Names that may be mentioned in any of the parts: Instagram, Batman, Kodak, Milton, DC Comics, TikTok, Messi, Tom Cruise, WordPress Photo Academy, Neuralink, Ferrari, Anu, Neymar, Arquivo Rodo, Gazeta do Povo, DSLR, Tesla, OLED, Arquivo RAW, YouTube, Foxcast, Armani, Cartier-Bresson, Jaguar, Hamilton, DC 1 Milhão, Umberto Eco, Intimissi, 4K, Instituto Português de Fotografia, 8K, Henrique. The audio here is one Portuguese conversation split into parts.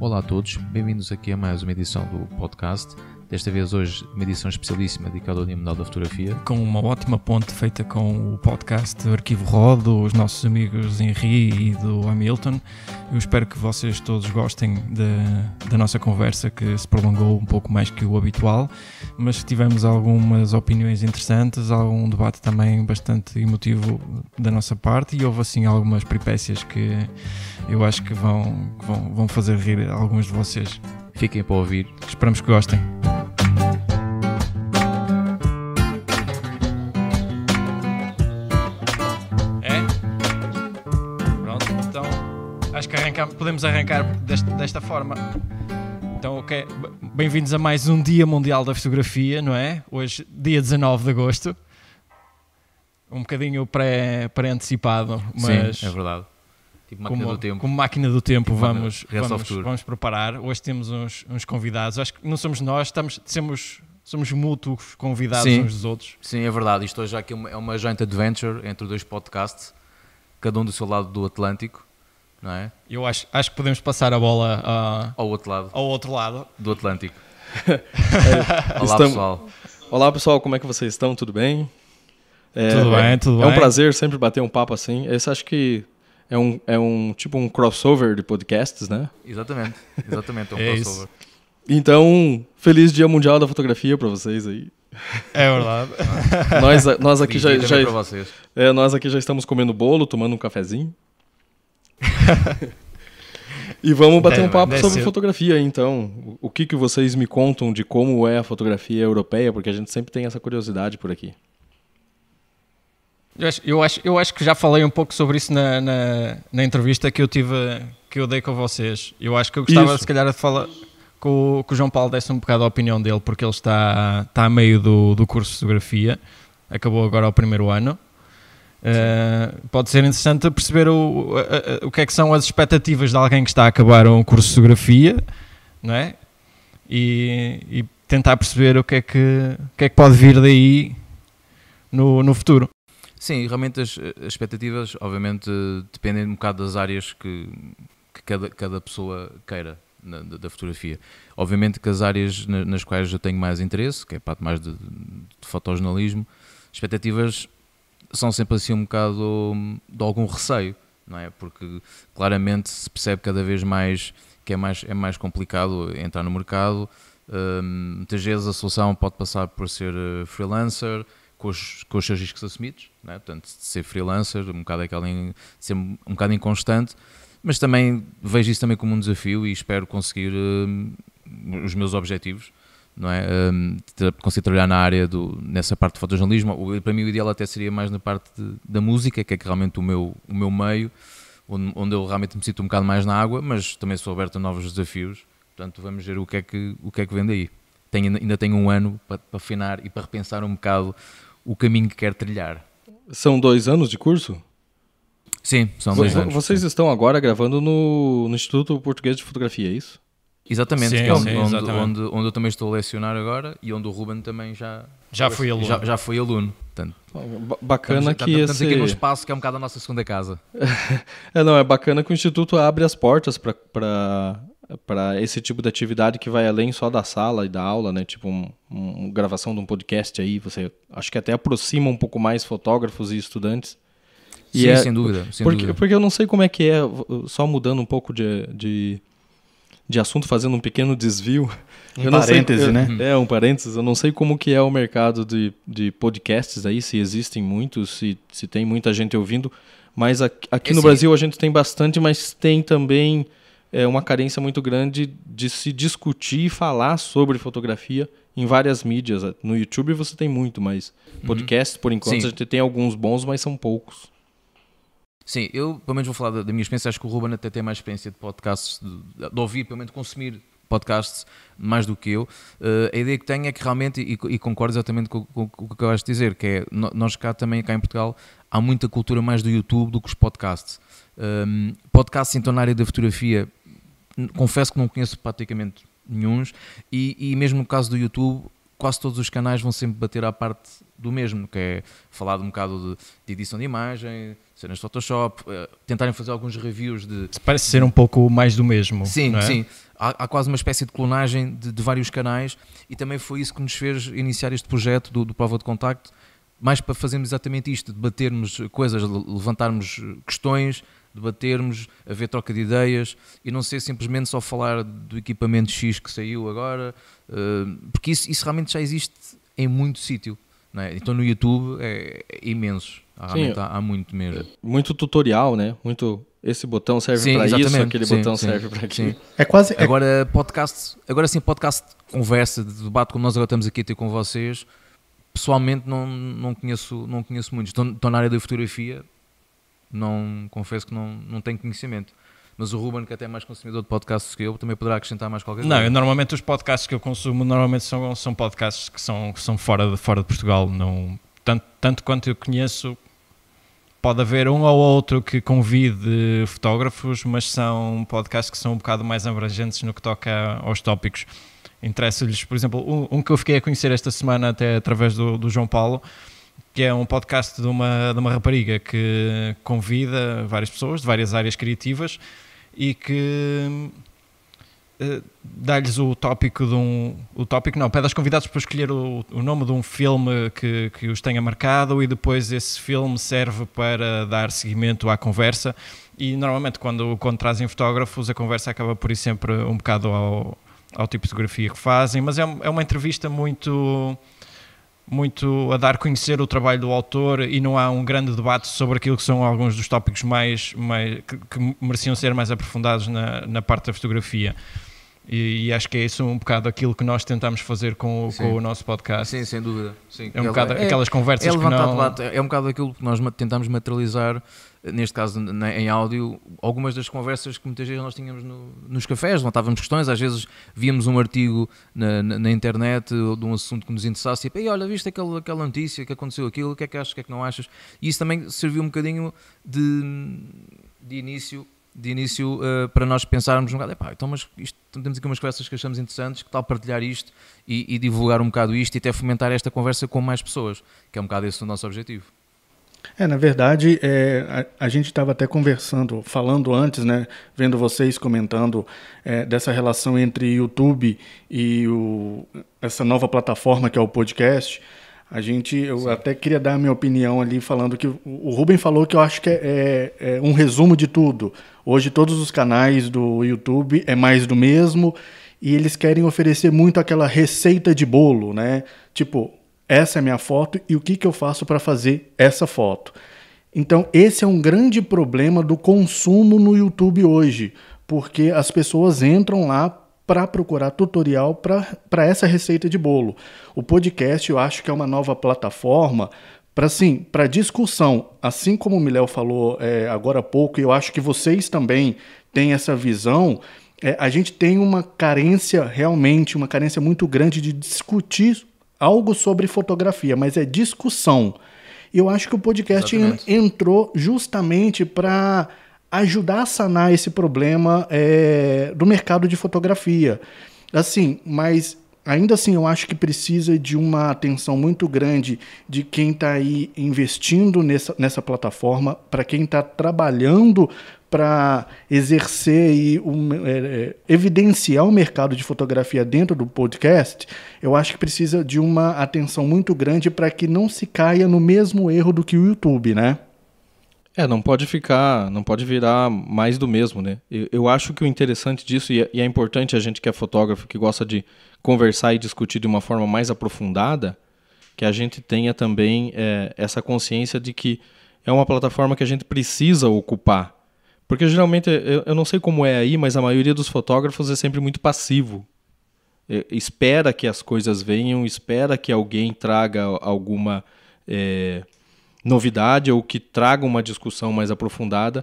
Olá a todos, bem-vindos aqui a mais uma edição do podcast. Desta vez hoje uma edição especialíssima dedicada ao Dia Mundial da Fotografia. Com uma ótima ponte feita com o podcast do Arquivo Rodo, os nossos amigos Henrique e do Hamilton. Eu espero que vocês todos gostem da nossa conversa, que se prolongou um pouco mais que o habitual, mas tivemos algumas opiniões interessantes, algum debate também bastante emotivo da nossa parte e houve assim algumas peripécias que eu acho que vão fazer rir alguns de vocês. Fiquem para ouvir. Esperamos que gostem. Pronto, então acho que podemos arrancar desta forma. Então, ok, bem-vindos a mais um Dia Mundial da Fotografia, não é? Hoje, dia 19 de agosto. Um bocadinho pré-antecipado, mas... Sim, é verdade. Tipo máquina do tempo. Como máquina do tempo, tipo vamos preparar. Hoje temos uns convidados. Acho que não somos nós, somos mútuos convidados, sim, uns dos outros. Sim, é verdade. Isto hoje aqui é uma joint adventure entre dois podcasts, cada um do seu lado do Atlântico, não é? Eu acho que podemos passar a bola ao outro lado do Atlântico. Olá, pessoal. Olá, pessoal. Como é que vocês estão? Tudo bem? Tudo bem. É um prazer sempre bater um papo assim. Esse acho que... É um tipo um crossover de podcasts, né? Exatamente, é um crossover. Isso. Então, feliz Dia Mundial da Fotografia para vocês aí. É verdade. Nós aqui já estamos comendo bolo, tomando um cafezinho. E vamos bater um papo sobre fotografia, então. O que vocês me contam de como é a fotografia europeia? Porque a gente sempre tem essa curiosidade por aqui. Eu acho que já falei um pouco sobre isso na entrevista que eu dei com vocês. Eu acho que eu gostava, se calhar, de falar que o João Paulo desse um bocado a opinião dele, porque ele está a meio do curso de fotografia, acabou agora o primeiro ano. Pode ser interessante perceber o que é que são as expectativas de alguém que está a acabar um curso de fotografia, não é? E tentar perceber o que é que pode vir daí no futuro. Sim, realmente as expectativas, obviamente, dependem um bocado das áreas que cada pessoa queira da fotografia. Obviamente que as áreas nas quais eu tenho mais interesse, que é a parte mais de fotojornalismo, expectativas são sempre assim um bocado de algum receio, não é? Porque claramente se percebe cada vez mais que é mais complicado entrar no mercado. Muitas vezes a solução pode passar por ser freelancer, com os seus riscos assumidos, não é? Portanto, ser freelancer, ser um bocado inconstante, mas também vejo isso também como um desafio e espero conseguir os meus objetivos, não é? Conseguir trabalhar nessa parte de fotojornalismo. Para mim o ideal até seria mais na parte da música, que é realmente o meu meio, onde eu realmente me sinto um bocado mais na água, mas também sou aberto a novos desafios, portanto vamos ver o que é que vem daí. Ainda tenho um ano para afinar e para repensar um bocado o caminho que quer trilhar. São 2 anos de curso? Sim, são 2 anos. Vocês estão agora gravando no Instituto Português de Fotografia, é isso? Exatamente, sim, que é exatamente. Onde eu também estou a lecionar agora e onde o Ruben também já foi aluno. Portanto, bacana que estamos aqui num espaço que é um bocado a nossa segunda casa. É bacana que o Instituto abre as portas para esse tipo de atividade que vai além só da sala e da aula, né? Tipo uma gravação de um podcast aí, você acho que até aproxima um pouco mais fotógrafos e estudantes. E sim, sem dúvida. Porque eu não sei como é que é, só mudando um pouco de assunto, fazendo um pequeno desvio. Um parênteses. Eu não sei como que é o mercado de podcasts aí, se existem muitos, se tem muita gente ouvindo, mas aqui no Brasil a gente tem bastante, mas tem também... É uma carência muito grande de se discutir e falar sobre fotografia em várias mídias. No YouTube você tem muito, mas podcasts, por enquanto, sim, a gente tem alguns bons, mas são poucos. Sim, eu pelo menos vou falar da minha experiência. Acho que o Ruben até tem mais experiência de podcasts, de ouvir, pelo menos consumir podcasts mais do que eu. A ideia que tenho é que realmente, e concordo exatamente com o que acabaste de dizer, que é, nós cá em Portugal, há muita cultura mais do YouTube do que os podcasts. Podcasts, então, na área da fotografia... Confesso que não conheço praticamente nenhum, e mesmo no caso do YouTube, quase todos os canais vão sempre bater à parte do mesmo, que é falar de um bocado de edição de imagem, cenas de Photoshop, tentarem fazer alguns reviews de... Parece ser um pouco mais do mesmo. Sim, não é? Sim. Há quase uma espécie de clonagem de vários canais, e também foi isso que nos fez iniciar este projeto do Prova de Contacto, mais para fazermos exatamente isto, debatermos coisas, levantarmos questões, debatermos, haver troca de ideias, e não ser simplesmente só falar do equipamento X que saiu agora, porque isso realmente já existe em muito sítio. Né? Então no YouTube é imenso, há muito mesmo. Muito tutorial, né? Muito, esse botão serve para isso, aquele botão serve para aquilo. É quase... Agora podcast, podcast conversa, de debate, como nós agora estamos aqui a ter com vocês, pessoalmente não conheço muito. Estou na área da fotografia, confesso que não tenho conhecimento. Mas o Ruben, que até é mais consumidor de podcasts que eu, também poderá acrescentar mais qualquer coisa. Não, normalmente os podcasts que eu consumo são podcasts que são fora de Portugal. Não, tanto quanto eu conheço, pode haver um ou outro que convide fotógrafos, mas são podcasts que são um bocado mais abrangentes no que toca aos tópicos. Interessa-lhes, por exemplo, um que eu fiquei a conhecer esta semana até através do João Paulo, que é um podcast de uma rapariga que convida várias pessoas de várias áreas criativas e que dá-lhes o tópico de um... O tópico não, pede aos convidados para escolher o nome de um filme que os tenha marcado, e depois esse filme serve para dar seguimento à conversa, e normalmente quando trazem fotógrafos a conversa acaba por ir sempre um bocado ao tipo de fotografia que fazem, mas é uma entrevista muito a dar a conhecer o trabalho do autor, e não há um grande debate sobre aquilo que são alguns dos tópicos que mereciam ser mais aprofundados na parte da fotografia, e acho que é isso um bocado aquilo que nós tentamos fazer com o nosso podcast. Sim, sem dúvida. Sim, é um bocado aquelas conversas que não... É um bocado aquilo que nós tentamos materializar, neste caso em áudio, algumas das conversas que muitas vezes nós tínhamos nos cafés, levantávamos questões, às vezes víamos um artigo na internet de um assunto que nos interessasse, e olha, viste aquela notícia, que aconteceu aquilo, o que é que achas, o que é que não achas? E isso também serviu um bocadinho de início para nós pensarmos um bocado, então mas isto, temos aqui umas conversas que achamos interessantes, que tal partilhar isto e divulgar um bocado isto, e até fomentar esta conversa com mais pessoas, que é um bocado esse o nosso objetivo. Na verdade, a gente estava até conversando, falando antes, né, vendo vocês comentando dessa relação entre YouTube e essa nova plataforma que é o podcast. Eu até queria dar a minha opinião ali, falando que o Ruben falou que eu acho que é um resumo de tudo. Hoje todos os canais do YouTube é mais do mesmo, e eles querem oferecer muito aquela receita de bolo, né? Tipo, essa é a minha foto e o que eu faço para fazer essa foto. Então esse é um grande problema do consumo no YouTube hoje, porque as pessoas entram lá para procurar tutorial para essa receita de bolo. O podcast eu acho que é uma nova plataforma para discussão, assim como o Miléo falou agora há pouco, e eu acho que vocês também têm essa visão. A gente tem uma carência, realmente, uma carência muito grande de discutir algo sobre fotografia, mas é discussão. E eu acho que o podcast entrou justamente para ajudar a sanar esse problema do mercado de fotografia. Assim, mas ainda assim eu acho que precisa de uma atenção muito grande de quem está aí investindo nessa plataforma, para quem está trabalhando para exercer e evidenciar o mercado de fotografia dentro do podcast. Eu acho que precisa de uma atenção muito grande para que não se caia no mesmo erro do que o YouTube, né? Não pode virar mais do mesmo, né? Eu acho que o interessante disso, e é importante a gente que é fotógrafo, que gosta de conversar e discutir de uma forma mais aprofundada, que a gente tenha também essa consciência de que é uma plataforma que a gente precisa ocupar. Porque geralmente, eu não sei como é aí, mas a maioria dos fotógrafos é sempre muito passivo. Espera que as coisas venham, espera que alguém traga alguma... novidade, ou que traga uma discussão mais aprofundada.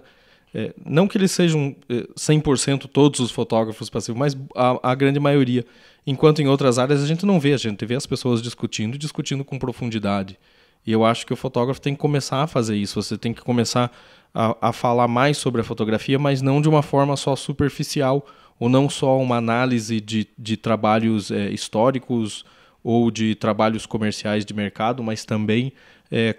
Não que eles sejam 100% todos os fotógrafos passivos, mas a grande maioria. Enquanto em outras áreas a gente não vê, a gente vê as pessoas discutindo com profundidade. E eu acho que o fotógrafo tem que começar a fazer isso, você tem que começar a falar mais sobre a fotografia, mas não de uma forma só superficial, ou não só uma análise de trabalhos históricos ou de trabalhos comerciais de mercado, mas também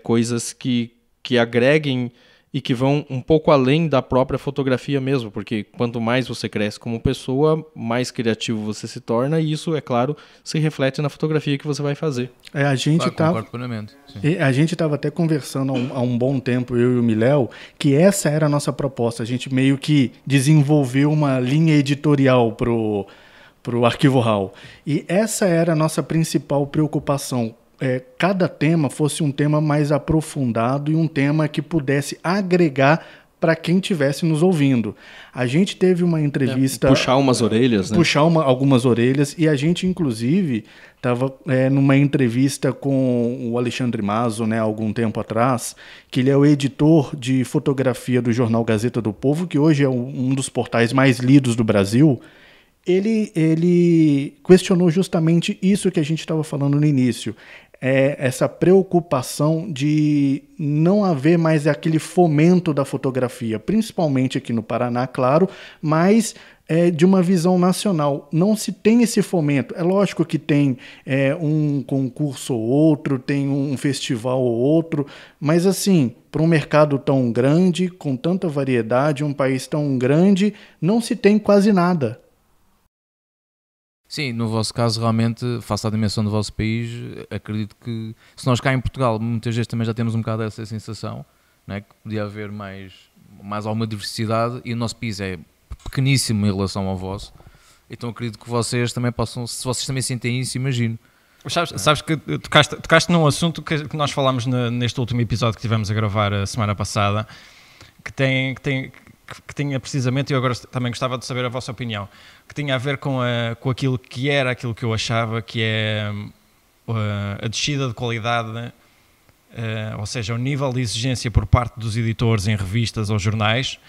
coisas que agreguem e que vão um pouco além da própria fotografia mesmo, porque quanto mais você cresce como pessoa, mais criativo você se torna, e isso, é claro, se reflete na fotografia que você vai fazer. É, a gente estava até conversando há um bom tempo, eu e o Miléo, que essa era a nossa proposta. A gente meio que desenvolveu uma linha editorial pro Arquivo RAW. E essa era a nossa principal preocupação. Cada tema fosse um tema mais aprofundado e um tema que pudesse agregar para quem estivesse nos ouvindo. A gente teve uma entrevista... puxar umas orelhas, né? Puxar algumas orelhas. E a gente, inclusive, estava numa entrevista com o Alexandre Maso, né, algum tempo atrás, que ele é o editor de fotografia do jornal Gazeta do Povo, que hoje é um dos portais mais lidos do Brasil. Ele questionou justamente isso que a gente estava falando no início, essa preocupação de não haver mais aquele fomento da fotografia, principalmente aqui no Paraná, claro, mas de uma visão nacional. Não se tem esse fomento. É lógico que tem um concurso ou outro, tem um festival ou outro, mas assim, para um mercado tão grande, com tanta variedade, um país tão grande, não se tem quase nada. Sim, no vosso caso, realmente, face à dimensão do vosso país, acredito que, se nós cá em Portugal, muitas vezes também já temos um bocado essa sensação, não é? Que podia haver mais alguma diversidade, e o nosso país é pequeníssimo em relação ao vosso, então acredito que vocês também possam, se vocês também sentem isso, imagino. Sabes que tocaste num assunto que nós falámos neste último episódio que tivemos a gravar a semana passada, que tinha precisamente, e eu agora também gostava de saber a vossa opinião, que tinha a ver com aquilo que era aquilo que eu achava que é a descida de qualidade, ou seja, o nível de exigência por parte dos editores em revistas ou jornais,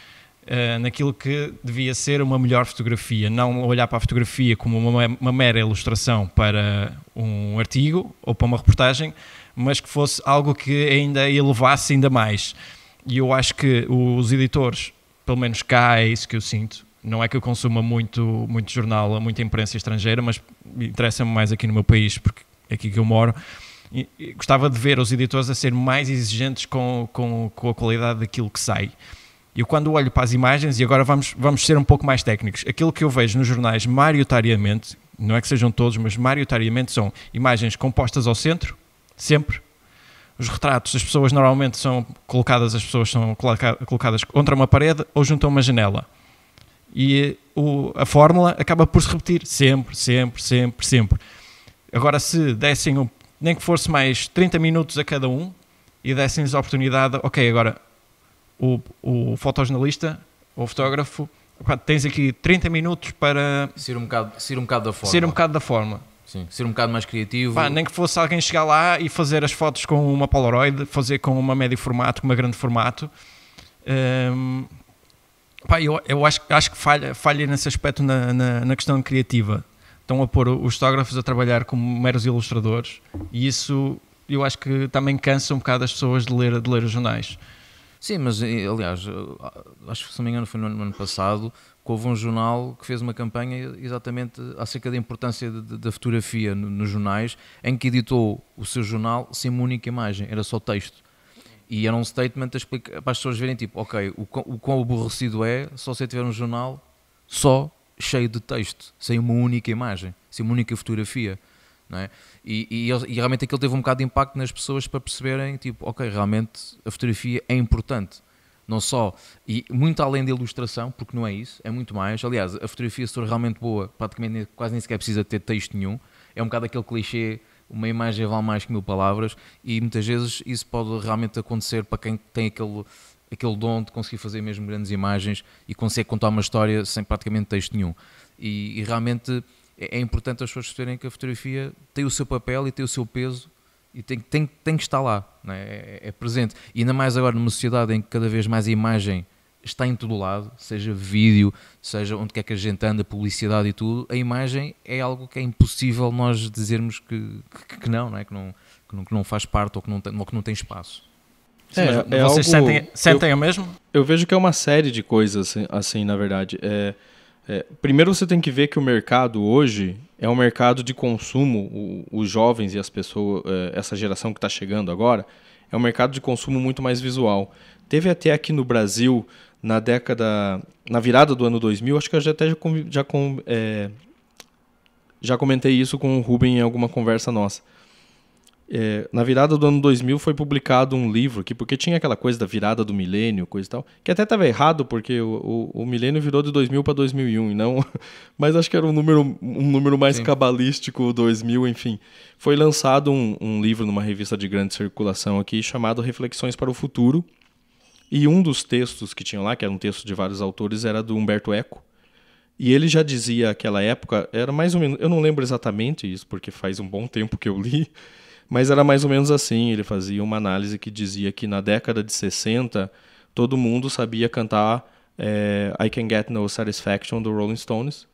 naquilo que devia ser uma melhor fotografia, não olhar para a fotografia como uma mera ilustração para um artigo ou para uma reportagem, mas que fosse algo que ainda elevasse ainda mais. E eu acho que os editores, pelo menos cá é isso que eu sinto, não é que eu consuma muito jornal, muita imprensa estrangeira, mas interessa-me mais aqui no meu país, porque é aqui que eu moro, e gostava de ver os editores a serem mais exigentes com a qualidade daquilo que sai. Eu quando olho para as imagens, e agora vamos ser um pouco mais técnicos, aquilo que eu vejo nos jornais maioritariamente, não é que sejam todos, mas maioritariamente são imagens compostas ao centro, sempre. Os retratos, as pessoas normalmente são colocadas, as pessoas são colocadas contra uma parede ou junto a uma janela. E a fórmula acaba por se repetir sempre. Agora, se dessem, nem que fosse mais 30 minutos a cada um, e dessem-lhes a oportunidade, ok, agora o fotojornalista ou o fotógrafo, tens aqui 30 minutos para... Ser um bocado da forma. Sim, ser um bocado mais criativo. Nem que fosse alguém chegar lá e fazer as fotos com uma Polaroid, fazer com uma médio formato, com uma grande formato. Eu acho que falha nesse aspecto na questão criativa. Estão a pôr os fotógrafos a trabalhar como meros ilustradores, e isso eu acho que também cansa um bocado as pessoas de ler os jornais. Sim, mas aliás, acho que se não me engano foi no ano passado, houve um jornal que fez uma campanha exatamente acerca da importância da fotografia nos jornais, em que editou o seu jornal sem uma única imagem, era só texto. E era um statement para as pessoas verem, tipo, ok, o quão aborrecido é só se tiver um jornal só cheio de texto, sem uma única imagem, sem uma única fotografia. Não é? E realmente aquilo teve um bocado de impacto nas pessoas para perceberem, tipo, ok, realmente a fotografia é importante. Não só, e muito além da ilustração, porque não é isso, é muito mais. Aliás, a fotografia, se for realmente boa, praticamente quase nem sequer precisa ter texto nenhum. É um bocado aquele clichê, uma imagem vale mais que 1000 palavras, e muitas vezes isso pode realmente acontecer para quem tem aquele dom de conseguir fazer mesmo grandes imagens e consegue contar uma história sem praticamente texto nenhum. E realmente é importante as pessoas perceberem que a fotografia tem o seu papel e tem o seu peso, e tem que estar lá, não é? É presente, e ainda mais agora numa sociedade em que cada vez mais a imagem está em todo lado, seja vídeo, seja onde quer que a gente anda, publicidade e tudo, a imagem é algo que é impossível nós dizermos que não é? Que não faz parte ou que não tem espaço. Sim, vocês sentem o mesmo? Eu vejo que é uma série de coisas assim, na verdade. Primeiro você tem que ver que o mercado hoje é um mercado de consumo. Os jovens e as pessoas, essa geração que está chegando agora, é um mercado de consumo muito mais visual. Teve até aqui no Brasil, na virada do ano 2000, acho que eu já comentei isso com o Ruben em alguma conversa nossa. Na virada do ano 2000 foi publicado um livro, porque tinha aquela coisa da virada do milênio, coisa e tal, que até estava errado, porque o milênio virou de 2000 para 2001, e não, mas acho que era um número mais Sim. cabalístico, 2000, enfim. Foi lançado um livro numa revista de grande circulação aqui, chamado Reflexões para o Futuro, e um dos textos que tinha lá, que era um texto de vários autores, era do Umberto Eco. E ele já dizia aquela época, era mais ou menos, eu não lembro exatamente isso, porque faz um bom tempo que eu li, mas era mais ou menos assim, ele fazia uma análise que dizia que na década de 60, todo mundo sabia cantar I Can Get No Satisfaction, do Rolling Stones.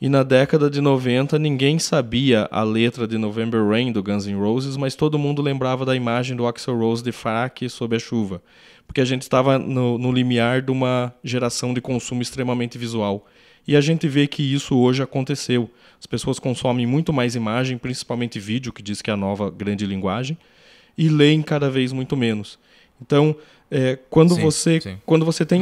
E na década de 90, ninguém sabia a letra de November Rain, do Guns N' Roses, mas todo mundo lembrava da imagem do Axl Rose de fraque sob a chuva. Porque a gente estava no limiar de uma geração de consumo extremamente visual. E a gente vê que isso hoje aconteceu. As pessoas consomem muito mais imagem, principalmente vídeo, que diz que é a nova grande linguagem, e leem cada vez muito menos. Então, quando você tem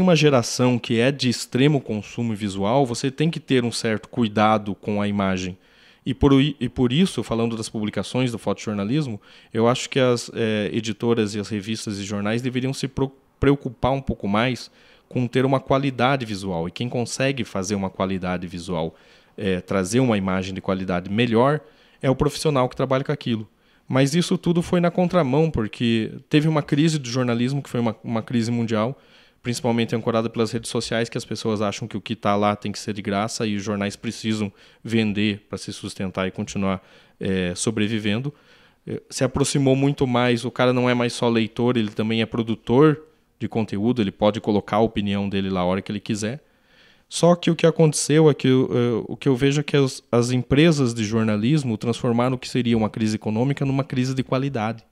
uma geração que é de extremo consumo visual, você tem que ter um certo cuidado com a imagem. E por isso, falando das publicações do fotojornalismo, eu acho que as editoras e as revistas e jornais deveriam se preocupar um pouco mais com ter uma qualidade visual. E quem consegue fazer uma qualidade visual, trazer uma imagem de qualidade melhor, é o profissional que trabalha com aquilo. Mas isso tudo foi na contramão, porque teve uma crise do jornalismo, que foi uma crise mundial, principalmente ancorada pelas redes sociais, que as pessoas acham que o que está lá tem que ser de graça e os jornais precisam vender para se sustentar e continuar sobrevivendo. Se aproximou muito mais, o cara não é mais só leitor, ele também é produtor de conteúdo, ele pode colocar a opinião dele lá a hora que ele quiser. Só que o que aconteceu é que o que eu vejo é que as empresas de jornalismo transformaram o que seria uma crise econômica numa crise de qualidade.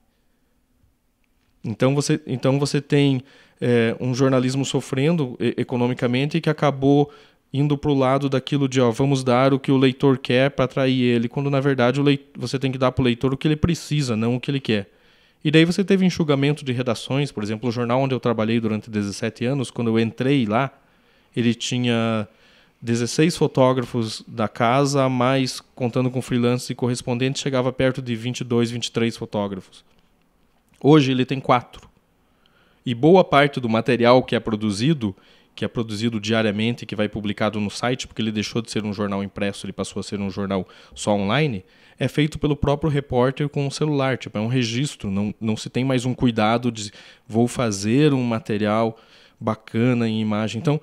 Então você tem um jornalismo sofrendo economicamente, que acabou indo para o lado daquilo de vamos dar o que o leitor quer para atrair ele, quando na verdade você tem que dar para o leitor o que ele precisa, não o que ele quer. E daí você teve enxugamento de redações. Por exemplo, o jornal onde eu trabalhei durante 17 anos, quando eu entrei lá, ele tinha 16 fotógrafos da casa, mas contando com freelance e correspondente, chegava perto de 22, 23 fotógrafos. Hoje ele tem 4. E boa parte do material que é produzido diariamente, que vai publicado no site, porque ele deixou de ser um jornal impresso, ele passou a ser um jornal só online, é feito pelo próprio repórter com o celular. É um registro, não se tem mais um cuidado de vou fazer um material bacana em imagem. Então,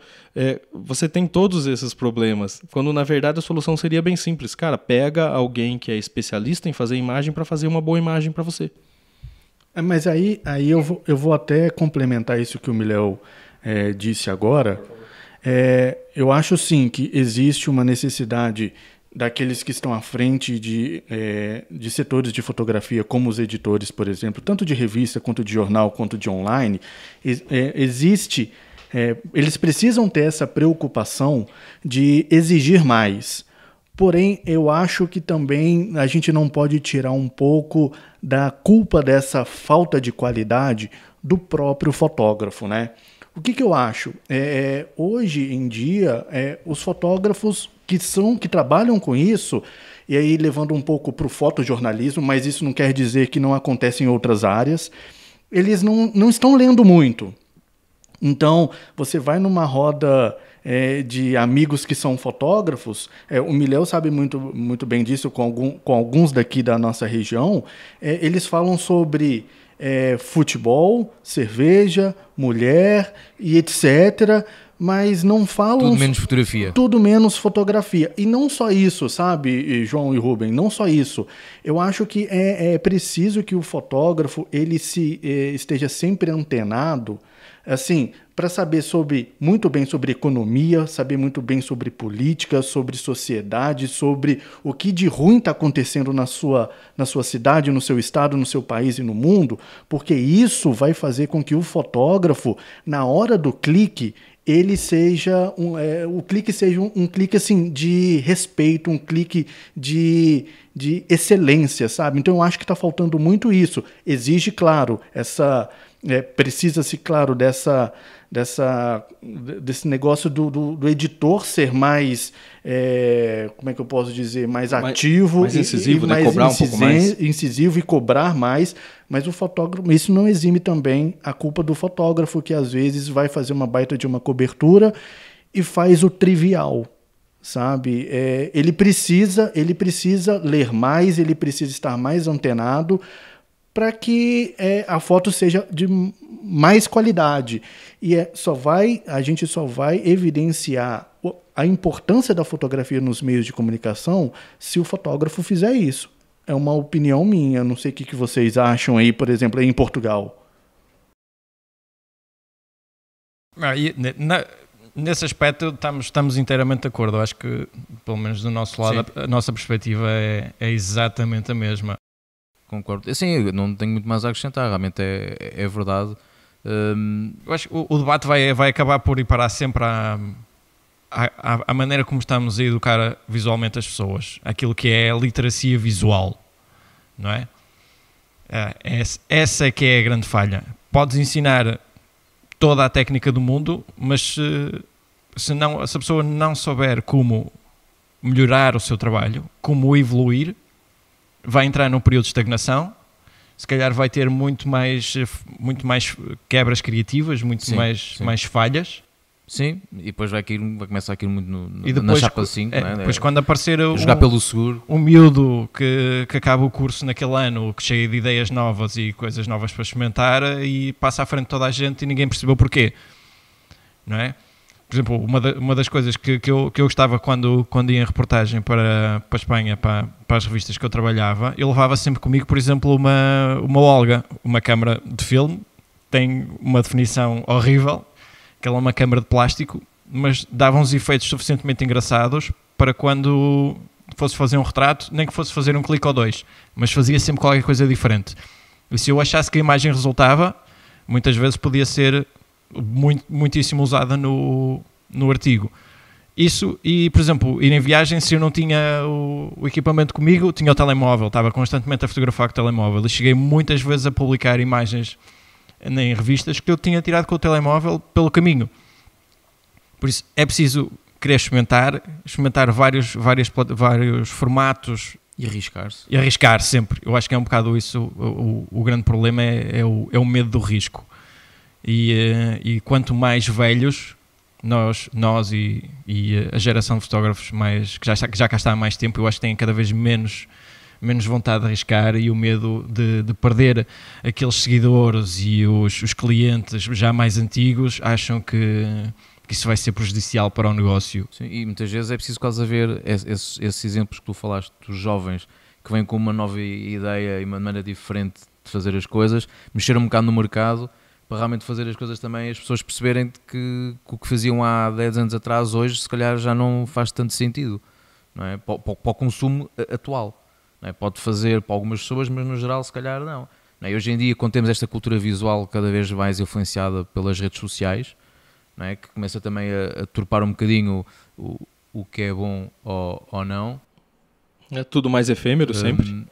você tem todos esses problemas, quando na verdade a solução seria bem simples. Cara, pega alguém que é especialista em fazer imagem para fazer uma boa imagem para você. Mas aí eu vou até complementar isso que o Miléo disse agora. Eu acho sim que existe uma necessidade daqueles que estão à frente de setores de fotografia, como os editores, por exemplo, tanto de revista quanto de jornal, quanto de online, eles precisam ter essa preocupação de exigir mais. Porém, eu acho que também a gente não pode tirar um pouco da culpa dessa falta de qualidade do próprio fotógrafo, né? O que eu acho? Hoje em dia, os fotógrafos que trabalham com isso, e aí levando um pouco para o fotojornalismo, mas isso não quer dizer que não acontece em outras áreas, eles não estão lendo muito. Então, você vai numa roda de amigos que são fotógrafos, o Miléo sabe muito, muito bem disso, com alguns daqui da nossa região, eles falam sobre futebol, cerveja, mulher e etc., mas não falam... Tudo menos fotografia. Tudo menos fotografia. E não só isso, sabe, João e Ruben? Não só isso. Eu acho que é preciso que o fotógrafo ele esteja sempre antenado, assim, para saber muito bem sobre economia, saber muito bem sobre política, sobre sociedade, sobre o que de ruim está acontecendo na sua cidade, no seu estado, no seu país e no mundo, porque isso vai fazer com que o fotógrafo, na hora do clique, ele seja o clique seja um clique assim de respeito, um clique de excelência, sabe? Então eu acho que está faltando muito isso. Exige, claro, essa precisa-se, claro, desse negócio do editor ser mais como é que eu posso dizer, mais ativo, mais incisivo, né? Cobrar um pouco mais incisivo e cobrar mais. Mas o fotógrafo, isso não exime também a culpa do fotógrafo, que às vezes vai fazer uma baita de uma cobertura e faz o trivial, sabe? Ele precisa ler mais, ele precisa estar mais antenado para que a foto seja de mais qualidade. E a gente só vai evidenciar a importância da fotografia nos meios de comunicação se o fotógrafo fizer isso. É uma opinião minha, não sei o que vocês acham aí, por exemplo, aí em Portugal. Aí, nesse aspecto estamos inteiramente de acordo. Eu acho que, pelo menos do nosso lado, a nossa perspectiva é exatamente a mesma. Concordo. Sim, eu não tenho muito mais a acrescentar, realmente é verdade. Eu acho que o debate vai acabar por ir parar sempre à maneira como estamos a educar visualmente as pessoas, aquilo que é a literacia visual. Não é? Essa é que é a grande falha. Podes ensinar toda a técnica do mundo, mas se a pessoa não souber como melhorar o seu trabalho, como evoluir, vai entrar num período de estagnação, se calhar vai ter muito mais quebras criativas, mais falhas. Sim, e depois vai começar a cair muito na chapa 5. Né? Depois quando aparecer jogar pelo seguro. Um miúdo que acaba o curso naquele ano, que cheia de ideias novas e coisas novas para experimentar e passa à frente de toda a gente e ninguém percebeu porquê. Não é? Por exemplo, uma das coisas que eu gostava quando ia em reportagem para a Espanha, para as revistas que eu trabalhava, eu levava sempre comigo, por exemplo, uma Olga, uma câmara de filme, tem uma definição horrível, que ela é uma câmara de plástico, mas dava uns efeitos suficientemente engraçados para quando fosse fazer um retrato, nem que fosse fazer um clique ou dois, mas fazia sempre qualquer coisa diferente. E se eu achasse que a imagem resultava, muitas vezes podia ser muitíssimo usada no artigo. Isso, e por exemplo, ir em viagem, se eu não tinha o equipamento comigo, tinha o telemóvel, estava constantemente a fotografar com o telemóvel, e cheguei muitas vezes a publicar imagens em revistas que eu tinha tirado com o telemóvel pelo caminho. Por isso é preciso querer experimentar vários formatos e arriscar-se. E arriscar sempre. Eu acho que é um bocado isso o grande problema, é o medo do risco. E quanto mais velhos nós e a geração de fotógrafos que já cá está há mais tempo, eu acho que têm cada vez menos vontade de arriscar, e o medo de perder aqueles seguidores e os clientes já mais antigos acham que isso vai ser prejudicial para o negócio. Sim, e muitas vezes é preciso quase haver esses exemplos que tu falaste dos jovens que vêm com uma nova ideia e uma maneira diferente de fazer as coisas, mexer um bocado no mercado para realmente fazer as coisas também, as pessoas perceberem que o que faziam há 10 anos atrás hoje se calhar já não faz tanto sentido, não é? Para o consumo atual. Pode fazer para algumas pessoas, mas no geral se calhar não. E hoje em dia, quando temos esta cultura visual cada vez mais influenciada pelas redes sociais, que começa também a turpar um bocadinho o que é bom ou não. É tudo mais efêmero sempre.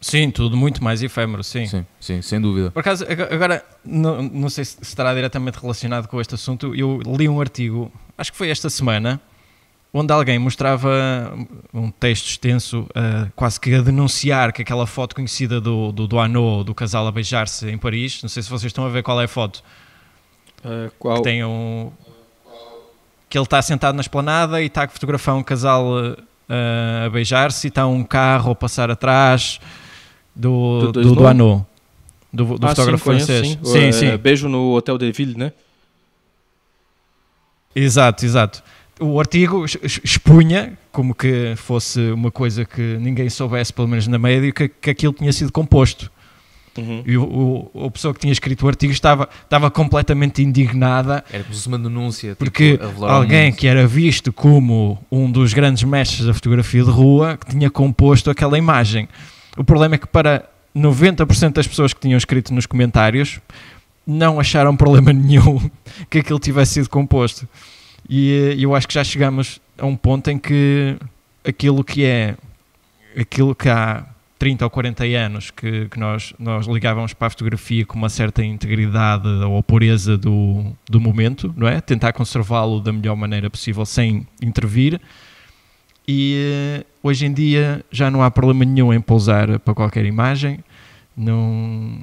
Sim, tudo muito mais efêmero, sim. Sim, sem dúvida. Por acaso, agora, não sei se estará diretamente relacionado com este assunto, eu li um artigo, acho que foi esta semana, onde alguém mostrava um texto extenso, quase que a denunciar que aquela foto conhecida do Anu, do casal a beijar-se em Paris, não sei se vocês estão a ver qual é a foto. Qual? Que tem que ele está sentado na esplanada e está a fotografar um casal a beijar-se e está um carro a passar atrás do Anu, do fotógrafo francês. Sim. Beijo no Hotel de Ville, né? Exato. O artigo expunha, como que fosse uma coisa que ninguém soubesse, pelo menos na média, que aquilo tinha sido composto. Uhum. E a pessoa que tinha escrito o artigo estava completamente indignada. Era como uma denúncia. Porque alguém que era visto como um dos grandes mestres da fotografia de rua, que tinha composto aquela imagem. O problema é que para 90% das pessoas que tinham escrito nos comentários, não acharam problema nenhum que aquilo tivesse sido composto. E eu acho que já chegamos a um ponto em que aquilo que há 30 ou 40 anos que nós ligávamos para a fotografia com uma certa integridade ou pureza do momento, não é? Tentar conservá-lo da melhor maneira possível sem intervir. E hoje em dia já não há problema nenhum em pousar para qualquer imagem, não...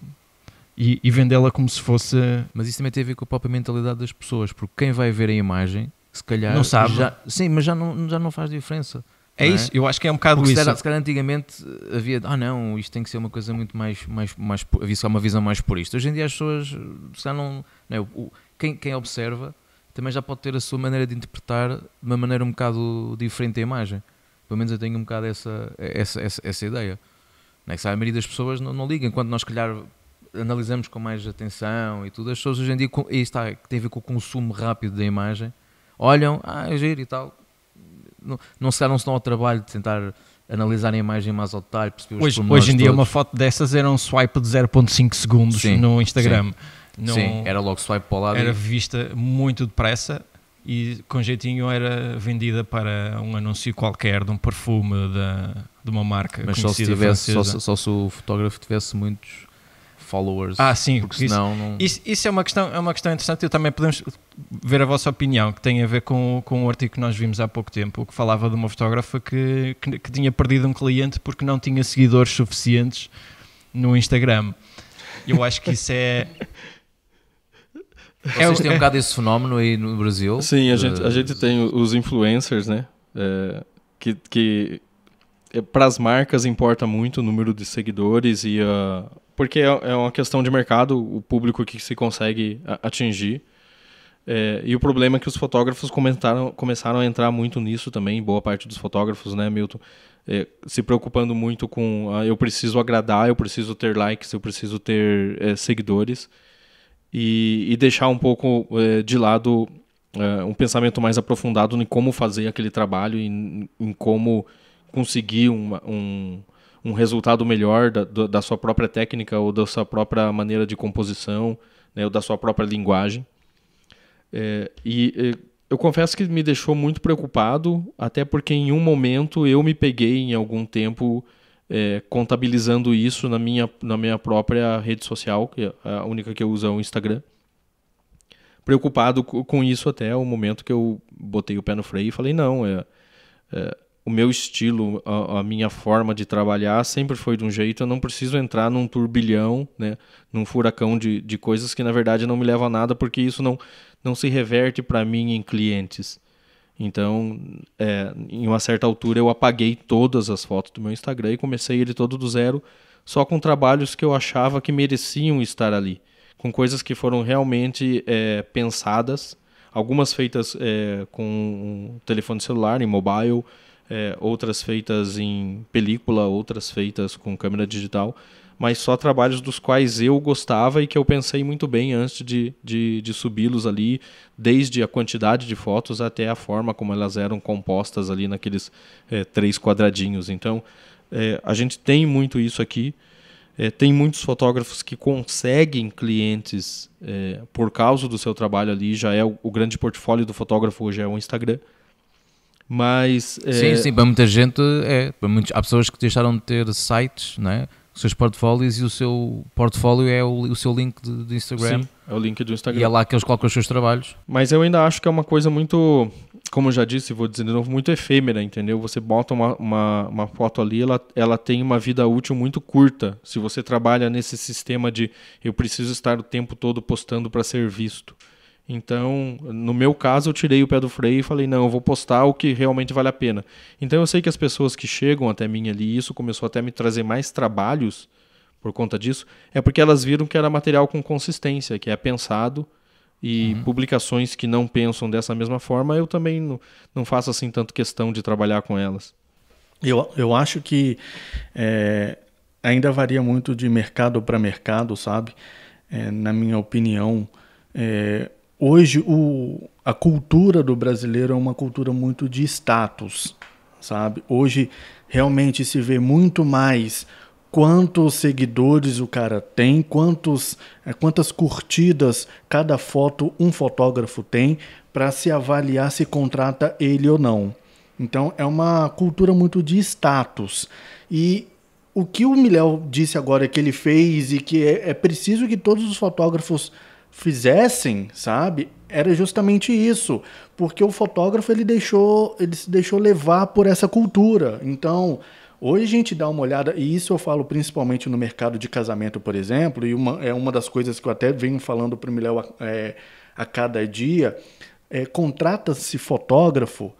E vendê-la como se fosse... Mas isso também tem a ver com a própria mentalidade das pessoas, porque quem vai ver a imagem, se calhar... Não sabe. Já não faz diferença. É isso, eu acho que é um bocado isso. Se calhar antigamente havia... Ah não, isto tem que ser uma coisa muito mais havia uma visão mais purista. Hoje em dia as pessoas, se calhar quem observa também já pode ter a sua maneira de interpretar de uma maneira um bocado diferente a imagem. Pelo menos eu tenho um bocado essa ideia. Não é que a maioria das pessoas não liga, enquanto nós, se calhar... analisamos com mais atenção e tudo, as pessoas hoje em dia, e está, que tem a ver com o consumo rápido da imagem, olham, é giro e tal, não se dão ao trabalho de tentar analisar a imagem mais ao detalhe, perceber os pormenores. Hoje em dia uma foto dessas era um swipe de 0.5 segundos no Instagram. Sim, era logo swipe para o lado. Era vista muito depressa e com jeitinho era vendida para um anúncio qualquer de um perfume de uma marca conhecida. Mas só se o fotógrafo tivesse muitos... followers. Sim, porque isso é uma questão interessante. Eu também podemos ver a vossa opinião, que tem a ver com um artigo que nós vimos há pouco tempo, que falava de uma fotógrafa que tinha perdido um cliente porque não tinha seguidores suficientes no Instagram. Eu acho que isso é... Vocês têm um bocado esse fenómeno aí no Brasil? Sim, a gente tem os influencers, né? Que para as marcas importa muito o número de seguidores e a... Porque é uma questão de mercado, o público que se consegue atingir. E o problema é que os fotógrafos começaram a entrar muito nisso também, boa parte dos fotógrafos, né, Milton? Se preocupando muito com eu preciso agradar, eu preciso ter likes, eu preciso ter seguidores. E deixar um pouco de lado um pensamento mais aprofundado em como fazer aquele trabalho, em como conseguir um resultado melhor da sua própria técnica ou da sua própria maneira de composição, né, ou da sua própria linguagem. E eu confesso que me deixou muito preocupado, até porque em um momento eu me peguei em algum tempo contabilizando isso na minha própria rede social, que a única que eu uso é o Instagram. Preocupado com isso até o momento que eu botei o pé no freio e falei, não, o meu estilo, a minha forma de trabalhar sempre foi de um jeito, eu não preciso entrar num turbilhão, né, num furacão de coisas que na verdade não me levam a nada, porque isso não se reverte para mim em clientes. Então, em uma certa altura eu apaguei todas as fotos do meu Instagram e comecei ele todo do zero, só com trabalhos que eu achava que mereciam estar ali, com coisas que foram realmente pensadas, algumas feitas com um telefone celular, em mobile, outras feitas em película, outras feitas com câmera digital, mas só trabalhos dos quais eu gostava e que eu pensei muito bem antes de subi-los ali, desde a quantidade de fotos até a forma como elas eram compostas ali naqueles 3 quadradinhos. Então, a gente tem muito isso aqui. Tem muitos fotógrafos que conseguem clientes por causa do seu trabalho ali, já é o grande portfólio do fotógrafo hoje é o Instagram. Mas, sim, para muita gente há pessoas que deixaram de ter sites, né? Os seus portfólios, e o seu portfólio é o seu link do Instagram. Sim, é o link do Instagram. E é lá que eles colocam os seus trabalhos. Mas eu ainda acho que é uma coisa muito, como eu já disse, vou dizer de novo, muito efêmera, entendeu? Você bota uma foto ali, ela tem uma vida útil muito curta. Se você trabalha nesse sistema de eu preciso estar o tempo todo postando para ser visto. Então, no meu caso, eu tirei o pé do freio e falei, não, eu vou postar o que realmente vale a pena. Então, eu sei que as pessoas que chegam até mim ali, isso começou até a me trazer mais trabalhos por conta disso, é porque elas viram que era material com consistência, que é pensado, e publicações que não pensam dessa mesma forma, eu também não faço assim tanto questão de trabalhar com elas. Eu acho que ainda varia muito de mercado para mercado, sabe? Na minha opinião, hoje, a cultura do brasileiro é uma cultura muito de status, sabe? Hoje, realmente se vê muito mais quantos seguidores o cara tem, quantas curtidas cada foto um fotógrafo tem, para se avaliar se contrata ele ou não. Então é uma cultura muito de status. E o que o Miléo disse agora que ele fez e que é preciso que todos os fotógrafos fizessem, sabe? Era justamente isso, porque o fotógrafo ele se deixou levar por essa cultura. Então, hoje a gente dá uma olhada, e isso eu falo principalmente no mercado de casamento, por exemplo, e é uma das coisas que eu até venho falando para o Miléo a cada dia, contrata-se fotógrafo,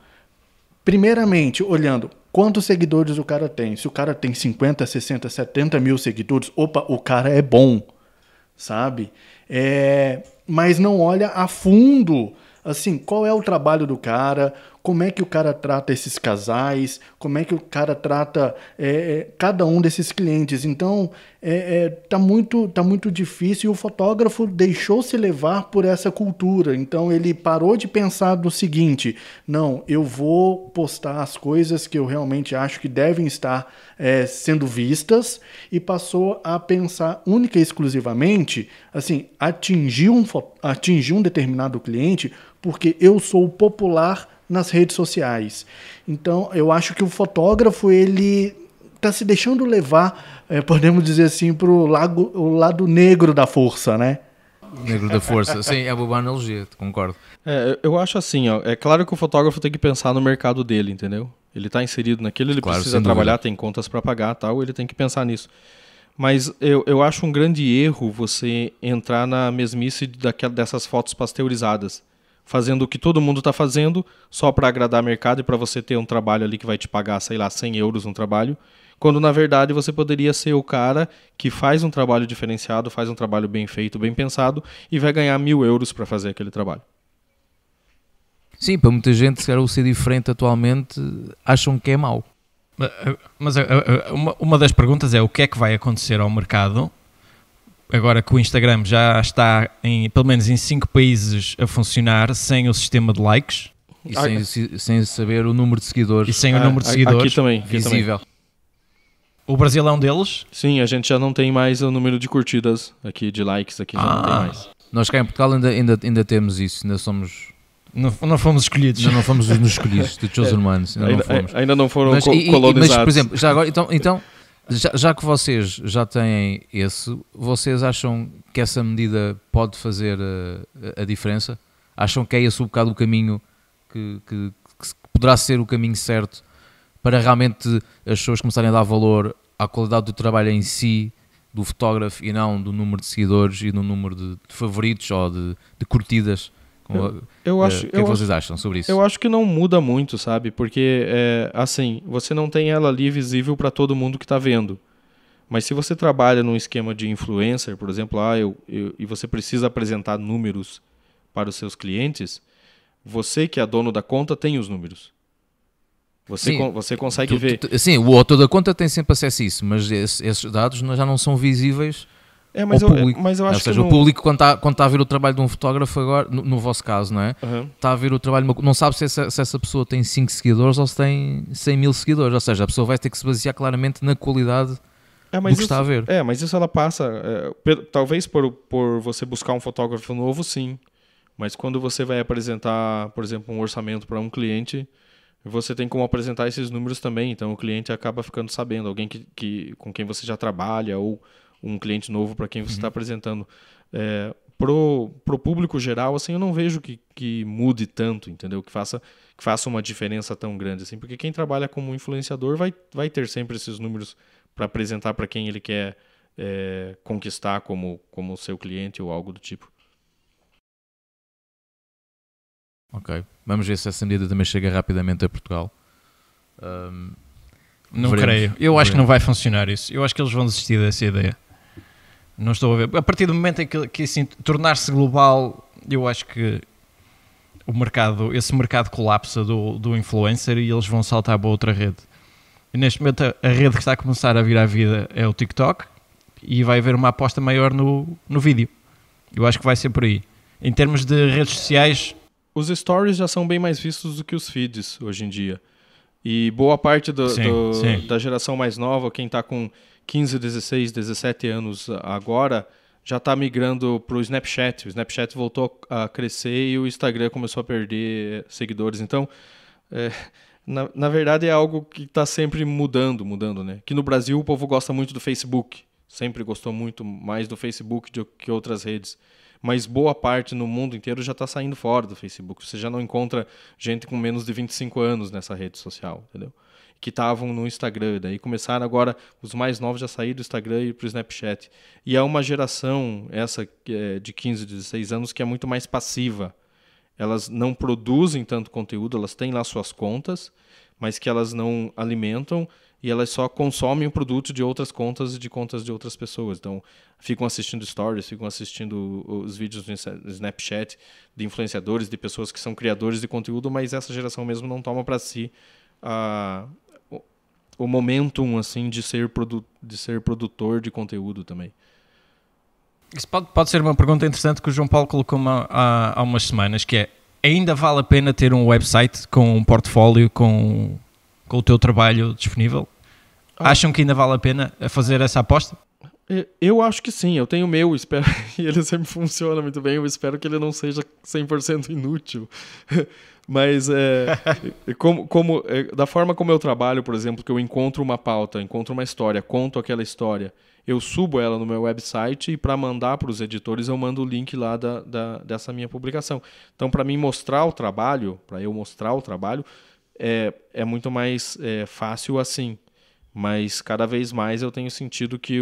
primeiramente, olhando quantos seguidores o cara tem. Se o cara tem 50, 60, 70 mil seguidores, opa, o cara é bom, sabe? Mas não olha a fundo, assim, qual é o trabalho do cara, como é que o cara trata esses casais, como é que o cara trata cada um desses clientes. Então, tá muito difícil, e o fotógrafo deixou-se levar por essa cultura. Então, ele parou de pensar do seguinte: não, eu vou postar as coisas que eu realmente acho que devem estar sendo vistas, e passou a pensar única e exclusivamente, assim, atingir um determinado cliente, porque eu sou popular nas redes sociais. Então, eu acho que o fotógrafo, ele está se deixando levar, podemos dizer assim, para o lado negro da força, né? Negro da força, sim, é uma boa analogia, concordo. Eu acho assim, ó, é claro que o fotógrafo tem que pensar no mercado dele, entendeu? Ele está inserido naquilo, ele precisa trabalhar, tem contas para pagar, tal, ele tem que pensar nisso. Mas eu acho um grande erro você entrar na mesmice dessas fotos pasteurizadas, fazendo o que todo mundo está fazendo só para agradar o mercado e para você ter um trabalho ali que vai te pagar, sei lá, 100 euros um trabalho, quando na verdade você poderia ser o cara que faz um trabalho diferenciado, faz um trabalho bem feito, bem pensado, e vai ganhar 1.000 euros para fazer aquele trabalho. Sim, para muita gente, se quer ser diferente atualmente, acham que é mau. Mas uma das perguntas é: o que é que vai acontecer ao mercado agora que o Instagram já está, pelo menos em 5 países, a funcionar sem o sistema de likes? E sem saber o número de seguidores. E sem o número de seguidores. Aqui também. Visível. O Brasil é um deles? Sim, a gente já não tem mais o número de curtidas aqui, de likes, aqui já não tem mais. Nós cá em Portugal ainda temos isso, ainda somos... Não fomos escolhidos. Não fomos os escolhidos, de chosen ones. Ainda não foram colonizados. Mas, por exemplo, já agora... Então Já que vocês já têm esse, vocês acham que essa medida pode fazer a diferença? Acham que é esse um bocado o caminho que poderá ser o caminho certo para realmente as pessoas começarem a dar valor à qualidade do trabalho em si, do fotógrafo, e não do número de seguidores e do número de favoritos ou de curtidas? O que vocês acham sobre isso? Eu acho que não muda muito, sabe? Porque, assim, você não tem ela ali visível para todo mundo que está vendo. Mas se você trabalha num esquema de influencer, por exemplo, e você precisa apresentar números para os seus clientes, você que é dono da conta tem os números. Você consegue ver. Sim, o autor da conta tem sempre acesso a isso, mas esses dados já não são visíveis... Mas eu acho que o público, quando está a ver o trabalho de um fotógrafo agora, no vosso caso, não é? Uhum. Está a ver o trabalho, não sabe se essa pessoa tem 5 seguidores ou se tem 100 mil seguidores. Ou seja, a pessoa vai ter que se basear claramente na qualidade do que está a ver. Mas isso ela passa... talvez por você buscar um fotógrafo novo, sim. Mas quando você vai apresentar, por exemplo, um orçamento para um cliente, você tem como apresentar esses números também. Então o cliente acaba ficando sabendo. Alguém com quem você já trabalha, ou um cliente novo para quem você está apresentando. Pro público geral, assim, eu não vejo que mude tanto, entendeu? Que faça uma diferença tão grande, assim, porque quem trabalha como influenciador vai ter sempre esses números para apresentar para quem ele quer conquistar como seu cliente ou algo do tipo. Ok. Vamos ver se essa medida também chega rapidamente a Portugal. Não creio. Eu acho que não vai funcionar isso. Eu acho que eles vão desistir dessa ideia. Não estou a ver. A partir do momento em que assim, tornar-se global, eu acho que esse mercado colapsa do influencer, e eles vão saltar para outra rede. E neste momento a rede que está a começar a vir à vida é o TikTok, e vai haver uma aposta maior no vídeo. Eu acho que vai ser por aí. Em termos de redes sociais... Os stories já são bem mais vistos do que os feeds hoje em dia. E boa parte da geração mais nova, quem está com 15, 16, 17 anos agora, já está migrando para o Snapchat. O Snapchat voltou a crescer e o Instagram começou a perder seguidores. Então, na verdade, é algo que está sempre mudando, né? Que no Brasil o povo gosta muito do Facebook. Sempre gostou muito mais do Facebook do que outras redes. Mas boa parte no mundo inteiro já está saindo fora do Facebook. Você já não encontra gente com menos de 25 anos nessa rede social, entendeu? Que estavam no Instagram. Daí começaram agora, os mais novos já saíram do Instagram e ir para o Snapchat. E é uma geração, essa de 15, 16 anos, que é muito mais passiva. Elas não produzem tanto conteúdo, elas têm lá suas contas, mas que elas não alimentam e elas só consomem o produto de outras contas e de contas de outras pessoas. Então, ficam assistindo stories, ficam assistindo os vídeos do Snapchat de influenciadores, de pessoas que são criadores de conteúdo, mas essa geração mesmo não toma para si o momentum assim, de ser produtor de conteúdo também. Isso pode ser uma pergunta interessante que o João Paulo colocou há umas semanas, que é: ainda vale a pena ter um website com um portfólio, com o teu trabalho disponível? Acham que ainda vale a pena fazer essa aposta? Eu acho que sim, eu tenho o meu, espero, e ele sempre funciona muito bem, eu espero que ele não seja 100% inútil. Mas da forma como eu trabalho, por exemplo, que eu encontro uma pauta, encontro uma história, conto aquela história, eu subo ela no meu website e para mandar para os editores eu mando o link lá dessa minha publicação. Então, para mim mostrar o trabalho, para eu mostrar o trabalho, é muito mais fácil assim. Mas cada vez mais eu tenho sentido que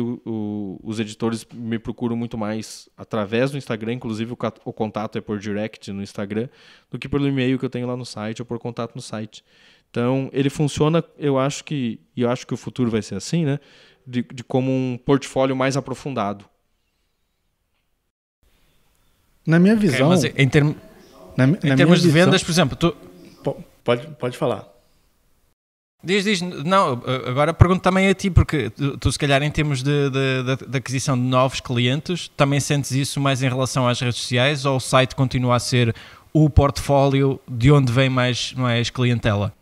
os editores me procuram muito mais através do Instagram, inclusive o contato é por direct no Instagram, do que pelo e-mail que eu tenho lá no site ou por contato no site. Então ele funciona, eu acho que o futuro vai ser assim, né? De como um portfólio mais aprofundado. Na minha visão... Okay, mas em termos de vendas, por exemplo... Tu... Pode falar. Diz, não, agora pergunto também a ti, porque tu se calhar em termos de aquisição de novos clientes, também sentes isso mais em relação às redes sociais, ou o site continua a ser o portfólio de onde vem mais clientela?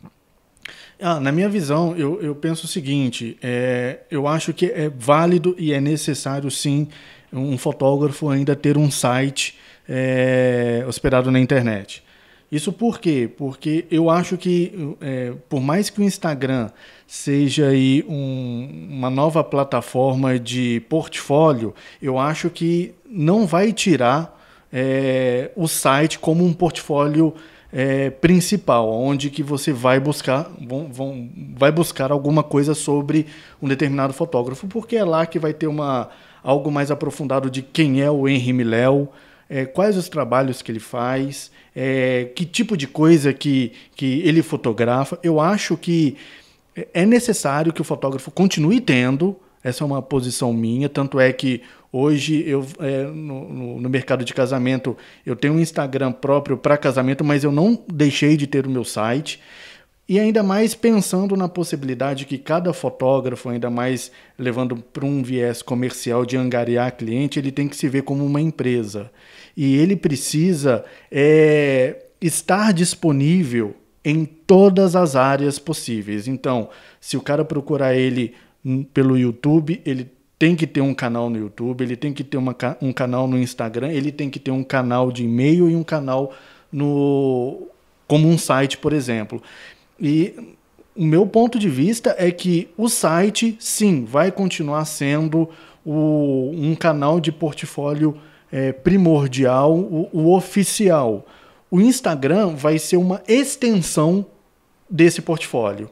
Na minha visão, eu penso o seguinte, eu acho que é válido e é necessário sim um fotógrafo ainda ter um site hospedado na internet. Isso por quê? Porque eu acho que, por mais que o Instagram seja aí uma nova plataforma de portfólio, eu acho que não vai tirar o site como um portfólio principal, onde que você vai buscar alguma coisa sobre um determinado fotógrafo, porque é lá que vai ter algo mais aprofundado de quem é o Henrique Miléo, quais os trabalhos que ele faz, que tipo de coisa que ele fotografa. Eu acho que é necessário que o fotógrafo continue tendo, essa é uma posição minha, tanto é que hoje eu no mercado de casamento eu tenho um Instagram próprio para casamento, mas eu não deixei de ter o meu site. E ainda mais pensando na possibilidade que cada fotógrafo, ainda mais levando para um viés comercial de angariar cliente, ele tem que se ver como uma empresa. E ele precisa estar disponível em todas as áreas possíveis. Então, se o cara procurar ele pelo YouTube, ele tem que ter um canal no YouTube, ele tem que ter um canal no Instagram, ele tem que ter um canal de e-mail e um canal como um site, por exemplo. E o meu ponto de vista é que o site, sim, vai continuar sendo um canal de portfólio primordial, o oficial. O Instagram vai ser uma extensão desse portfólio.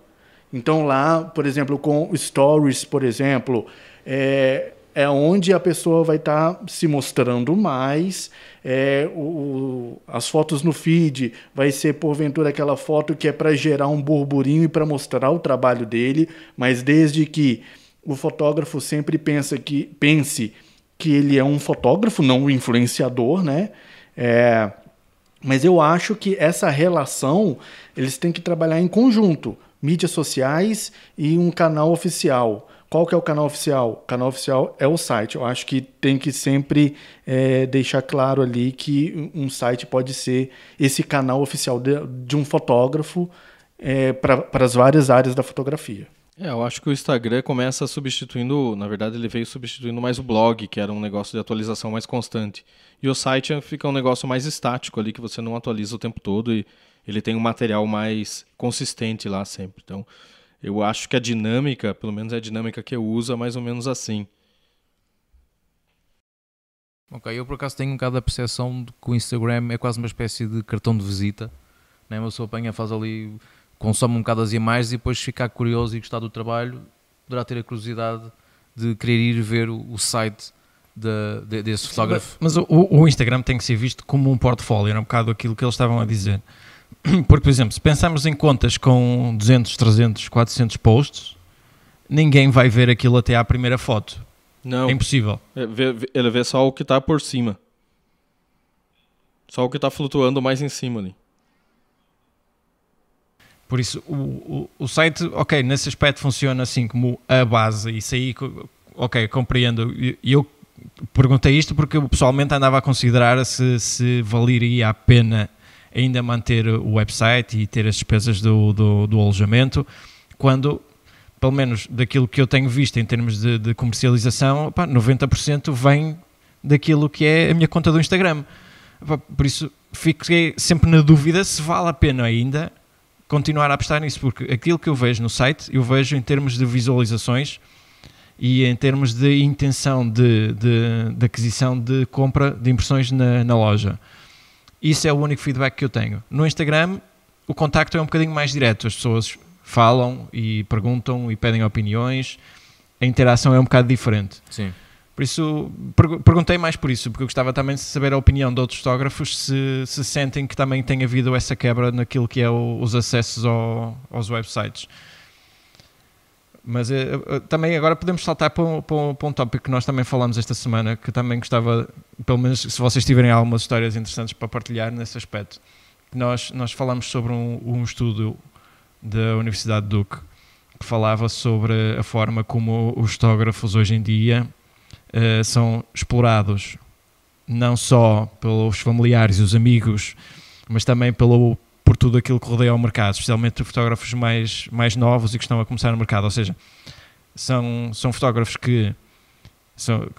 Então lá, por exemplo, com stories, por exemplo, é onde a pessoa vai estar se mostrando mais, as fotos no feed vai ser porventura aquela foto que é para gerar um burburinho e para mostrar o trabalho dele, mas desde que o fotógrafo sempre pense que ele é um fotógrafo, não um influenciador, né? Mas eu acho que essa relação eles têm que trabalhar em conjunto, mídias sociais e um canal oficial. Qual que é o canal oficial? O canal oficial é o site. Eu acho que tem que sempre deixar claro ali que um site pode ser esse canal oficial de um fotógrafo para as várias áreas da fotografia. É, eu acho que o Instagram começa substituindo, na verdade ele veio substituindo mais o blog, que era um negócio de atualização mais constante. E o site fica um negócio mais estático ali, que você não atualiza o tempo todo e ele tem um material mais consistente lá sempre. Então, eu acho que a dinâmica, pelo menos é a dinâmica que eu uso, é mais ou menos assim. Ok, eu por acaso tenho um bocado a percepção de que o Instagram é quase uma espécie de cartão de visita, né? Uma pessoa apanha, faz ali, consome um bocado as imagens e depois ficar curioso e gostar do trabalho, poderá ter a curiosidade de querer ir ver o site desse fotógrafo. Mas o Instagram tem que ser visto como um portfólio, era um bocado aquilo que eles estavam a dizer. Porque, por exemplo, se pensarmos em contas com 200, 300, 400 posts, ninguém vai ver aquilo até à primeira foto. Não. É impossível. Ele vê só o que está por cima. Só o que está flutuando mais em cima ali. Por isso, o site, ok, nesse aspecto funciona assim, como a base. Isso aí, ok, compreendo. E eu perguntei isto porque eu pessoalmente andava a considerar se valeria a pena ainda manter o website e ter as despesas do alojamento, quando... pelo menos daquilo que eu tenho visto em termos de comercialização, pá, 90% vem daquilo que é a minha conta do Instagram. Pá, por isso, fiquei sempre na dúvida se vale a pena ainda continuar a apostar nisso, porque aquilo que eu vejo no site, eu vejo em termos de visualizações e em termos de intenção de aquisição de compra de impressões na loja. Isso é o único feedback que eu tenho. No Instagram, o contacto é um bocadinho mais direto, as pessoas falam e perguntam e pedem opiniões, a interação é um bocado diferente. Sim. Por isso, perguntei mais por isso, porque eu gostava também de saber a opinião de outros fotógrafos se sentem que também tem havido essa quebra naquilo que é os acessos aos websites. Mas também agora podemos saltar para um tópico que nós também falamos esta semana, que também gostava, pelo menos se vocês tiverem algumas histórias interessantes para partilhar nesse aspecto. Nós falamos sobre um estudo da Universidade de Duke, que falava sobre a forma como os fotógrafos hoje em dia são explorados, não só pelos familiares e os amigos, mas também por tudo aquilo que rodeia o mercado, especialmente fotógrafos mais novos e que estão a começar no mercado. Ou seja, são fotógrafos que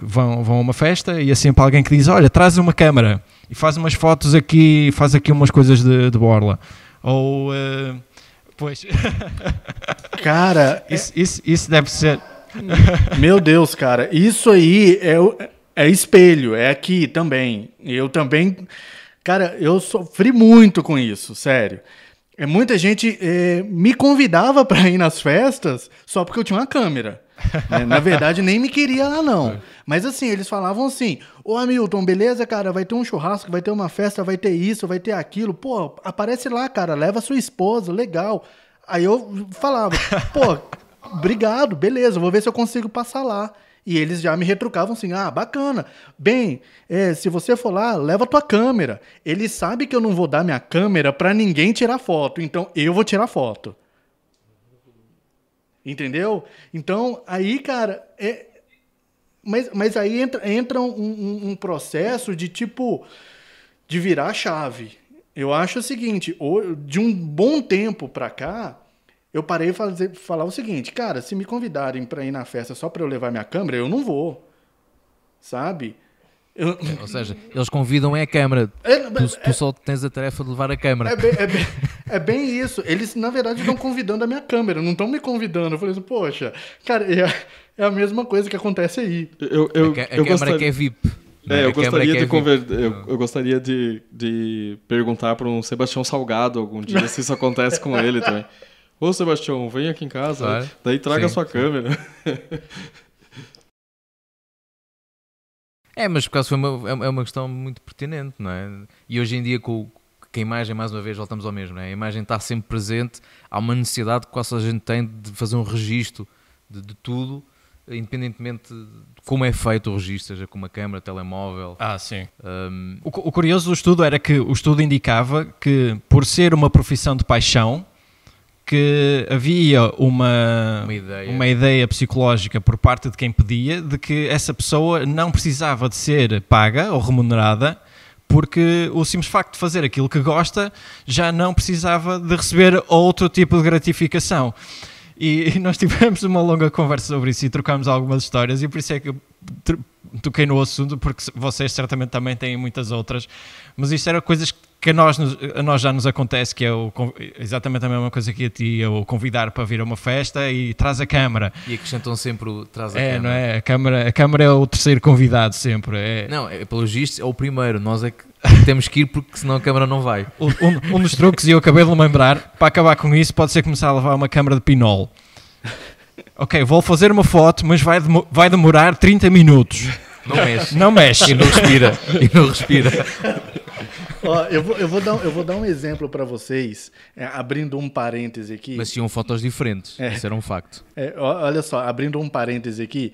vão a uma festa e há sempre alguém que diz: olha, traz uma câmara e faz umas fotos aqui, faz aqui umas coisas de borla. Ou... Pois. Cara, isso deve ser... Meu Deus, cara, isso aí é espelho, é aqui também. Eu também, cara, eu sofri muito com isso, sério. Muita gente me convidava para ir nas festas só porque eu tinha uma câmera. Na verdade, nem me queria lá, não. Mas assim, eles falavam assim: ô Hamilton, beleza, cara, vai ter um churrasco, vai ter uma festa, vai ter isso, vai ter aquilo. Pô, aparece lá, cara, leva sua esposa, legal. Aí eu falava: pô, obrigado, beleza, vou ver se eu consigo passar lá. E eles já me retrucavam assim: ah, bacana. Bem, se você for lá, leva tua câmera. Ele sabe que eu não vou dar minha câmera pra ninguém tirar foto, então eu vou tirar foto. Entendeu? Então, aí, cara... Mas aí entra um processo de, tipo, de virar a chave. Eu acho o seguinte, de um bom tempo pra cá, eu parei de falar o seguinte: cara, se me convidarem pra ir na festa só pra eu levar minha câmera, eu não vou. Sabe? Ou seja, eles convidam a câmera. Tu só tens a tarefa de levar a câmera. É bem isso. Eles, na verdade, estão convidando a minha câmera, não estão me convidando. Eu falei assim: poxa, cara, é a mesma coisa que acontece aí. A câmera que é VIP. Né? Eu gostaria de perguntar para um Sebastião Salgado algum dia se isso acontece com ele também. Ô Sebastião, vem aqui em casa, claro. Daí traga a sua câmera. É, mas por causa é uma questão muito pertinente, não é? E hoje em dia, com a imagem, mais uma vez, voltamos ao mesmo, não é? A imagem está sempre presente, há uma necessidade que quase a gente tem de fazer um registro de tudo, independentemente de como é feito o registro, seja com uma câmera, telemóvel... Ah, sim. O curioso do estudo era que o estudo indicava que, por ser uma profissão de paixão, que havia uma ideia psicológica por parte de quem pedia de que essa pessoa não precisava de ser paga ou remunerada, porque o simples facto de fazer aquilo que gosta já não precisava de receber outro tipo de gratificação. E nós tivemos uma longa conversa sobre isso e trocámos algumas histórias, e por isso é que eu toquei no assunto, porque vocês certamente também têm muitas outras, mas isto era coisas que a nós já nos acontece, que é exatamente a mesma coisa que a ti, eu convidar para vir a uma festa e traz a câmara. E acrescentam sempre o traz a câmara. Não é? A câmara é o terceiro convidado sempre. É... Não, é, pelos vistos é o primeiro, nós é que temos que ir porque senão a câmara não vai. Um dos truques, e eu acabei de lembrar, para acabar com isso, pode ser começar a levar uma câmara de pinol. Ok, vou fazer uma foto, mas vai demorar 30 minutos. Não mexe. Não mexe. E não respira. E não respira. Ó, eu vou dar um exemplo para vocês, abrindo um parêntese aqui. Mas tinham fotos diferentes, isso era um facto. Olha só, abrindo um parêntese aqui,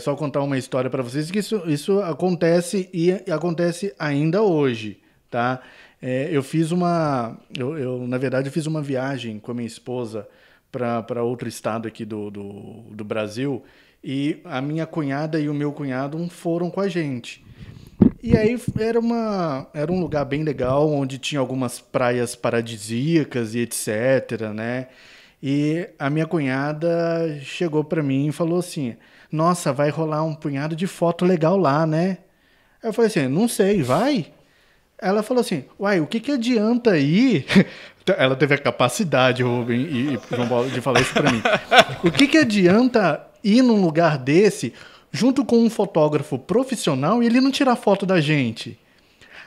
só contar uma história para vocês, que isso acontece e acontece ainda hoje, tá? Eu, na verdade, fiz uma viagem com a minha esposa para outro estado aqui do Brasil, e a minha cunhada e o meu cunhado foram com a gente. E aí era um lugar bem legal, onde tinha algumas praias paradisíacas e etc, né? E a minha cunhada chegou para mim e falou assim, nossa, vai rolar um punhado de foto legal lá, né? Eu falei assim, não sei, vai? Ela falou assim, uai, o que adianta aí? Ela teve a capacidade, Ruben e João Paulo, de falar isso para mim. O que adianta ir num lugar desse... junto com um fotógrafo profissional, e ele não tirar foto da gente.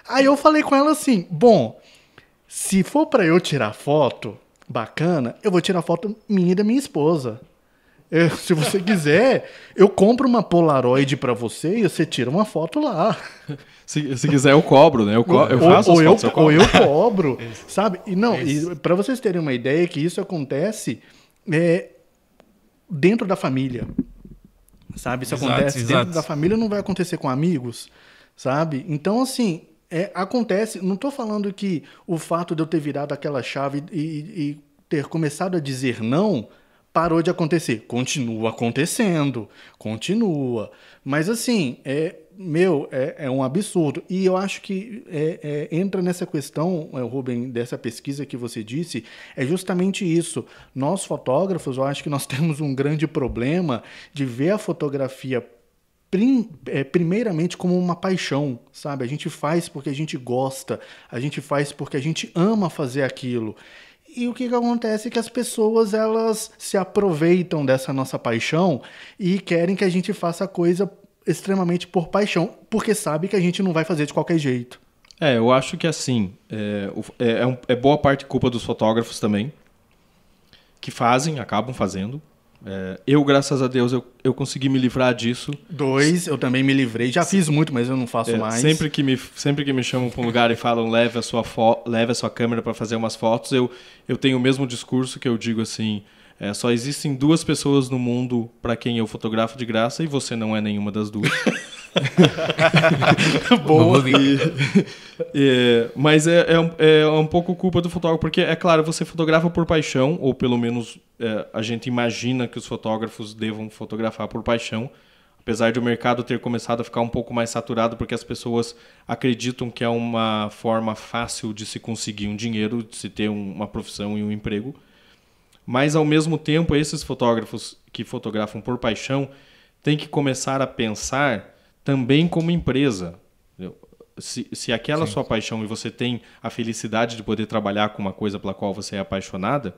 Aí eu falei com ela assim, bom, se for para eu tirar foto bacana, eu vou tirar foto minha e da minha esposa. Se você quiser, eu compro uma Polaroid para você e você tira uma foto lá. Se quiser, eu cobro, né? Eu faço, ou eu cobro, sabe? E não, e para vocês terem uma ideia que isso acontece dentro da família. Sabe, isso acontece dentro da família, não vai acontecer com amigos, sabe? Então, assim, acontece... Não estou falando que o fato de eu ter virado aquela chave e ter começado a dizer não parou de acontecer. Continua acontecendo, continua. Mas, assim, é um absurdo. E eu acho que entra nessa questão, Ruben, dessa pesquisa que você disse, é justamente isso. Nós, fotógrafos, eu acho que nós temos um grande problema de ver a fotografia primeiramente como uma paixão, sabe? A gente faz porque a gente gosta, a gente faz porque a gente ama fazer aquilo. E o que acontece é que as pessoas, elas se aproveitam dessa nossa paixão e querem que a gente faça a coisa extremamente por paixão, porque sabe que a gente não vai fazer de qualquer jeito. Eu acho que assim, boa parte culpa dos fotógrafos também, que fazem, acabam fazendo. Eu, graças a Deus, eu consegui me livrar disso. Eu também me livrei. Já fiz muito, mas eu não faço mais. Sempre que me chamam para um lugar e falam, leve a sua câmera para fazer umas fotos, eu tenho o mesmo discurso que eu digo assim... só existem duas pessoas no mundo para quem eu fotografo de graça e você não é nenhuma das duas. Boa. Mas é um pouco culpa do fotógrafo, porque, é claro, você fotografa por paixão, ou pelo menos a gente imagina que os fotógrafos devam fotografar por paixão, apesar de o mercado ter começado a ficar um pouco mais saturado, porque as pessoas acreditam que é uma forma fácil de se conseguir um dinheiro, de se ter uma profissão e um emprego. Mas, ao mesmo tempo, esses fotógrafos que fotografam por paixão têm que começar a pensar também como empresa. Se aquela sua paixão e você tem a felicidade de poder trabalhar com uma coisa pela qual você é apaixonada,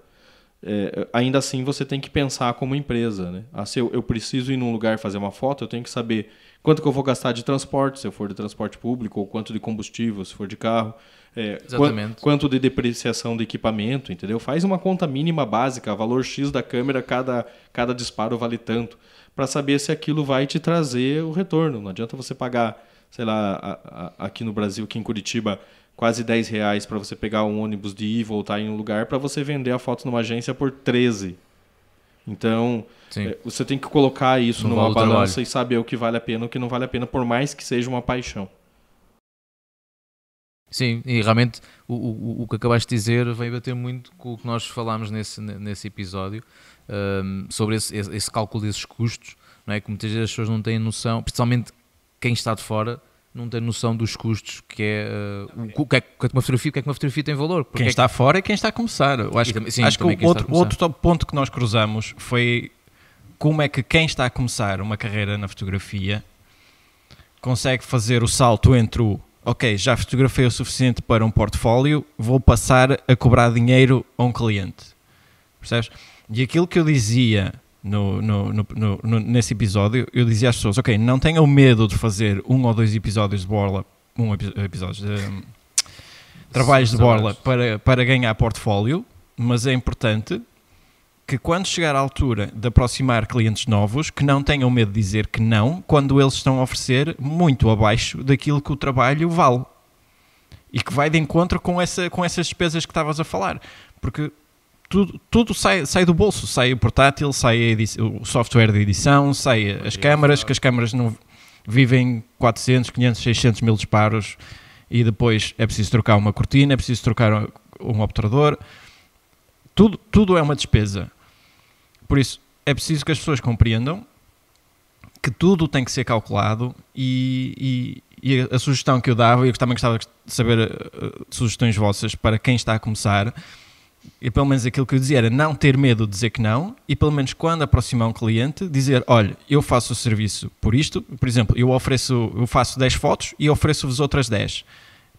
ainda assim você tem que pensar como empresa, né? Se eu preciso ir num lugar fazer uma foto, eu tenho que saber quanto que eu vou gastar de transporte, se eu for de transporte público, ou quanto de combustível, se for de carro... Quanto de depreciação do equipamento, entendeu? Faz uma conta mínima básica, valor X da câmera, cada disparo vale tanto, para saber se aquilo vai te trazer o retorno. Não adianta você pagar, sei lá, aqui no Brasil, aqui em Curitiba, quase R$10 para você pegar um ônibus de ir e voltar em um lugar, para você vender a foto numa agência por 13. Então, você tem que colocar isso numa balança e saber o que vale a pena e o que não vale a pena, por mais que seja uma paixão. Sim, e realmente o que acabaste de dizer vem bater muito com o que nós falámos nesse episódio, sobre esse cálculo desses custos, não é? Que muitas vezes as pessoas não têm noção, principalmente quem está de fora, não tem noção dos custos, que é o que é que uma fotografia tem valor. Porque quem está fora é quem está a começar. Eu acho que o outro ponto que nós cruzamos foi como é que quem está a começar uma carreira na fotografia consegue fazer o salto entre o ok, já fotografei o suficiente para um portfólio, vou passar a cobrar dinheiro a um cliente. Percebes? E aquilo que eu dizia nesse episódio, eu dizia às pessoas, ok, não tenham medo de fazer um ou dois episódios de borla, trabalhos de borla para ganhar portfólio, mas é importante que quando chegar à altura de aproximar clientes novos, que não tenham medo de dizer que não, quando eles estão a oferecer muito abaixo daquilo que o trabalho vale. E que vai de encontro com essas despesas que estavas a falar. Porque tudo sai do bolso. Sai o portátil, sai o software de edição, sai as câmaras, que as câmaras não vivem 400, 500, 600 mil disparos. E depois é preciso trocar uma cortina, é preciso trocar um obturador. Tudo é uma despesa. Por isso, é preciso que as pessoas compreendam que tudo tem que ser calculado e a sugestão que eu dava, e eu também gostava de saber sugestões vossas para quem está a começar, e pelo menos aquilo que eu dizia era não ter medo de dizer que não, e pelo menos quando aproximar um cliente, dizer, olha, eu faço o serviço por isto, por exemplo, eu faço 10 fotos e ofereço-vos outras 10,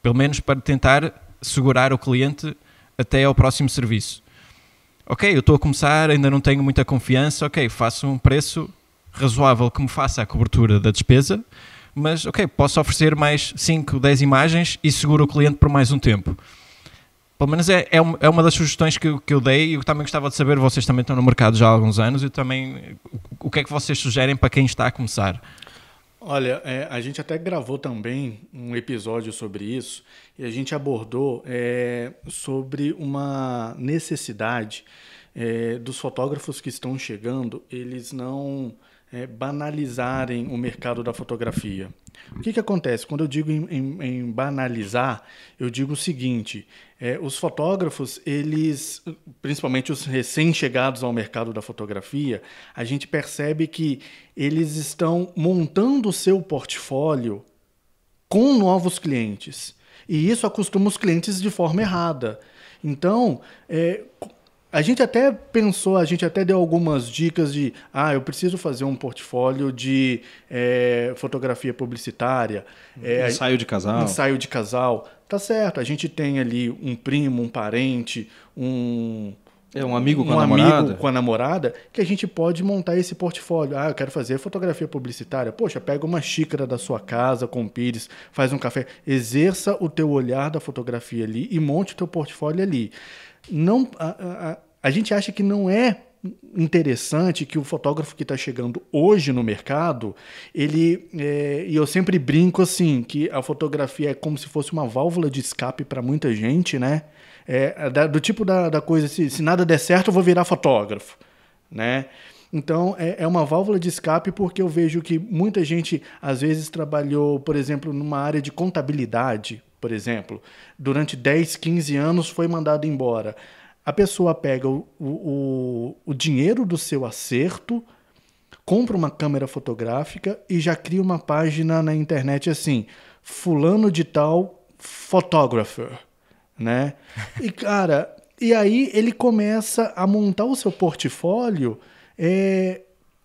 pelo menos para tentar segurar o cliente até ao próximo serviço. Ok, eu estou a começar, ainda não tenho muita confiança, ok, faço um preço razoável que me faça a cobertura da despesa, mas ok, posso oferecer mais 5, 10 imagens e seguro o cliente por mais um tempo. Pelo menos é uma das sugestões que eu dei, e eu também gostava de saber, vocês também estão no mercado já há alguns anos, e também o que é que vocês sugerem para quem está a começar? Olha, a gente até gravou também um episódio sobre isso, e a gente abordou sobre uma necessidade dos fotógrafos que estão chegando, eles não banalizarem o mercado da fotografia. O que acontece? Quando eu digo em banalizar, eu digo o seguinte, os fotógrafos, eles, principalmente os recém-chegados ao mercado da fotografia, a gente percebe que eles estão montando o seu portfólio com novos clientes. E isso acostuma os clientes de forma errada. Então, a gente até pensou, a gente até deu algumas dicas de eu preciso fazer um portfólio de fotografia publicitária. Ensaio de casal. Ensaio de casal. Tá certo, a gente tem ali um primo, um parente, um amigo com a namorada. Que a gente pode montar esse portfólio. Eu quero fazer fotografia publicitária. Poxa, pega uma xícara da sua casa com pires, faz um café, exerça o teu olhar da fotografia ali e monte o teu portfólio ali. Não, a gente acha que não é interessante que o fotógrafo que está chegando hoje no mercado, ele e eu sempre brinco assim, que a fotografia é como se fosse uma válvula de escape para muita gente, né? Do tipo da coisa, se nada der certo, eu vou virar fotógrafo, né? Então, é uma válvula de escape, porque eu vejo que muita gente, às vezes, trabalhou, por exemplo, numa área de contabilidade, por exemplo, durante 10, 15 anos foi mandado embora. A pessoa pega o dinheiro do seu acerto, compra uma câmera fotográfica e já cria uma página na internet assim, fulano de tal photographer, né? E cara, e aí ele começa a montar o seu portfólio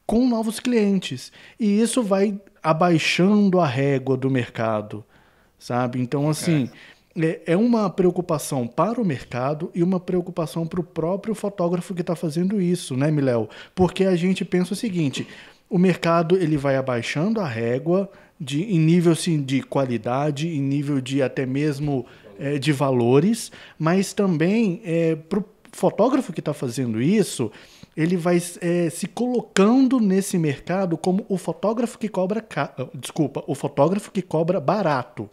com novos clientes. E isso vai abaixando a régua do mercado, sabe? Então, assim, é uma preocupação para o mercado e uma preocupação para o próprio fotógrafo que está fazendo isso, né, Miléo? Porque a gente pensa o seguinte, o mercado ele vai abaixando a régua em nível assim, de qualidade, em nível de até mesmo de valores, mas também para o fotógrafo que está fazendo isso, ele vai se colocando nesse mercado como o fotógrafo que cobra o fotógrafo que cobra barato.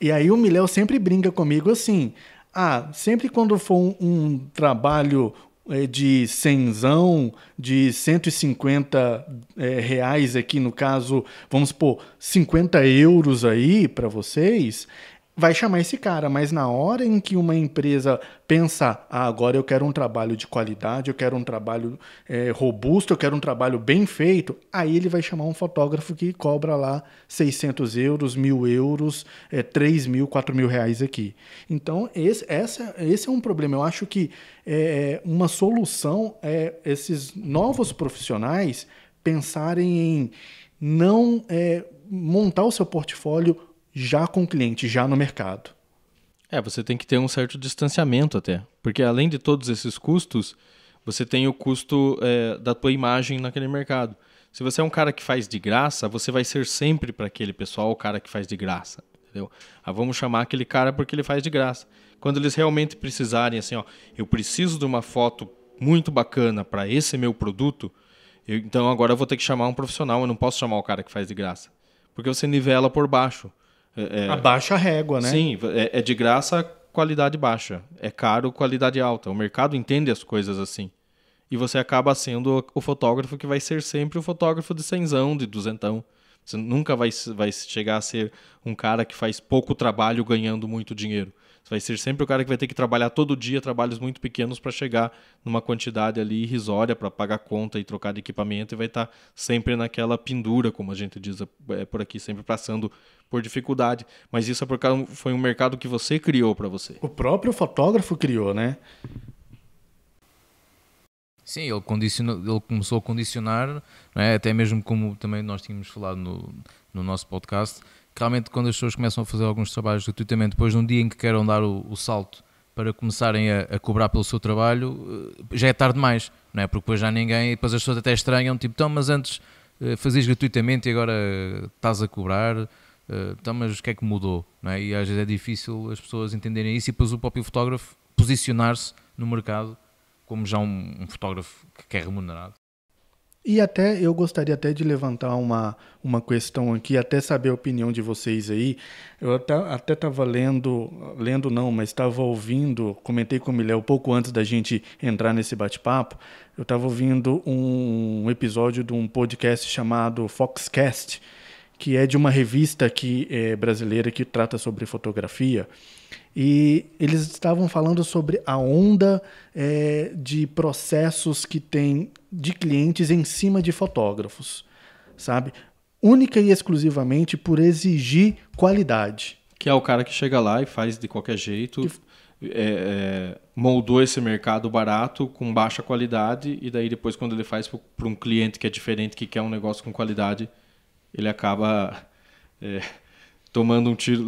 E aí o Miléo sempre brinca comigo assim, sempre quando for um trabalho de cenzão, de 150 reais aqui, no caso, vamos pôr 50 euros aí para vocês, vai chamar esse cara, mas na hora em que uma empresa pensa, ah, agora eu quero um trabalho de qualidade, eu quero um trabalho robusto, eu quero um trabalho bem feito, aí ele vai chamar um fotógrafo que cobra lá 600 euros, 1.000 euros, 3 mil, 4 mil reais aqui. Então, esse é um problema. Eu acho que uma solução é esses novos profissionais pensarem em não montar o seu portfólio já com o cliente, já no mercado. É, você tem que ter um certo distanciamento até, porque além de todos esses custos, você tem o custo da tua imagem naquele mercado. Se você é um cara que faz de graça, você vai ser sempre para aquele pessoal o cara que faz de graça, entendeu? Ah, vamos chamar aquele cara porque ele faz de graça. Quando eles realmente precisarem, assim, ó, eu preciso de uma foto muito bacana para esse meu produto, então agora eu vou ter que chamar um profissional, eu não posso chamar o cara que faz de graça, porque você nivela por baixo. Abaixa a régua, né? Sim, é de graça, qualidade baixa. É caro, qualidade alta. O mercado entende as coisas assim. E você acaba sendo o fotógrafo que vai ser sempre o fotógrafo de cenzão, de duzentão. Você nunca vai chegar a ser um cara que faz pouco trabalho ganhando muito dinheiro. Você vai ser sempre o cara que vai ter que trabalhar todo dia, trabalhos muito pequenos para chegar numa quantidade ali irrisória para pagar conta e trocar de equipamento, e vai estar sempre naquela pendura, como a gente diz por aqui, sempre passando por dificuldade. Mas isso é por causa, foi um mercado que você criou para você. O próprio fotógrafo criou, né? Sim, ele começou a condicionar, né? Até mesmo como também nós tínhamos falado no nosso podcast, realmente quando as pessoas começam a fazer alguns trabalhos gratuitamente, depois de um dia em que queiram dar o salto para começarem a cobrar pelo seu trabalho, já é tarde demais, não é? Porque depois já ninguém, depois as pessoas até estranham, tipo, então, mas antes fazias gratuitamente e agora estás a cobrar, então, mas o que é que mudou? Não é? E às vezes é difícil as pessoas entenderem isso, e depois o próprio fotógrafo posicionar-se no mercado como já um fotógrafo que é remunerado. E até eu gostaria até de levantar uma questão aqui, até saber a opinião de vocês aí. Eu até estava lendo não, mas estava ouvindo, comentei com o Miléo pouco antes da gente entrar nesse bate-papo, eu estava ouvindo um episódio de um podcast chamado Foxcast, que é de uma revista brasileira que trata sobre fotografia. E eles estavam falando sobre a onda de processos que tem de clientes em cima de fotógrafos, sabe? Única e exclusivamente por exigir qualidade. Que é o cara que chega lá e faz de qualquer jeito, moldou esse mercado barato com baixa qualidade, e daí depois quando ele faz para um cliente que é diferente, que quer um negócio com qualidade, ele acaba...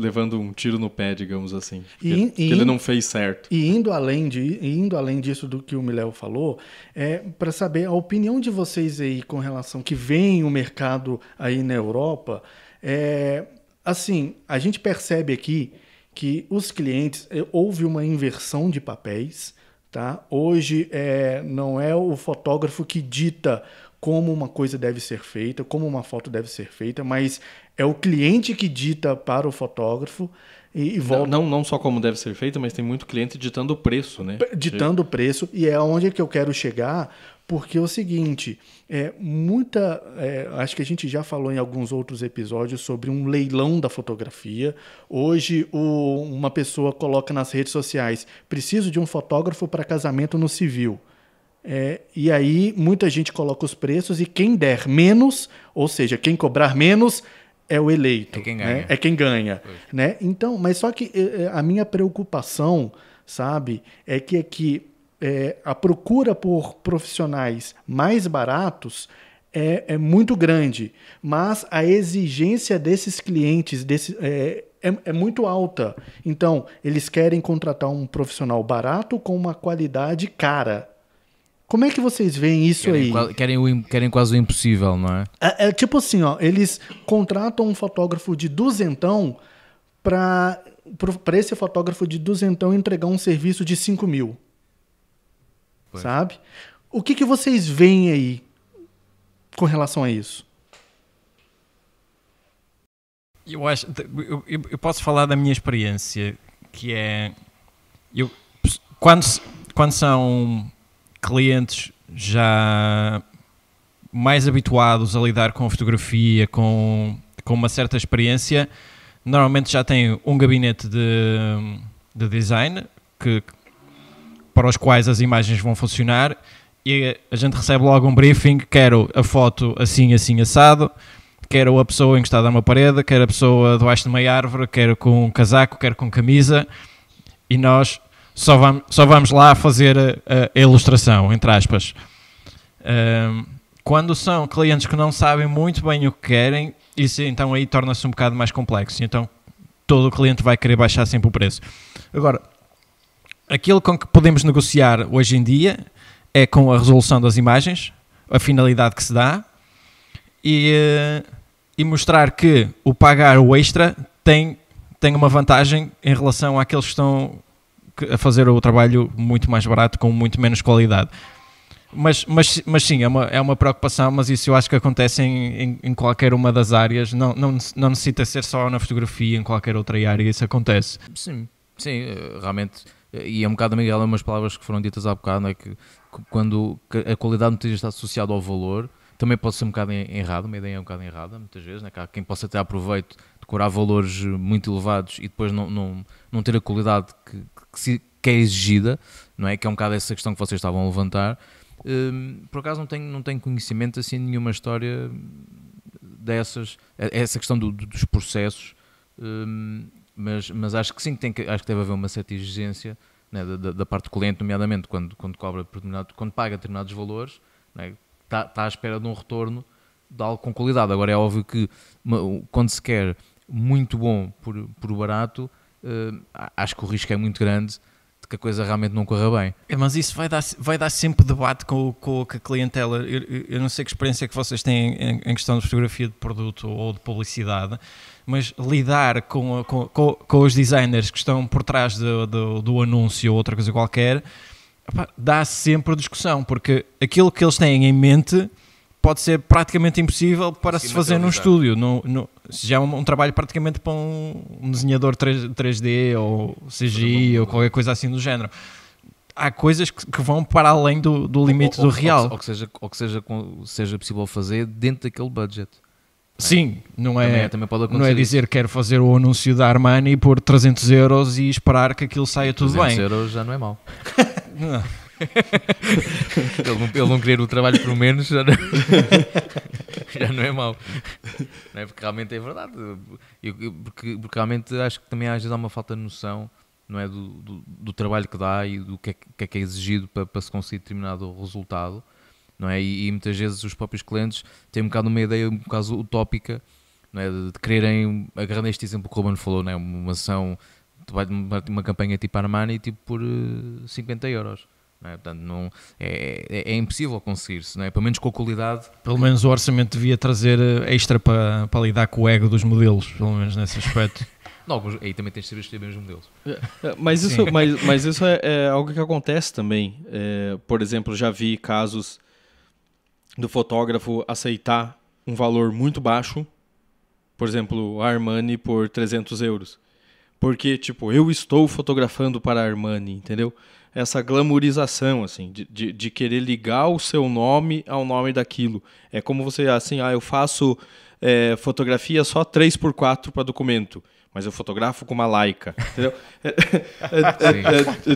levando um tiro no pé, digamos assim, porque ele não fez certo. E indo além disso do que o Miléo falou, para saber a opinião de vocês aí com relação que vem o mercado aí na Europa, assim, a gente percebe aqui que os clientes, houve uma inversão de papéis, tá? Hoje não é o fotógrafo que dita como uma coisa deve ser feita, como uma foto deve ser feita, mas é o cliente que dita para o fotógrafo e volta... Não só como deve ser feita, mas tem muito cliente ditando o preço, né? Ditando o preço, e é onde que eu quero chegar, porque é o seguinte, acho que a gente já falou em alguns outros episódios sobre um leilão da fotografia. Hoje uma pessoa coloca nas redes sociais, preciso de um fotógrafo para casamento no civil. E aí muita gente coloca os preços, e quem der menos, ou seja, quem cobrar menos é o eleito, é quem ganha, né? Né? Então, mas só que a minha preocupação, sabe, é que a procura por profissionais mais baratos é muito grande, mas a exigência desses clientes é muito alta. Então eles querem contratar um profissional barato com uma qualidade cara. Como é que vocês veem isso aí? Querem quase o impossível, não é? É tipo assim, ó, eles contratam um fotógrafo de duzentão para esse fotógrafo de duzentão entregar um serviço de 5.000. Pois. Sabe? O que vocês veem aí com relação a isso? Eu posso falar da minha experiência, que é... Quando são... clientes já mais habituados a lidar com fotografia, com uma certa experiência, Normalmente já têm um gabinete de design que, para os quais as imagens vão funcionar, e a gente recebe logo um briefing: quero a foto assim, assim, assado, quero a pessoa encostada a uma parede, quero a pessoa debaixo de uma árvore, quero com um casaco, quero com camisa, e nós só vamos lá fazer a ilustração, entre aspas. Quando são clientes que não sabem muito bem o que querem, isso então aí torna-se um bocado mais complexo. Então todo o cliente vai querer baixar sempre o preço. Agora, aquilo com que podemos negociar hoje em dia é com a resolução das imagens, a finalidade que se dá, e mostrar que o pagar o extra tem uma vantagem em relação àqueles que estão a fazer o trabalho muito mais barato, com muito menos qualidade. Mas sim, é uma preocupação, mas isso eu acho que acontece em qualquer uma das áreas, não necessita ser só na fotografia, em qualquer outra área isso acontece. Sim, realmente, e é um bocado, Miguel, é umas palavras que foram ditas há bocado, não é? Que quando a qualidade muitas vezes está associada ao valor, também pode ser um bocado errado, uma ideia é um bocado errada muitas vezes, né? Que há quem possa ter aproveito de cobrar valores muito elevados e depois não ter a qualidade que é exigida, não é? Que é um bocado essa questão que vocês estavam a levantar. Por acaso não tenho conhecimento assim de nenhuma história dessas, essa questão dos processos, mas acho que sim, acho que deve haver uma certa exigência, né, da parte do cliente, nomeadamente quando paga determinados valores, né, está à espera de um retorno de algo com qualidade. Agora é óbvio que quando se quer muito bom por barato, acho que o risco é muito grande que a coisa realmente não corra bem. É, mas isso vai dar sempre debate com a clientela. Eu não sei que experiência que vocês têm em questão de fotografia de produto ou de publicidade, mas lidar com os designers que estão por trás do anúncio ou outra coisa qualquer, dá sempre discussão, porque aquilo que eles têm em mente pode ser praticamente impossível para se fazer num estúdio. Já é um trabalho praticamente para um desenhador 3D ou CGI ou qualquer coisa assim do género. Há coisas que vão para além do limite do real. Ou que seja possível fazer dentro daquele budget. Sim, não é, também pode acontecer, não é dizer quero fazer o anúncio da Armani por 300 euros e esperar que aquilo saia tudo bem. 300 euros já não é mau. Não. Ele não querer o trabalho por menos já não é mau, não é? Porque realmente é verdade, porque realmente acho que também às vezes há uma falta de noção, não é, do trabalho que dá e do que é exigido para se conseguir determinado resultado, não é? E muitas vezes os próprios clientes têm um bocado uma ideia um bocado utópica, não é, de quererem agarrar este exemplo que o Ruben falou, não é? Uma ação, uma campanha tipo Armani tipo por 50 euros. Não é? Portanto, é impossível conseguir-se, não é? Pelo menos com a qualidade. Pelo menos o orçamento devia trazer extra para lidar com o ego dos modelos, pelo menos nesse aspecto. Não, aí também tens de saber escolher bem os modelos. Mas isso é algo que acontece também. Por exemplo, já vi casos do fotógrafo aceitar um valor muito baixo, por exemplo, a Armani por 300 euros. Porque, tipo, eu estou fotografando para a Armani, entendeu? Essa glamourização, assim, de querer ligar o seu nome ao nome daquilo. É como você, assim, eu faço fotografia só 3x4 para documento, mas eu fotografo com uma Leica, entendeu?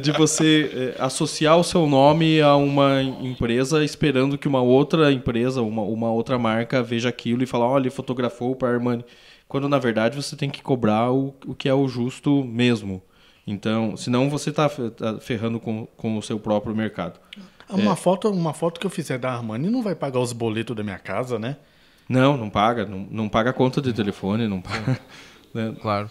De você associar o seu nome a uma empresa esperando que uma outra empresa, uma outra marca veja aquilo e fala, olha, ele fotografou para a Armani. Quando, na verdade, você tem que cobrar o que é o justo mesmo. Então, senão você está ferrando com o seu próprio mercado. Uma foto que eu fizer da Armani não vai pagar os boletos da minha casa, né? Não paga. Não paga a conta de telefone, não paga. Né? Claro.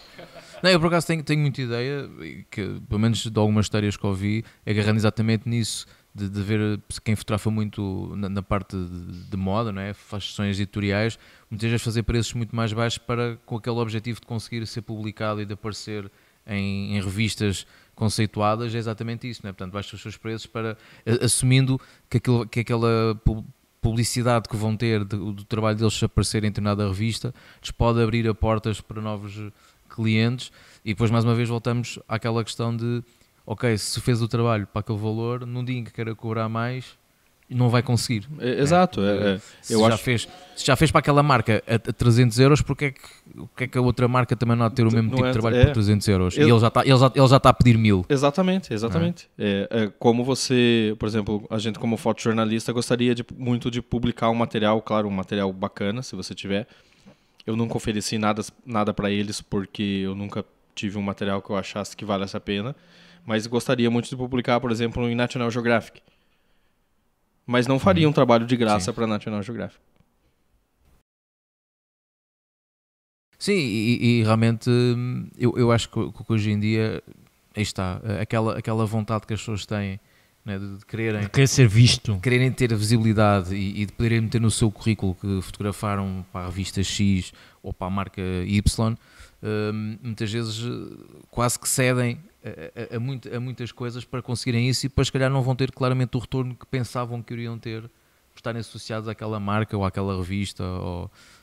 Não, eu, por acaso, tenho muita ideia, que, pelo menos de algumas histórias que ouvi, agarrando exatamente nisso, de ver quem fotografa muito na parte de moda, não é? Faz sessões editoriais, muitas vezes fazer preços muito mais baixos com aquele objetivo de conseguir ser publicado e de aparecer em revistas conceituadas, é exatamente isso, não é? Portanto, baixa os seus preços assumindo que aquela publicidade que vão ter do trabalho deles aparecer em determinada revista lhes pode abrir a portas para novos clientes. E depois, mais uma vez, voltamos àquela questão de, ok, se fez o trabalho para aquele valor, num dia em que queira cobrar mais, não vai conseguir. É, exato. É. Se já fez para aquela marca a 300 euros, porque é que a outra marca também não há de ter o mesmo tipo de trabalho por 300 euros? E ele já está a pedir 1000. Exatamente. É como você, por exemplo, a gente como fotojornalista gostaria muito de publicar um material, claro, um material bacana, se você tiver. Eu nunca ofereci nada para eles porque eu nunca tive um material que eu achasse que valesse a pena, mas gostaria muito de publicar, por exemplo, em National Geographic. Mas não faria um trabalho de graça para National Geographic. Sim, e realmente eu acho que hoje em dia, aí está, aquela vontade que as pessoas têm, né, de querer ser visto, de quererem ter visibilidade e de poderem meter no seu currículo que fotografaram para a revista X ou para a marca Y, muitas vezes quase que cedem a muitas coisas para conseguirem isso, e depois se calhar não vão ter claramente o retorno que pensavam que iriam ter por estarem associados àquela marca ou àquela revista.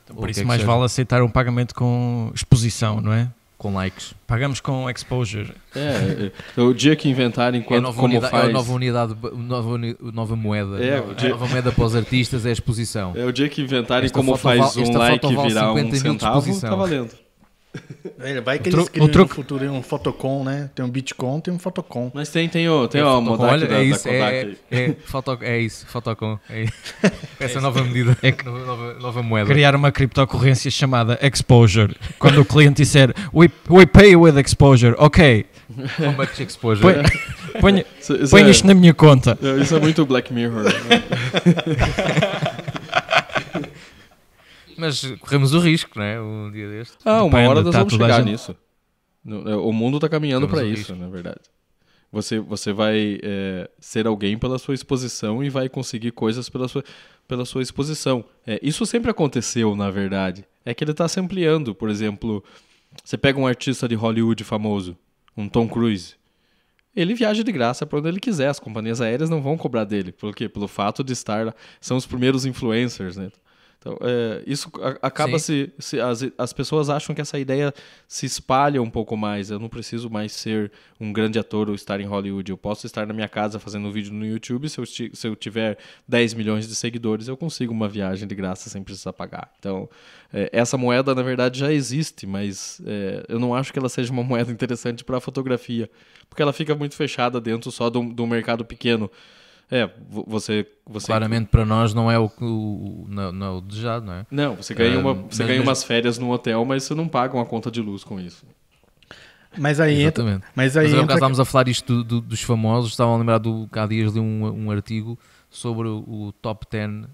Então, por isso mais vale aceitar um pagamento com exposição, não é? Com likes. Pagamos com exposure. O dia que inventarem nova moeda. Nova moeda para os artistas é a exposição. É o dia que inventarem como faz um like e virar um centavo, está valendo. Vai que eles criam no futuro um Fotocom, né? Tem um Bitcoin, tem um Fotocom. Mas tem a Kodak, olha, é isso, Fotocom. É isso. Essa nova medida, nova moeda. Criar uma criptocorrência chamada Exposure. Quando o cliente disser we pay with exposure, ok. How much exposure? Põe isto na minha conta. Isso é muito Black Mirror. Mas corremos o risco, não é? Um dia deste. Uma hora nós vamos chegar nisso. O mundo está caminhando para isso, na verdade. Você vai ser alguém pela sua exposição e vai conseguir coisas pela sua exposição. Isso sempre aconteceu, na verdade. É que ele está se ampliando. Por exemplo, você pega um artista de Hollywood famoso, um Tom Cruise. Ele viaja de graça para onde ele quiser. As companhias aéreas não vão cobrar dele. Por quê? Pelo fato de estar lá. São os primeiros influencers, né? Então, isso acaba se as pessoas acham que essa ideia se espalha um pouco mais. Eu não preciso mais ser um grande ator ou estar em Hollywood. Eu posso estar na minha casa fazendo um vídeo no YouTube. Se eu tiver 10 milhões de seguidores, eu consigo uma viagem de graça sem precisar pagar. Então, essa moeda, na verdade, já existe, mas eu não acho que ela seja uma moeda interessante para a fotografia, porque ela fica muito fechada dentro só de um mercado pequeno. Você claramente para nós não é o desejado, não é? Não, você ganha umas férias num hotel, mas você não paga uma conta de luz com isso. Mas aí estávamos a falar isto dos famosos. Estavam a lembrar que há dias li um artigo sobre o top 10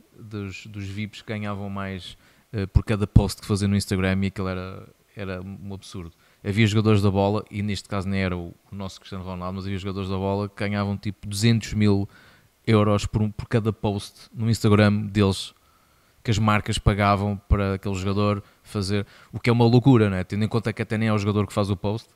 dos VIPs que ganhavam mais por cada post que faziam no Instagram, e aquilo era um absurdo. Havia jogadores da bola, e neste caso nem era o nosso Cristiano Ronaldo, mas havia jogadores da bola que ganhavam tipo 200 mil euros por cada post no Instagram deles, que as marcas pagavam para aquele jogador fazer, o que é uma loucura, né? Tendo em conta que até nem é o jogador que faz o post.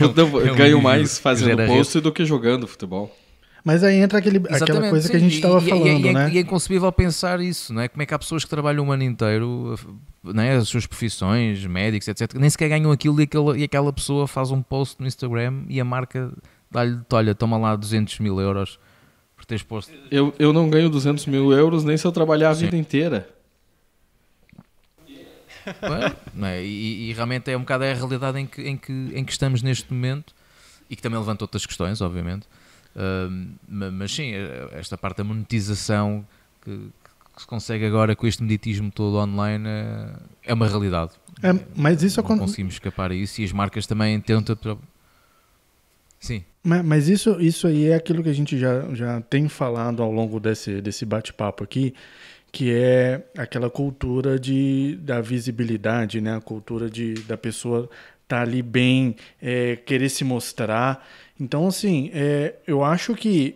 Eu ganho mais fazendo post do que jogando futebol. Mas aí entra aquela coisa que a gente estava falando, né? E é inconcebível pensar isso, não é? Como é que há pessoas que trabalham o ano inteiro, né? As suas profissões, médicos, etc., nem sequer ganham aquilo, e aquela pessoa faz um post no Instagram e a marca dá-lhe, olha, toma lá 200 mil euros por teres posto. Eu não ganho 200 mil euros nem se eu trabalhar a vida inteira. Bom, é? E realmente é um bocado a realidade em que estamos neste momento, e que também levanta outras questões, obviamente. Mas sim, esta parte da monetização que se consegue agora com este mediatismo todo online é uma realidade. Mas isso não conseguimos escapar a isso, e as marcas também tentam. Sim. Mas isso aí é aquilo que a gente já tem falado ao longo desse bate-papo aqui, que é aquela cultura da visibilidade, né? A cultura da pessoa estar ali bem, querer se mostrar. Então, assim, eu acho que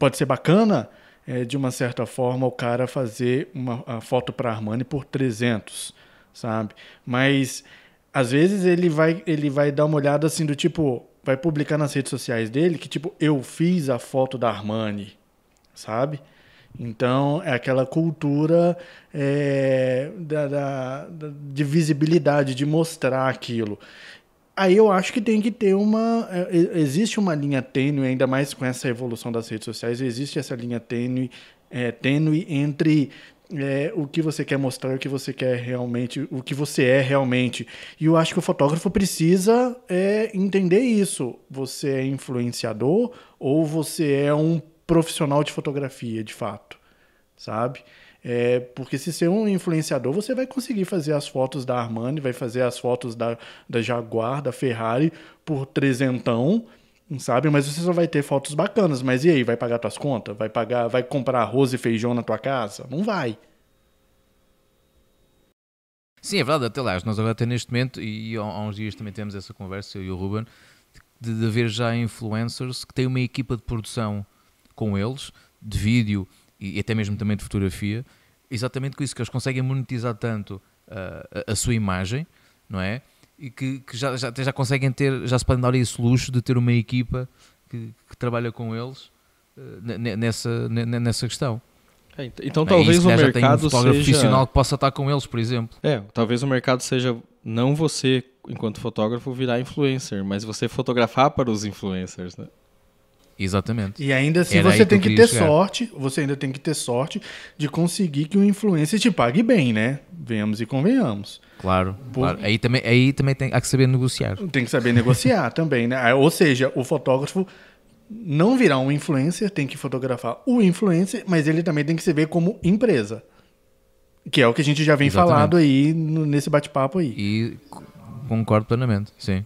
pode ser bacana, de uma certa forma, o cara fazer uma foto para Armani por 300, sabe? Mas, às vezes, ele vai dar uma olhada assim do tipo, vai publicar nas redes sociais dele que, tipo, eu fiz a foto da Armani, sabe? Então, é aquela cultura de visibilidade, de mostrar aquilo. Aí eu acho que tem que ter uma... Existe uma linha tênue, ainda mais com essa evolução das redes sociais, existe essa linha tênue, entre... o que você quer mostrar, o que você quer realmente, o que você é realmente. E eu acho que o fotógrafo precisa entender isso. Você é influenciador ou você é um profissional de fotografia, de fato, sabe? Porque se ser um influenciador, você vai conseguir fazer as fotos da Armani, vai fazer as fotos da Jaguar, da Ferrari por trezentão, sabe? Mas você só vai ter fotos bacanas. Mas e aí? Vai pagar tuas contas? Vai comprar arroz e feijão na tua casa? Não vai. Sim, é verdade. Até lá, nós agora até neste momento, e há uns dias também temos essa conversa, eu e o Ruben, de haver já influencers que têm uma equipa de produção com eles, de vídeo e até mesmo também de fotografia, exatamente com isso, que eles conseguem monetizar tanto a sua imagem, não é? E que já conseguem ter, já se podem dar esse luxo de ter uma equipa que trabalha com eles nessa questão. Então talvez o mercado seja... um fotógrafo profissional que possa estar com eles, por exemplo. Talvez o mercado seja, não você, enquanto fotógrafo, virar influencer, mas você fotografar para os influencers, né? Exatamente. E ainda assim você tem que ter sorte, você ainda tem que ter sorte de conseguir que o influencer te pague bem, né? Venhamos e convenhamos. Claro, claro. Aí também há que saber negociar. Tem que saber negociar também, né? Ou seja, o fotógrafo não virar um influencer, tem que fotografar o influencer, mas ele também tem que se ver como empresa. Que é o que a gente já vem falado aí nesse bate-papo aí. E concordo plenamente, sim.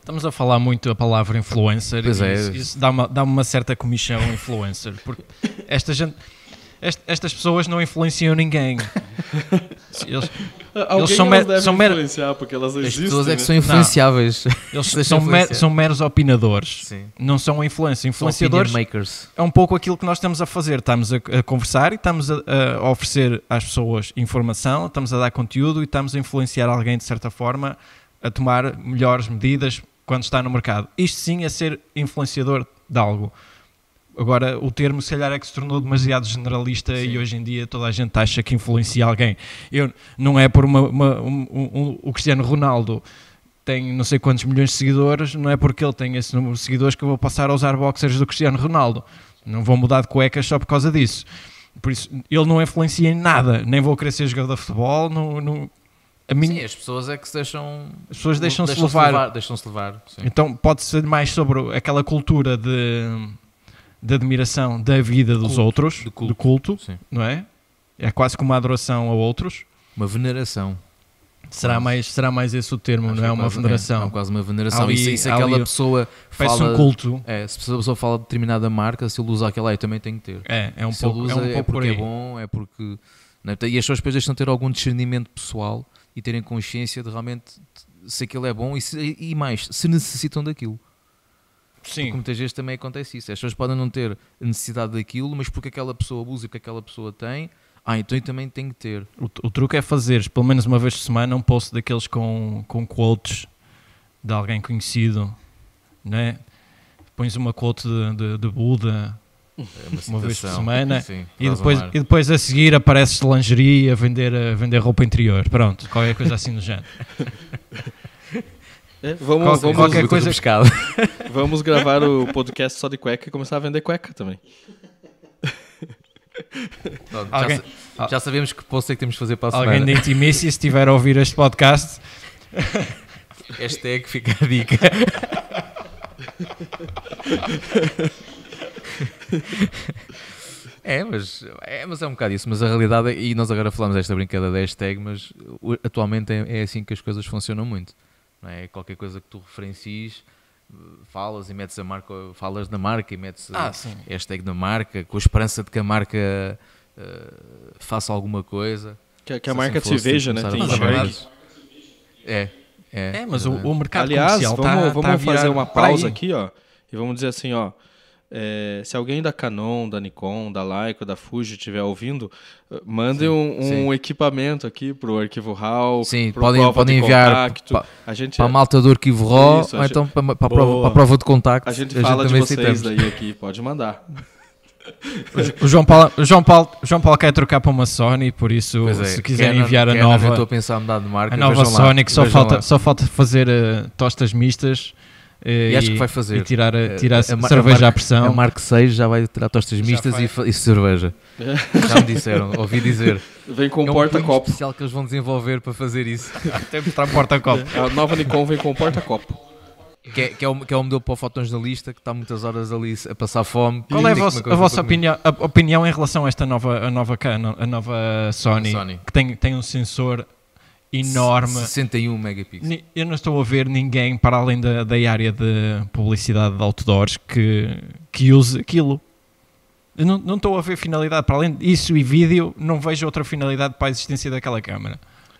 Estamos a falar muito a palavra influencer, isso dá-me uma certa comichão influencer, porque estas pessoas não influenciam ninguém. Eles são meros, porque elas existem. As pessoas é que são influenciáveis. Não, eles são meros opinadores. Sim. Não são influenciadores. São opinion makers. É um pouco aquilo que nós estamos a fazer. Estamos a conversar e estamos a oferecer às pessoas informação, estamos a dar conteúdo e estamos a influenciar alguém de certa forma a tomar melhores medidas quando está no mercado. Isto sim é ser influenciador de algo. Agora, o termo, se calhar, é que se tornou demasiado generalista, sim, e hoje em dia toda a gente acha que influencia alguém. Não é por o Cristiano Ronaldo tem não sei quantos milhões de seguidores, não é porque ele tem esse número de seguidores que eu vou passar a usar boxers do Cristiano Ronaldo. Não vou mudar de cuecas só por causa disso. Por isso, ele não influencia em nada. Nem vou querer ser jogador de futebol, não Sim, as pessoas é que se deixam... As pessoas deixam-se levar. Deixam-se levar, sim. Então pode ser mais sobre aquela cultura de admiração da vida dos outros, do culto, sim, não é? É quase como uma adoração a outros. Uma veneração. Será mais esse o termo, não é? Uma veneração. É quase uma veneração. Se aquela pessoa fala... um culto. Se a pessoa fala de determinada marca, se ele usa aquela, eu também tenho que ter. É um pouco porque por aí. É bom, é porque... Não é? E as pessoas depois deixam de ter algum discernimento pessoal e terem consciência de realmente se aquilo é bom e mais, se necessitam daquilo. Sim. Porque muitas vezes também acontece isso. As pessoas podem não ter a necessidade daquilo, mas porque aquela pessoa abusa e porque aquela pessoa tem, então eu também tenho que ter. O truque é fazeres, pelo menos uma vez por semana, um post daqueles com quotes de alguém conhecido, né? Pões uma quote de Buda, uma vez por semana, sim, e depois a seguir apareces de lingerie a vender roupa interior, pronto, qualquer coisa assim do género. Vamos pescado. Vamos gravar o podcast só de cueca e começar a vender cueca também. Pronto, já sabemos que posto é que temos de fazer para a semana. Alguém da Intimissi, se estiver a ouvir este podcast, hashtag fica a dica. Mas é um bocado isso. Mas a realidade, e nós agora falamos desta brincadeira da hashtag, mas atualmente é assim que as coisas funcionam muito, não é? Qualquer coisa que tu referencies, falas e metes a marca, falas da marca e metes a hashtag da marca, com a esperança de que a marca faça alguma coisa, que a marca te veja, né? Mas o mercado, aliás, comercial vamos fazer uma pausa aqui, ó, e vamos dizer assim, ó, se alguém da Canon, da Nikon, da Leica, da Fuji estiver ouvindo, mandem um equipamento aqui para o Arquivo RAW. Sim, podem enviar para a malta do Arquivo RAW, ou então para a prova de contacto. A gente fala de vocês daí aqui, pode mandar. O João Paulo quer trocar para uma Sony, por isso, se quiserem enviar a nova, eu estou a pensar a mudar de marca, a nova Sony, que só falta fazer tostas mistas. E acho que vai fazer. E tirar cerveja à pressão. A Mark 6 já vai tirar tostas mistas e cerveja. Já me disseram, ouvi dizer. Vem com porta-copo. É um especial que eles vão desenvolver para fazer isso. Até mostrar porta-copo. A nova Nikon vem com porta-copo. Que é o modelo para o fotojornalista que está muitas horas ali a passar fome. Qual é a vossa opinião em relação a esta nova Canon, a nova Sony. Que tem um sensor enorme, 61 megapixels. Eu não estou a ver ninguém para além da área de publicidade de outdoors que use aquilo. Eu não estou a ver finalidade para além disso e vídeo, não vejo outra finalidade para a existência daquela câmera.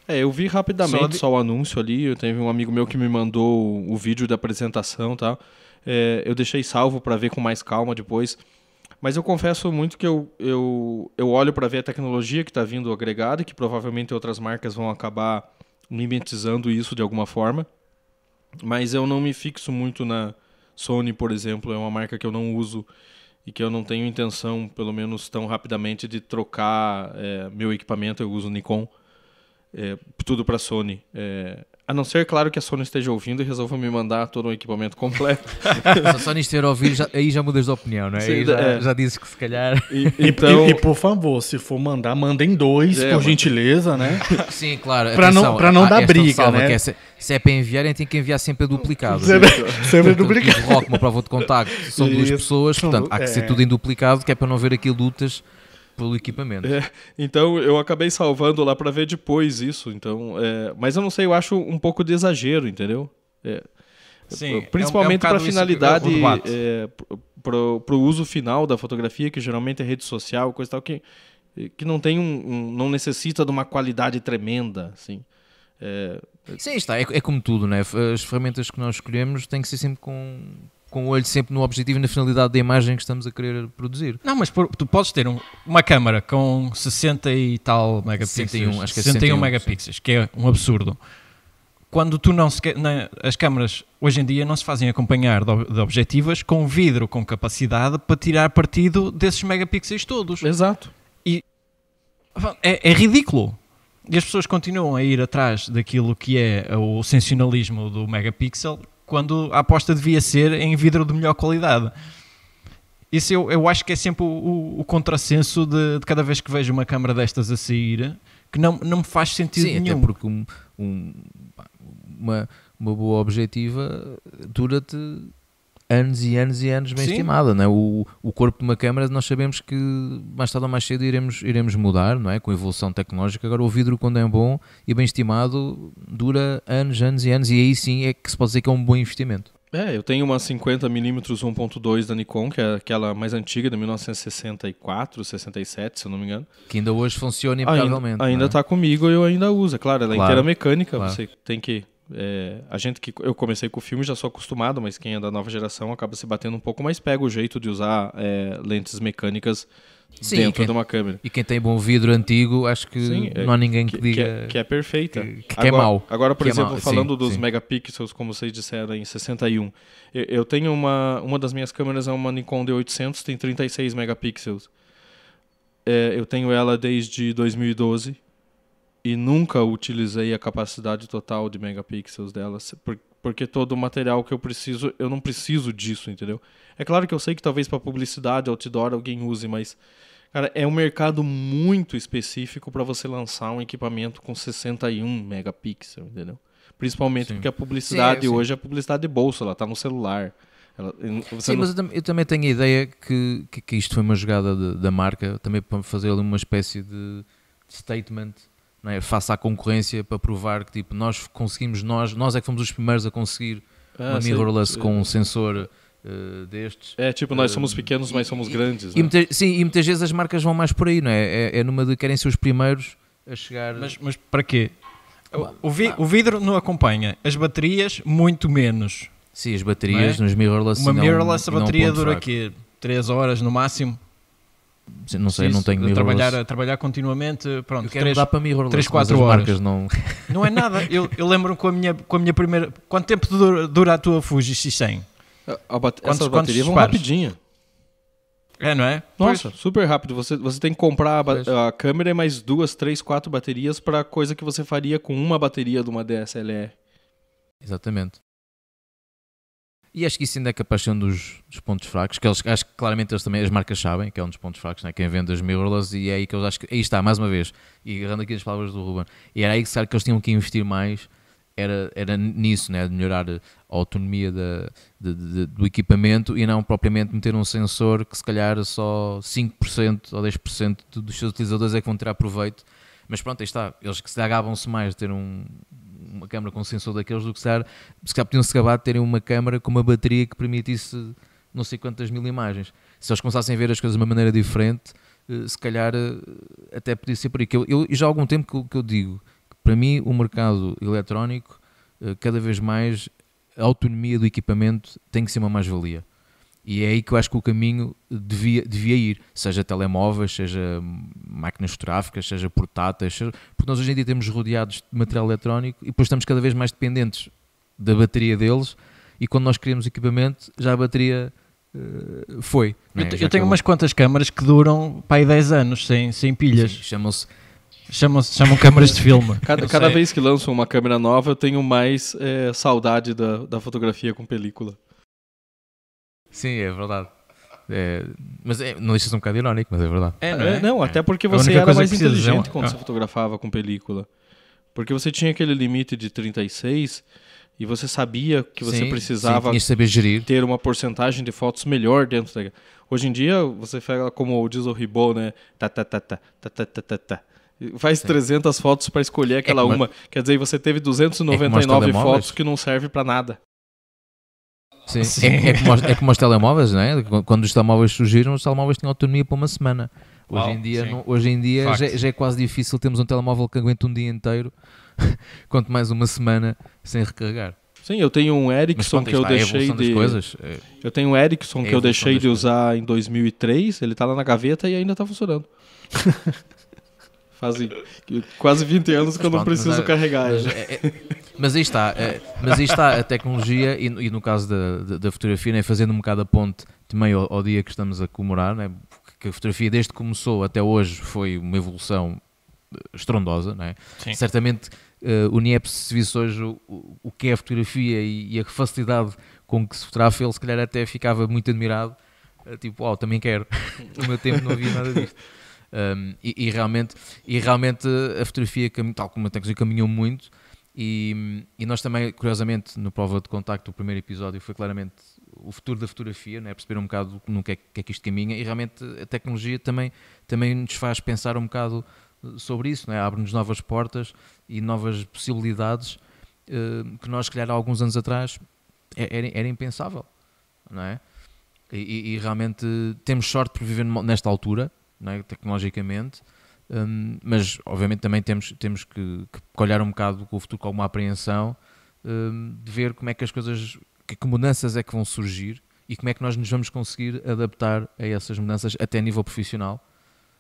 Eu vi rapidamente só o anúncio ali. Eu teve um amigo meu que me mandou o vídeo da apresentação, tá? Eu deixei salvo para ver com mais calma depois. Mas eu confesso muito que eu olho para ver a tecnologia que está vindo agregada, que provavelmente outras marcas vão acabar mimetizando isso de alguma forma. Mas eu não me fixo muito na Sony, por exemplo. É uma marca que eu não uso e que eu não tenho intenção, pelo menos tão rapidamente, de trocar meu equipamento. Eu uso Nikon, tudo para Sony. A não ser, claro, que a Sony esteja ouvindo e resolva me mandar todo um equipamento completo. Se a Sony estiver a ouvir, aí já mudas de opinião, não é? Sim, já dizes que se calhar... E por favor, se for mandar, mandem dois, por gentileza, né? Sim, claro. Para não dar briga, né? Se é para enviarem, tem que enviar sempre a duplicado. Sempre a duplicado. Rock, uma prova de contacto, são duas pessoas, portanto, há que ser tudo em duplicado, que é para não haver aqui lutas pelo equipamento. Então eu acabei salvando lá para ver depois isso. Então, mas eu não sei, eu acho um pouco de exagero, entendeu? Sim, principalmente para a finalidade, para o uso final da fotografia, que geralmente é rede social, coisa tal, que não tem não necessita de uma qualidade tremenda, assim. Sim, está. É como tudo, né? As ferramentas que nós escolhemos têm que ser sempre com o olho sempre no objetivo e na finalidade da imagem que estamos a querer produzir. Não, mas tu podes ter uma câmara com 60 e tal megapixels, 61, acho que é 61 megapixels, sim. Que é um absurdo. Quando tu não se... As câmaras hoje em dia não se fazem acompanhar de objetivas com vidro, com capacidade para tirar partido desses megapixels todos. Exato. E é ridículo. E as pessoas continuam a ir atrás daquilo que é o sensacionalismo do megapixel, quando a aposta devia ser em vidro de melhor qualidade. Isso eu acho que é sempre o contrassenso de cada vez que vejo uma câmara destas a sair, que não me faz sentido nenhum. Até porque uma boa objetiva dura-te anos e anos e anos bem estimada, não é? O corpo de uma câmara, nós sabemos que mais tarde ou mais cedo iremos mudar, não é? Com a evolução tecnológica. Agora o vidro, quando é bom e bem estimado, dura anos, anos e anos, e aí sim é que se pode dizer que é um bom investimento. Eu tenho uma 50mm 1.2 da Nikon, que é aquela mais antiga, de 1964, 67, se eu não me engano. Que ainda hoje funciona impecavelmente. Ainda está comigo e eu ainda uso. Claro, ela é inteira mecânica, você tem que... eu comecei com o filme, já sou acostumado, mas quem é da nova geração acaba se batendo um pouco, mas pega o jeito de usar lentes mecânicas dentro de uma câmera. E quem tem bom vidro antigo, acho que não há ninguém que diga que é perfeita. Que é mau. Agora, por exemplo, falando dos megapixels, como vocês disseram, em 61, eu tenho uma das minhas câmeras, é uma Nikon D800, tem 36 megapixels. Eu tenho ela desde 2012. E nunca utilizei a capacidade total de megapixels delas, porque todo o material que eu preciso, eu não preciso disso, entendeu? É claro que eu sei que talvez para publicidade, outdoor, alguém use, mas, cara, é um mercado muito específico para você lançar um equipamento com 61 megapixels, entendeu? Principalmente porque a publicidade hoje é publicidade de bolsa, ela está no celular. Mas eu também tenho a ideia que isto foi uma jogada da marca, também para fazer uma espécie de statement, não é? Face à concorrência, para provar que tipo, nós conseguimos, nós é que fomos os primeiros a conseguir uma mirrorless com um sensor destes. Tipo, nós somos pequenos, mas somos grandes. E, né? E muitas vezes as marcas vão mais por aí, não é? É numa de querem ser os primeiros a chegar... Mas para quê? O vidro não acompanha, as baterias muito menos. Sim, as baterias nos mirrorless... Uma mirrorless, a bateria dura aqui 3 horas no máximo. Não sei, não tenho mirrorless. Trabalhar continuamente, pronto, eu quero 3, 4 horas. Marcas não é nada. Eu lembro-me com a minha primeira... Quanto tempo dura a tua Fuji X100? Essas baterias vão rapidinho. É, não é? Nossa, pois. Super rápido. Você tem que comprar a câmera e mais 2, 3, 4 baterias para coisa que você faria com uma bateria de uma DSLR. Exatamente. E acho que isso ainda é capaz de ser um dos pontos fracos, que eles, acho que claramente eles também, as marcas sabem que é um dos pontos fracos, né? Quem vende as mirrorless, e é aí que eu acho que, aí está, mais uma vez, e agarrando aqui as palavras do Ruben, e era aí que, sabe, que eles tinham que investir mais, era nisso, né? De melhorar a autonomia do equipamento e não propriamente meter um sensor que se calhar só 5% ou 10% dos seus utilizadores é que vão tirar proveito, mas pronto, aí está, eles que se agabam-se mais de ter uma câmara com sensor daqueles do que se calhar podiam-se acabar de terem uma câmara com uma bateria que permitisse não sei quantas mil imagens. Se eles começassem a ver as coisas de uma maneira diferente, se calhar até podia ser por aí. Eu já há algum tempo que eu digo que para mim o mercado eletrónico, cada vez mais a autonomia do equipamento tem que ser uma mais-valia. E é aí que eu acho que o caminho devia ir, seja telemóveis, seja máquinas fotográficas, seja portáteis, porque nós hoje em dia temos rodeados de material eletrónico e depois estamos cada vez mais dependentes da bateria deles, e quando nós queremos equipamento, já a bateria foi. Né? Eu tenho umas quantas câmaras que duram para aí 10 anos sem pilhas. Sim, chamam câmaras de filme. Cada vez que lançam uma câmera nova, eu tenho mais saudade da fotografia com película. Sim, é verdade. Mas não deixa-se um bocado irónico, mas é verdade. Não, até porque você era mais inteligente quando você fotografava com película. Porque você tinha aquele limite de 36 e você sabia que você precisava ter uma porcentagem de fotos melhor dentro da... Hoje em dia, você pega como diz o Ribot, né? Faz 300 fotos para escolher aquela uma. Quer dizer, você teve 299 fotos que não serve para nada. Sim. Sim. É como os telemóveis, não é? Quando os telemóveis surgiram, os telemóveis tinham autonomia para uma semana. Hoje em dia já é quase difícil termos um telemóvel que aguente um dia inteiro, quanto mais uma semana sem recarregar. Sim, eu tenho um Ericsson que eu deixei de... Eu tenho um Ericsson que eu deixei de usar em 2003, ele está lá na gaveta e ainda está funcionando. Fazem quase 20 anos que eu não preciso carregar. Mas aí está a tecnologia, e no caso da fotografia, né, fazendo um bocado a ponte também ao dia que estamos a comemorar, né, porque a fotografia desde que começou até hoje foi uma evolução estrondosa. Né? Certamente o NIEP, se visse hoje o que é a fotografia e a facilidade com que se fotografa, ele se calhar até ficava muito admirado, tipo, também quero, no meu tempo não havia nada disto. E realmente a fotografia, tal como a tecnologia, caminhou muito, e nós também, curiosamente, no Prova de Contacto, o primeiro episódio foi claramente o futuro da fotografia, né? Perceber um bocado no que é que isto caminha, e realmente a tecnologia também nos faz pensar um bocado sobre isso, né? Abre-nos novas portas e novas possibilidades que nós, se calhar, há alguns anos atrás era impensável, não é? E realmente temos sorte por viver nesta altura, né, tecnologicamente, mas obviamente também temos que olhar um bocado com o futuro com alguma apreensão, de ver como é que as coisas, que mudanças é que vão surgir e como é que nós nos vamos conseguir adaptar a essas mudanças até a nível profissional.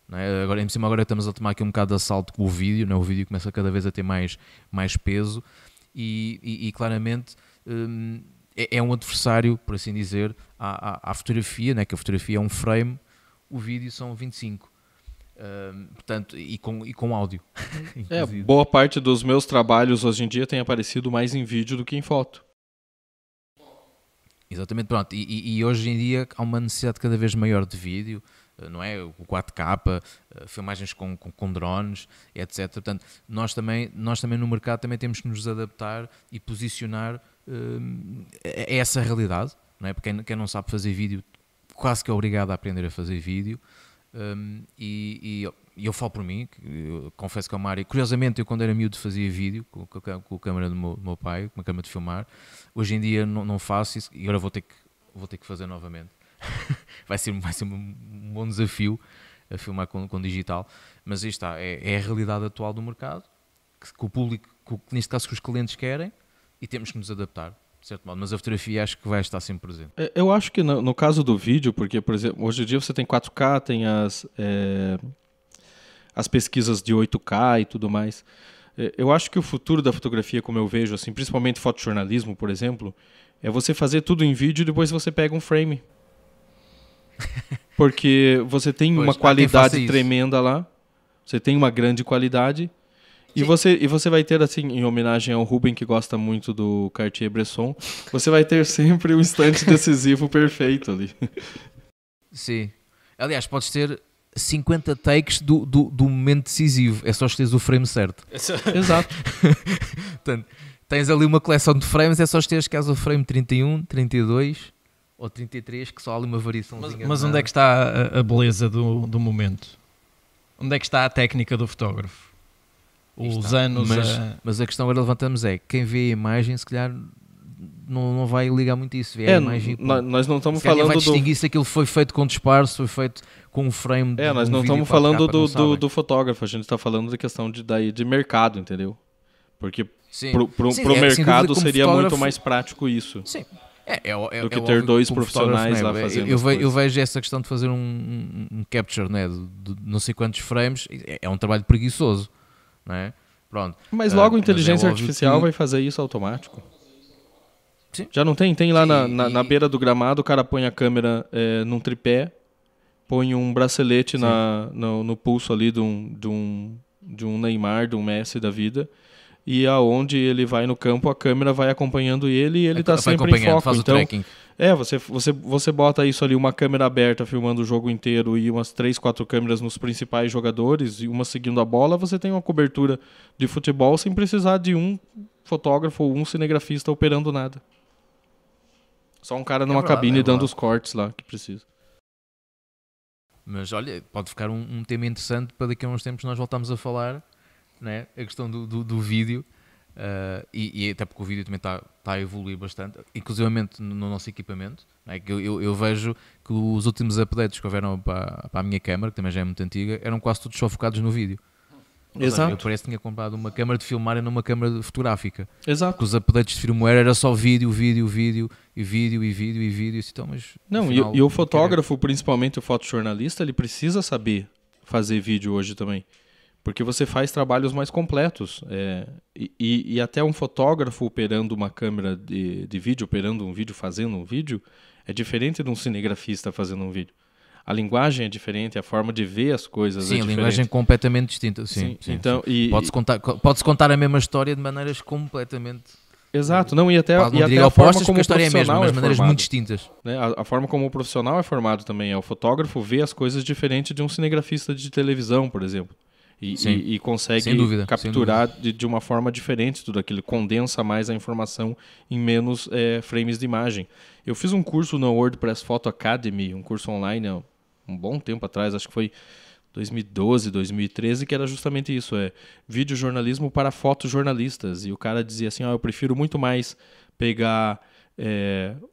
Né? Agora, em cima, agora estamos a tomar aqui um bocado de assalto com o vídeo, né? O vídeo começa cada vez a ter mais peso e claramente é um adversário, por assim dizer, à fotografia, né? Que a fotografia é um frame, o vídeo são 25, portanto, e com áudio. Boa parte dos meus trabalhos hoje em dia tem aparecido mais em vídeo do que em foto. Exatamente, pronto, e hoje em dia há uma necessidade cada vez maior de vídeo, não é? O 4K, filmagens com drones, etc. Portanto, nós também no mercado também temos que nos adaptar e posicionar a essa realidade, não é? Porque quem não sabe fazer vídeo quase que é obrigado a aprender a fazer vídeo, e eu falo por mim, eu confesso que é uma área, curiosamente eu quando era miúdo fazia vídeo com a câmera do meu pai, com a câmera de filmar, hoje em dia não faço isso, e agora vou ter que fazer novamente, vai ser um bom desafio a filmar com digital, mas aí está, é a realidade atual do mercado, que o público, neste caso que os clientes querem, e temos que nos adaptar. Certo modo, mas a fotografia acho que vai estar sempre presente. Eu acho que no caso do vídeo, porque, por exemplo, hoje em dia você tem 4K, tem as pesquisas de 8K e tudo mais. Eu acho que o futuro da fotografia, como eu vejo, assim, principalmente fotojornalismo, por exemplo, é você fazer tudo em vídeo e depois você pega um frame. Porque você tem uma qualidade tremenda lá. Você tem uma grande qualidade. E você vai ter, assim, em homenagem ao Ruben, que gosta muito do Cartier-Bresson, você vai ter sempre um instante decisivo perfeito ali. Sim. Aliás, podes ter 50 takes do momento decisivo. É só escolheres o frame certo. Exato. Portanto, tens ali uma coleção de frames, é só escolheres caso o frame 31, 32 ou 33, que só há ali uma variaçãozinha. Mas onde é que está a beleza do momento? Onde é que está a técnica do fotógrafo? Os anos, mas a questão que levantamos é que quem vê a imagem, se calhar, não vai ligar muito a isso. Vê a imagem, nós não estamos falando vai distinguir se aquilo foi feito com disparce, foi feito com um frame de nós não estamos falando do fotógrafo, a gente está falando da questão de mercado, entendeu? Porque para o mercado seria muito mais prático isso. Sim. Do que ter dois profissionais lá fazendo. Eu vejo essa questão de fazer um capture, né, de não sei quantos frames, é um trabalho preguiçoso. É? Pronto. Mas logo a inteligência artificial vai fazer isso automático. Sim. Já não tem lá na beira do gramado, o cara põe a câmera num tripé, põe um bracelete no pulso ali de um Neymar, de um Messi da vida, e aonde ele vai no campo, a câmera vai acompanhando ele e ele está sempre em foco. Faz então, o tracking. Você bota isso ali, uma câmera aberta filmando o jogo inteiro e umas 3, 4 câmeras nos principais jogadores e uma seguindo a bola, você tem uma cobertura de futebol sem precisar de um fotógrafo ou um cinegrafista operando nada. Só um cara numa cabine dando os cortes lá que precisa. Mas olha, pode ficar um tema interessante para daqui a uns tempos nós voltarmos a falar, né? A questão do vídeo. E até porque o vídeo também está a evoluir bastante, inclusivamente no nosso equipamento, né? eu vejo que os últimos updates que houveram para a minha câmara, que também já é muito antiga, eram quase todos só focados no vídeo. Exato. Eu parece que tinha comprado uma câmara de filmar e não uma câmara fotográfica. Exato. Porque os updates de firmware era só vídeo. Então, mas, não, afinal, e o fotógrafo, principalmente o fotojornalista, ele precisa saber fazer vídeo hoje também. Porque você faz trabalhos mais completos. E até um fotógrafo operando uma câmera de vídeo, operando um vídeo, fazendo um vídeo, é diferente de um cinegrafista fazendo um vídeo. A linguagem é diferente, a forma de ver as coisas é diferente. Sim, a linguagem é completamente distinta. Sim. Então, pode-se contar a mesma história de maneiras completamente... Exato. Não, e até, não e até a forma como o profissional é mesmo, mas maneiras muito distintas. Né? A forma como o profissional é formado também. O fotógrafo vê as coisas diferente de um cinegrafista de televisão, por exemplo. E consegue capturar de uma forma diferente tudo aquilo, condensa mais a informação em menos frames de imagem. Eu fiz um curso na WordPress Photo Academy, um curso online há um bom tempo atrás, acho que foi 2012, 2013, que era justamente isso, videojornalismo para fotojornalistas. E o cara dizia assim, eu prefiro muito mais pegar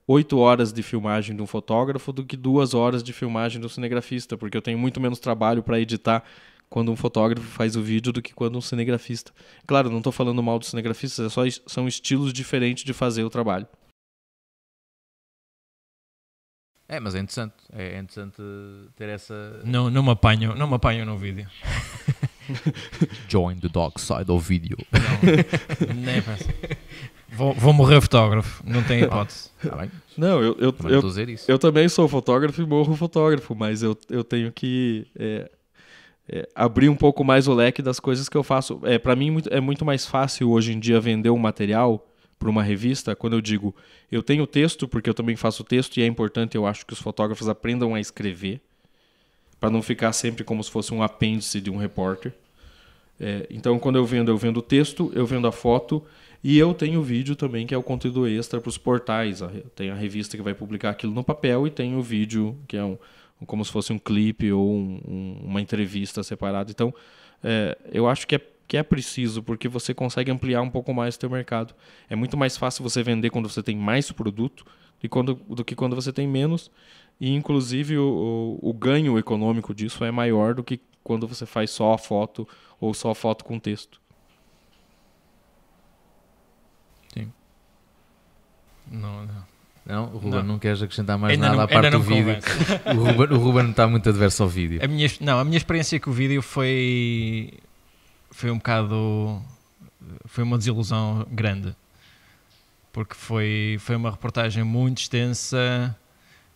8 horas de filmagem de um fotógrafo do que 2 horas de filmagem de um cinegrafista, porque eu tenho muito menos trabalho para editar quando um fotógrafo faz o vídeo do que quando um cinegrafista. Claro, não estou falando mal dos cinegrafistas, são estilos diferentes de fazer o trabalho. Mas é interessante ter essa... Não me apanho no vídeo. Join the dark side of video. Não, nem penso. Vou morrer fotógrafo, não tem hipótese. Não, eu também sou fotógrafo e morro fotógrafo, mas eu tenho que... abrir um pouco mais o leque das coisas que eu faço. Para mim é muito mais fácil hoje em dia vender um material para uma revista quando eu digo, eu tenho texto, porque eu também faço texto e é importante, eu acho que os fotógrafos aprendam a escrever para não ficar sempre como se fosse um apêndice de um repórter. Então quando eu vendo o texto, eu vendo a foto e eu tenho o vídeo também, que é o conteúdo extra para os portais. Tem a revista que vai publicar aquilo no papel e tem o vídeo, que é como se fosse um clipe ou uma entrevista separada. Então, eu acho que é preciso, porque você consegue ampliar um pouco mais o teu mercado. É muito mais fácil você vender quando você tem mais produto do que quando você tem menos. E, inclusive, o ganho econômico disso é maior do que quando você faz só a foto ou só a foto com texto. Sim. Não, o Ruben não queres acrescentar mais ainda nada à parte do vídeo. O Ruben não está muito adverso ao vídeo. A minha experiência com o vídeo foi um bocado... Foi uma desilusão grande. Porque foi uma reportagem muito extensa,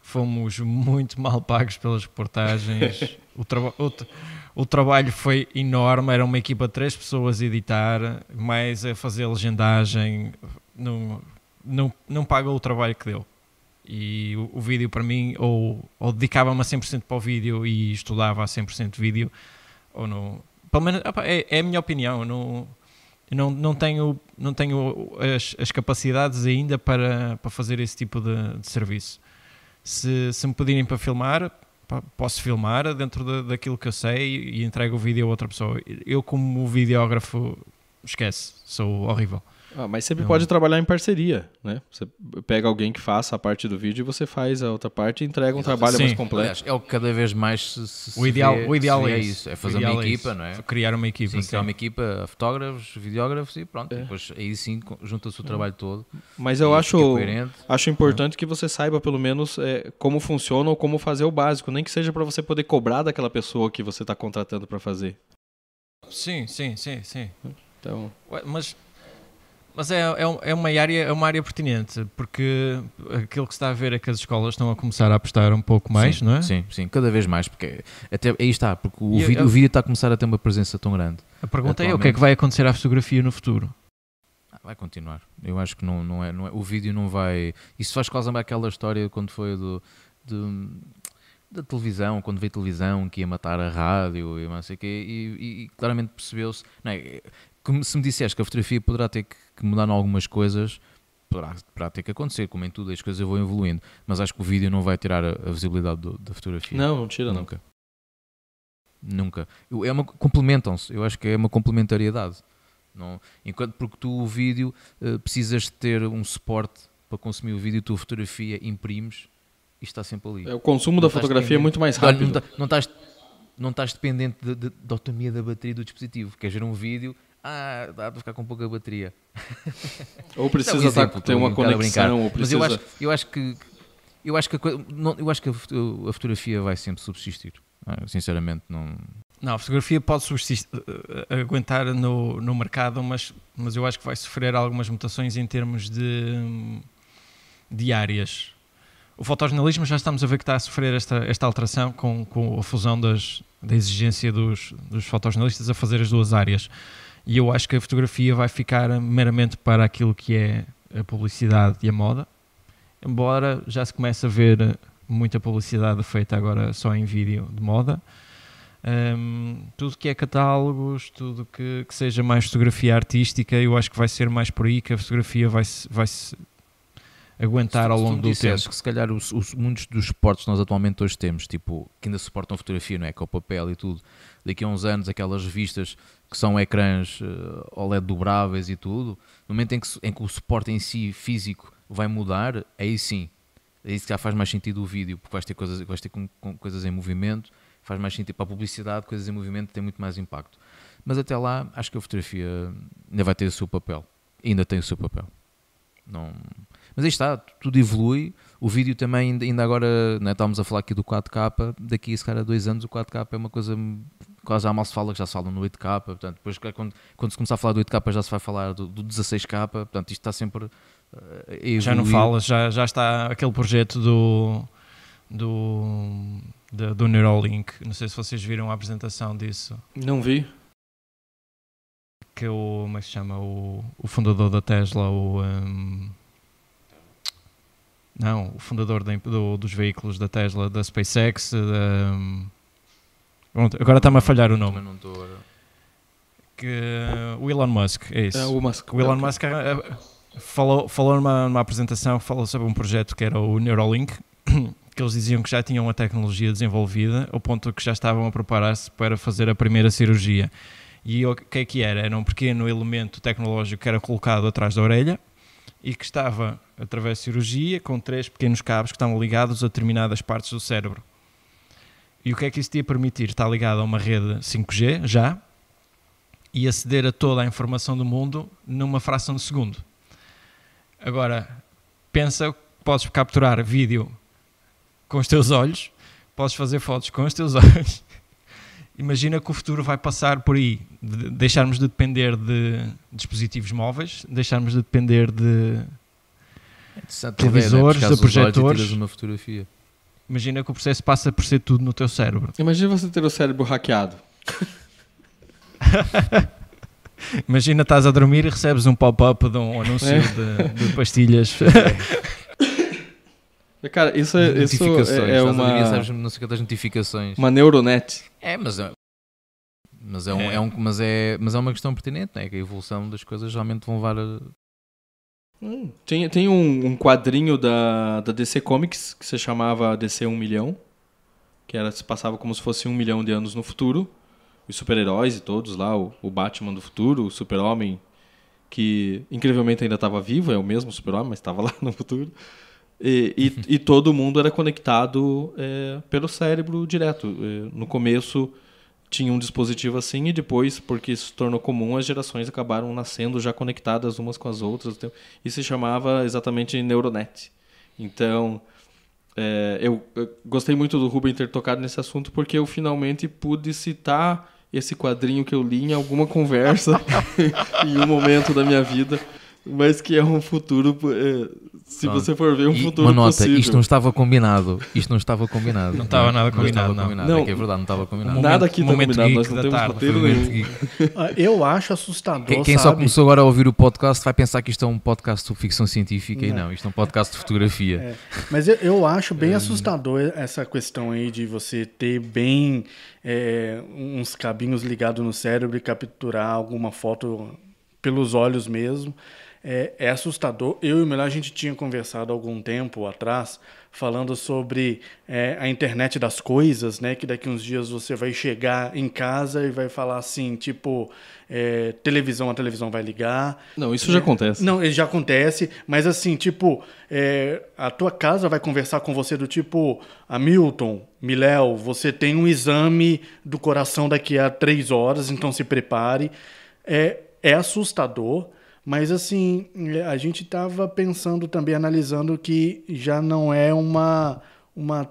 fomos muito mal pagos pelas reportagens, o trabalho foi enorme, era uma equipa de 3 pessoas a editar, mais a fazer a legendagem, não pagou o trabalho que deu. E o vídeo para mim, ou dedicava-me a 100% para o vídeo e estudava a 100% vídeo, ou não. Pelo menos, é a minha opinião, não tenho as capacidades ainda para fazer esse tipo de serviço. Se me pedirem para filmar, posso filmar dentro daquilo que eu sei e entrego o vídeo a outra pessoa. Eu, como videógrafo, esquece, sou horrível. Mas sempre pode trabalhar em parceria, né? Você pega alguém que faça a parte do vídeo e você faz a outra parte e entrega um trabalho mais completo. Aliás, é o que cada vez mais se vê, é isso. É fazer uma equipa, não é? Criar uma equipa. Sim, criar uma equipa, fotógrafos, videógrafos e pronto. É. Depois aí sim junta-se o trabalho todo. Mas eu acho importante que você saiba pelo menos como funciona ou como fazer o básico, nem que seja para você poder cobrar daquela pessoa que você está contratando para fazer. Sim. Então... Mas é uma área pertinente, porque aquilo que se está a ver é que as escolas estão a começar a apostar um pouco mais, não é? Sim, cada vez mais, porque até aí está, porque o vídeo está a começar a ter uma presença tão grande. A pergunta é o que é que vai acontecer à fotografia no futuro? Vai continuar, eu acho que não é, o vídeo não vai... Isso faz causa aquela história quando foi da televisão, quando veio televisão que ia matar a rádio e não sei o quê, e claramente percebeu-se... Se me disseste que a fotografia poderá ter que mudar em algumas coisas, poderá ter que acontecer, como em tudo, as coisas vão evoluindo, mas acho que o vídeo não vai tirar a visibilidade da fotografia. Não tira nunca. Nunca. Complementam-se, eu acho que é uma complementariedade. Não, enquanto porque tu o vídeo precisas de ter um suporte para consumir o vídeo, tu a fotografia imprimes e está sempre ali. O consumo da fotografia é muito mais rápido. Não estás dependente da autonomia da bateria do dispositivo. Queres ver um vídeo... dá para ficar com pouca bateria. Ou precisa ter uma conexão. Ou precisa... Mas eu acho que a fotografia vai sempre subsistir. Sinceramente, não... Não, a fotografia pode aguentar no mercado, mas eu acho que vai sofrer algumas mutações em termos de áreas. O fotojornalismo já estamos a ver que está a sofrer esta alteração com a fusão da exigência dos fotojornalistas a fazer as duas áreas. E eu acho que a fotografia vai ficar meramente para aquilo que é a publicidade e a moda, embora já se comece a ver muita publicidade feita agora só em vídeo de moda. Tudo que é catálogos, tudo que seja mais fotografia artística, eu acho que vai ser mais por aí que a fotografia vai se aguentar ao longo do tempo. Acho que se calhar muitos dos suportes que nós atualmente hoje temos, tipo, que ainda suportam fotografia, não é? Com o papel e tudo, daqui a uns anos aquelas revistas... que são ecrãs OLED dobráveis e tudo, no momento em que o suporte em si físico vai mudar, aí sim, aí já faz mais sentido o vídeo, porque vais ter coisas em movimento, faz mais sentido para a publicidade, coisas em movimento tem muito mais impacto. Mas até lá, acho que a fotografia ainda vai ter o seu papel, ainda tem o seu papel. Não... Mas aí está, tudo evolui, o vídeo também ainda agora, né, estávamos a falar aqui do 4K, daqui a 2 anos o 4K é uma coisa... quase já mal se fala, que já se fala no 8K, portanto, depois quando se começar a falar do 8K já se vai falar do 16K, portanto, isto está sempre a evoluir. Já não fala, já está aquele projeto do Neuralink, não sei se vocês viram a apresentação disso. Não vi. Que como é que se chama, o fundador da Tesla, o fundador dos veículos da Tesla, da SpaceX, agora está-me a falhar o nome. Não estou... o Elon Musk, é isso. O Elon Musk falou numa apresentação, falou sobre um projeto que era o Neuralink, que eles diziam que já tinham a tecnologia desenvolvida, ao ponto que já estavam a preparar-se para fazer a primeira cirurgia. E o que é que era? Era um pequeno elemento tecnológico que era colocado atrás da orelha e que estava, através de cirurgia, com 3 pequenos cabos que estavam ligados a determinadas partes do cérebro. E o que é que isso te ia permitir? Está ligado a uma rede 5G, já, e aceder a toda a informação do mundo numa fração de segundo. Agora, pensa que podes capturar vídeo com os teus olhos, podes fazer fotos com os teus olhos. Imagina que o futuro vai passar por aí, de deixarmos de depender de dispositivos móveis, deixarmos de depender de televisores, de projetores. Imagina que o processo passa por ser tudo no teu cérebro. Imagina você ter o cérebro hackeado. Imagina, estás a dormir e recebes um pop-up de um anúncio de pastilhas. Cara, isso é uma... Sabes, não sei o que das notificações. Uma neuronet. É, mas é uma questão pertinente, né? Que a evolução das coisas realmente vão levar a... Tem um quadrinho da DC Comics que se chamava DC 1 milhão, que se passava como se fosse 1 milhão de anos no futuro. Os super-heróis e todos lá, o Batman do futuro, o Super-Homem, que incrivelmente ainda estava vivo, é o mesmo Super-Homem, mas estava lá no futuro. E todo mundo era conectado pelo cérebro direto. No começo tinha um dispositivo assim e depois, porque isso se tornou comum, as gerações acabaram nascendo já conectadas umas com as outras. E se chamava exatamente Neuronet. Então... eu gostei muito do Ruben ter tocado nesse assunto porque eu finalmente pude citar esse quadrinho que eu li em alguma conversa em um momento da minha vida, mas que é um futuro, se você for ver, um futuro uma nota, possível. Isto não estava combinado. Isto não estava combinado. Não estava nada combinado. Não. É que é verdade, não estava combinado. Nada aqui está combinado, nós não temos roteiro nenhum. Eu acho assustador, quem sabe? Só começou agora a ouvir o podcast vai pensar que isto é um podcast de ficção científica e não, isto é um podcast de fotografia. Mas eu acho bem assustador essa questão aí de você ter bem uns cabinhos ligados no cérebro e capturar alguma foto pelos olhos mesmo. É assustador. Eu e o Miléo, a gente tinha conversado algum tempo atrás falando sobre a internet das coisas, né? Que daqui uns dias você vai chegar em casa e vai falar assim, tipo, televisão, a televisão vai ligar. Não, isso já acontece. Não, já acontece, mas assim, tipo, a tua casa vai conversar com você do tipo, Hamilton, Miléo, você tem um exame do coração daqui a 3 horas, então se prepare. É assustador. Mas, assim, a gente estava pensando também, analisando que já não é uma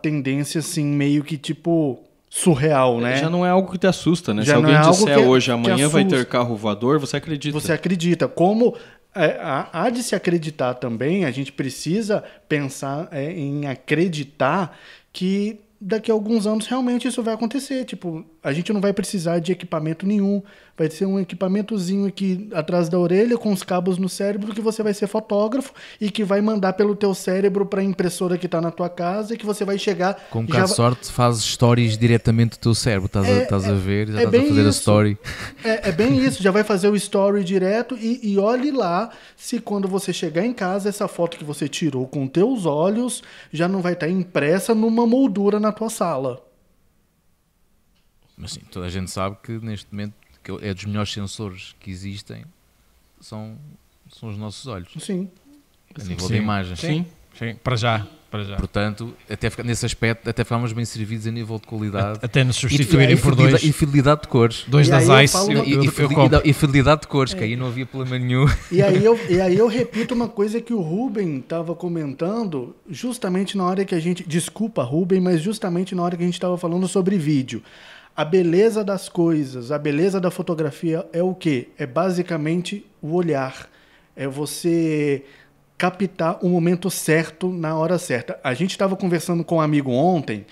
tendência, assim, meio que, tipo, surreal, né? Já não é algo que te assusta, né? Já se alguém disser hoje, amanhã vai ter carro voador, você acredita. Você acredita. Como há de se acreditar também, a gente precisa pensar em acreditar que daqui a alguns anos realmente isso vai acontecer. Tipo, a gente não vai precisar de equipamento nenhum. Vai ser um equipamentozinho aqui atrás da orelha com os cabos no cérebro que você vai ser fotógrafo e que vai mandar pelo teu cérebro para a impressora que está na tua casa e que você vai chegar... Com um bocado de sorte, fazes stories diretamente do teu cérebro. Estás a ver, já estás a fazer isso. A story. É bem isso. Já vai fazer o story direto e olhe lá se quando você chegar em casa essa foto que você tirou com teus olhos já não vai estar impressa numa moldura na tua sala. Mas sim, toda a gente sabe que neste momento que é dos melhores sensores que existem são os nossos olhos. Sim. A nível de imagens. Sim. Para já. Portanto, nesse aspecto, até ficámos bem servidos a nível de qualidade. Até nos substituírem por dois. E fidelidade de cores. Dois das ICE e fidelidade de cores, que aí não havia problema nenhum. E aí eu repito uma coisa que o Ruben estava comentando, justamente na hora que a gente... Desculpa, Ruben, mas justamente na hora que a gente estava falando sobre vídeo. A beleza das coisas, a beleza da fotografia é o quê? É basicamente o olhar. É você... captar o momento certo na hora certa. A gente estava conversando com um amigo ontem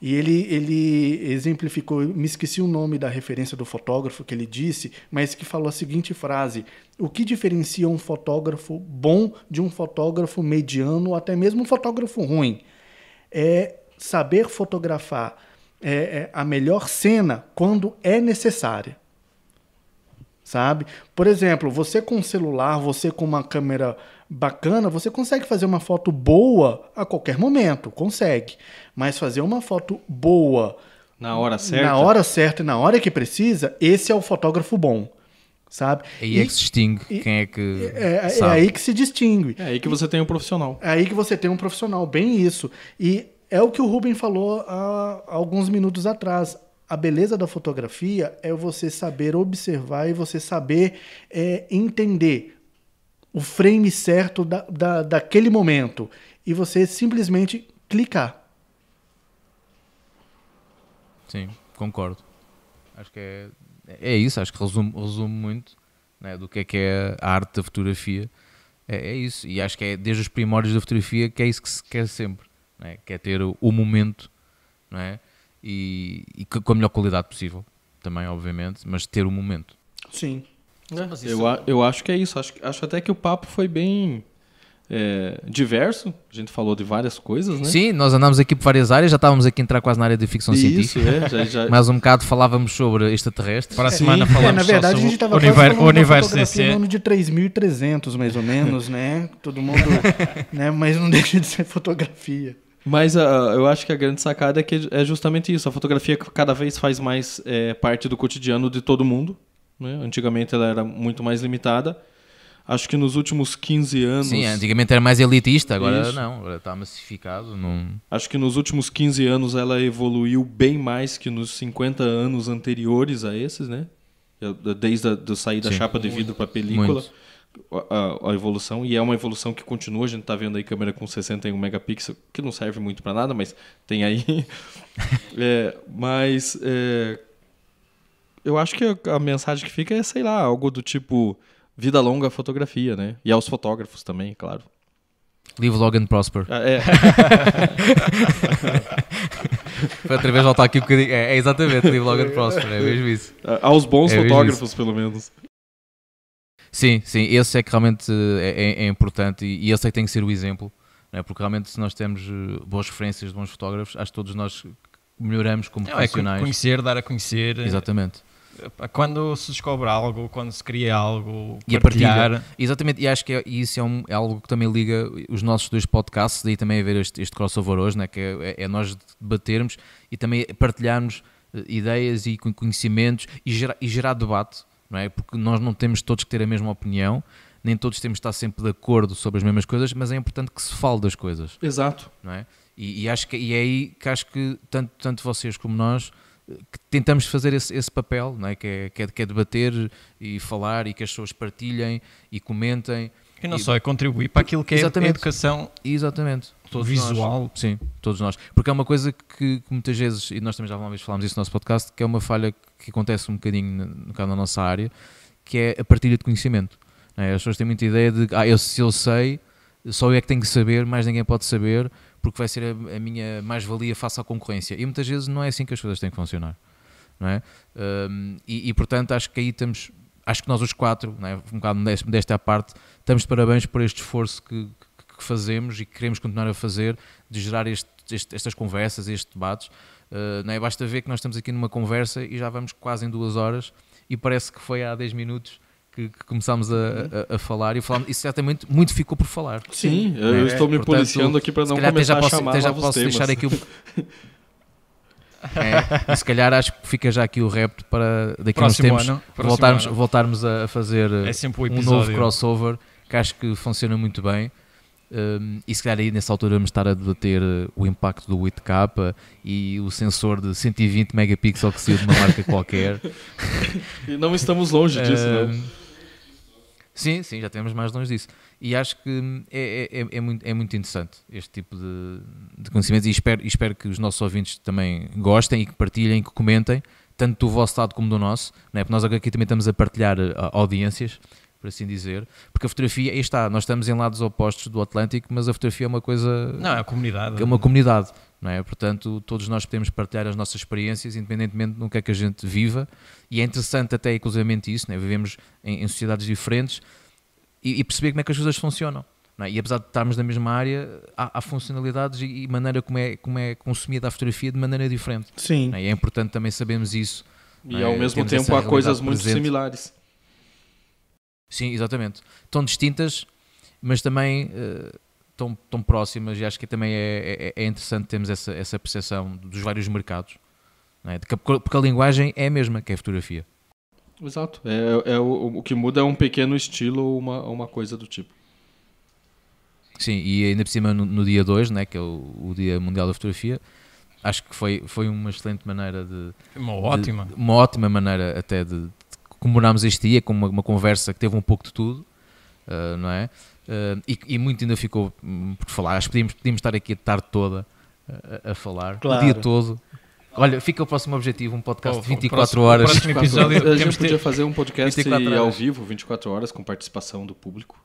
e ele exemplificou, me esqueci o nome da referência do fotógrafo que ele disse, mas que falou a seguinte frase: o que diferencia um fotógrafo bom de um fotógrafo mediano ou até mesmo um fotógrafo ruim? É saber fotografar a melhor cena quando é necessária. Sabe? Por exemplo, você com um celular, você com uma câmera bacana, você consegue fazer uma foto boa a qualquer momento, consegue. Mas fazer uma foto boa na hora certa e na hora que precisa, esse é o fotógrafo bom. Sabe? Aí é que se distingue. Quem é que sabe? É aí que se distingue. É aí que você tem um profissional. É aí que você tem um profissional, bem isso. E é o que o Ruben falou há alguns minutos atrás. A beleza da fotografia é você saber observar e você saber entender o frame certo daquele momento e você simplesmente clicar. Sim, concordo. Acho que é isso, acho que resume muito, né, do que é a arte da fotografia. É isso, e acho que é desde os primórdios da fotografia que é isso que se quer sempre. não é? Que é ter o momento, não é? E com a melhor qualidade possível, também, obviamente, mas ter o momento. Sim. Eu acho que é isso. Acho até que o papo foi bem diverso. A gente falou de várias coisas, né? Sim, nós andámos aqui por várias áreas. Já estávamos aqui a entrar quase na área de ficção científica. Já. Mais um bocado falávamos sobre extraterrestres. Para a semana falávamos na verdade, sobre a gente estava falando de 3.300, mais ou menos, né? Todo mundo... né? Mas não deixa de ser fotografia. Mas eu acho que a grande sacada é que é justamente isso. A fotografia cada vez faz mais parte do cotidiano de todo mundo. Antigamente ela era muito mais limitada. Acho que nos últimos 15 anos... Sim, antigamente era mais elitista, agora isso. Não, agora está massificado. Não... Acho que nos últimos 15 anos ela evoluiu bem mais que nos 50 anos anteriores a esses, né? Desde a saída da chapa de vidro para a película, a evolução. E é uma evolução que continua, a gente está vendo aí câmera com 61 megapixels, que não serve muito para nada, mas tem aí. Eu acho que a mensagem que fica é, sei lá, algo do tipo vida longa à fotografia, né? E aos fotógrafos também, claro. Live long and prosper. Foi outra vez voltar aqui um bocadinho. É exatamente, live long and prosper, é mesmo isso. Aos bons fotógrafos, pelo menos. Sim, sim, esse é que realmente é importante e esse é que tem que ser o exemplo, né? Porque realmente se nós temos boas referências de bons fotógrafos, acho que todos nós melhoramos como profissionais. Conhecer, dar a conhecer. Exatamente. Quando se descobre algo, quando se cria algo, partilhar. Exatamente, e acho que isso é algo que também liga os nossos dois podcasts, daí também haver este crossover hoje, né? Que é nós debatermos e também partilharmos ideias e conhecimentos e gerar debate, não é? Porque nós não temos todos que ter a mesma opinião, nem todos temos que estar sempre de acordo sobre as mesmas coisas, mas é importante que se fale das coisas. Exato. Não é? E é aí que acho que tanto vocês como nós que tentamos fazer esse papel, não é? Que é debater e falar e que as pessoas partilhem e comentem. E não só, é contribuir para aquilo que é a educação. Exatamente. Todos visual. Nós. Sim, todos nós. Porque é uma coisa que muitas vezes, e nós também já falámos isso no nosso podcast, que é uma falha que acontece um bocadinho na nossa área, que é a partilha de conhecimento. Não é? As pessoas têm muita ideia de, se eu sei, só eu é que tenho que saber, mais ninguém pode saber, porque vai ser a minha mais-valia face à concorrência. E muitas vezes não é assim que as coisas têm que funcionar. Não é? Portanto, acho que aí estamos... Acho que nós os quatro, não é? Um bocado desta parte, estamos de parabéns por este esforço que fazemos e que queremos continuar a fazer, de gerar estas conversas, estes debates. Não é? Basta ver que nós estamos aqui numa conversa e já vamos quase em 2 horas e parece que foi há 10 minutos que começámos a falar e certamente muito ficou por falar. Sim, eu estou me policiando aqui para não começar a chamar novos temas. Posso deixar aqui se calhar acho que fica já aqui o repto para daqui a uns tempos voltarmos a fazer um novo crossover que acho que funciona muito bem. E se calhar aí nessa altura vamos estar a debater o impacto do 8K e o sensor de 120 megapixels que saiu de uma marca qualquer. E não estamos longe disso, não. Sim, sim, já temos mais longe disso. E acho que é muito interessante este tipo de conhecimentos e espero que os nossos ouvintes também gostem e que partilhem e que comentem, tanto do vosso lado como do nosso, né? Porque nós aqui também estamos a partilhar audiências, por assim dizer, porque a fotografia, aí está, nós estamos em lados opostos do Atlântico, mas a fotografia é uma coisa... Não, é uma comunidade. É uma comunidade, não é? Portanto, todos nós podemos partilhar as nossas experiências, independentemente do que é que a gente viva, e é interessante até inclusivamente isso, não é? Vivemos em sociedades diferentes e perceber como é que as coisas funcionam, não é? E apesar de estarmos na mesma área, há funcionalidades e maneira como é consumida a fotografia de maneira diferente. Sim. Não é? E é importante também sabermos isso. E ao mesmo tempo há coisas muito similares. Sim, exatamente. Estão distintas, mas também tão próximas e acho que também é interessante termos essa percepção dos vários mercados, não é? Porque a linguagem é a mesma que a fotografia. Exato. O que muda é um pequeno estilo ou uma coisa do tipo. Sim, e ainda por cima no dia 2, né, que é o Dia Mundial da Fotografia, acho que foi uma excelente maneira de... Uma ótima maneira até de comemorámos este dia com uma conversa que teve um pouco de tudo, não é? E muito ainda ficou por falar. Acho que podíamos estar aqui a tarde toda a falar, claro. O dia todo. Olha, fica o próximo objetivo, um podcast de 24 horas. O próximo episódio, a gente podia fazer um podcast ao vivo, 24 horas, com participação do público.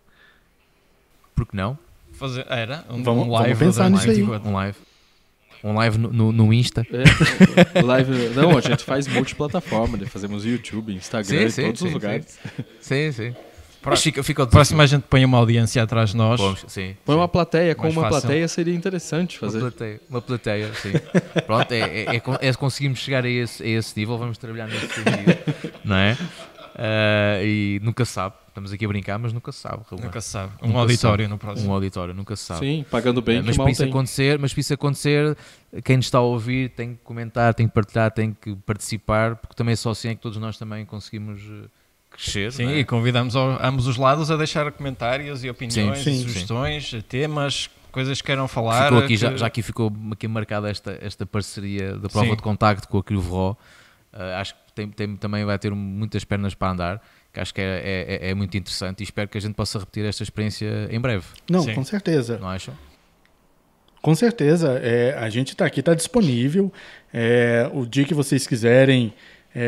Por que não? Vamos live. Vamos pensar nisso aí. Um live. Um live no Insta. É, live, não, a gente faz multiplataforma, né? Fazemos YouTube, Instagram, sim, todos os lugares. Sim, sim. Fica próximo a gente põe uma audiência atrás de nós. Vamos, sim, põe sim. Uma plateia, com mais uma fácil. Plateia seria interessante fazer. Uma plateia sim. Pronto, conseguimos chegar a esse nível, vamos trabalhar nesse sentido, não é? E nunca sabe, estamos aqui a brincar, mas nunca se sabe. Nunca se sabe. Um auditório no próximo. Um auditório, nunca se sabe. Sim, pagando bem, mas para isso acontecer, quem nos está a ouvir tem que comentar, tem que partilhar, tem que participar, porque também só assim é que todos nós também conseguimos... crescer, sim, né? E convidamos ambos os lados a deixar comentários e opiniões, sim, sim, sugestões, sim. Temas, coisas que queiram falar. Ficou aqui, que... já aqui ficou aqui marcada esta parceria da prova, sim, de contacto com a Arquivo RAW. Acho que também vai ter muitas pernas para andar, que acho que é muito interessante, e espero que a gente possa repetir esta experiência em breve. Não, sim, com certeza. Não acham? Com certeza. A gente está aqui, está disponível. O dia que vocês quiserem...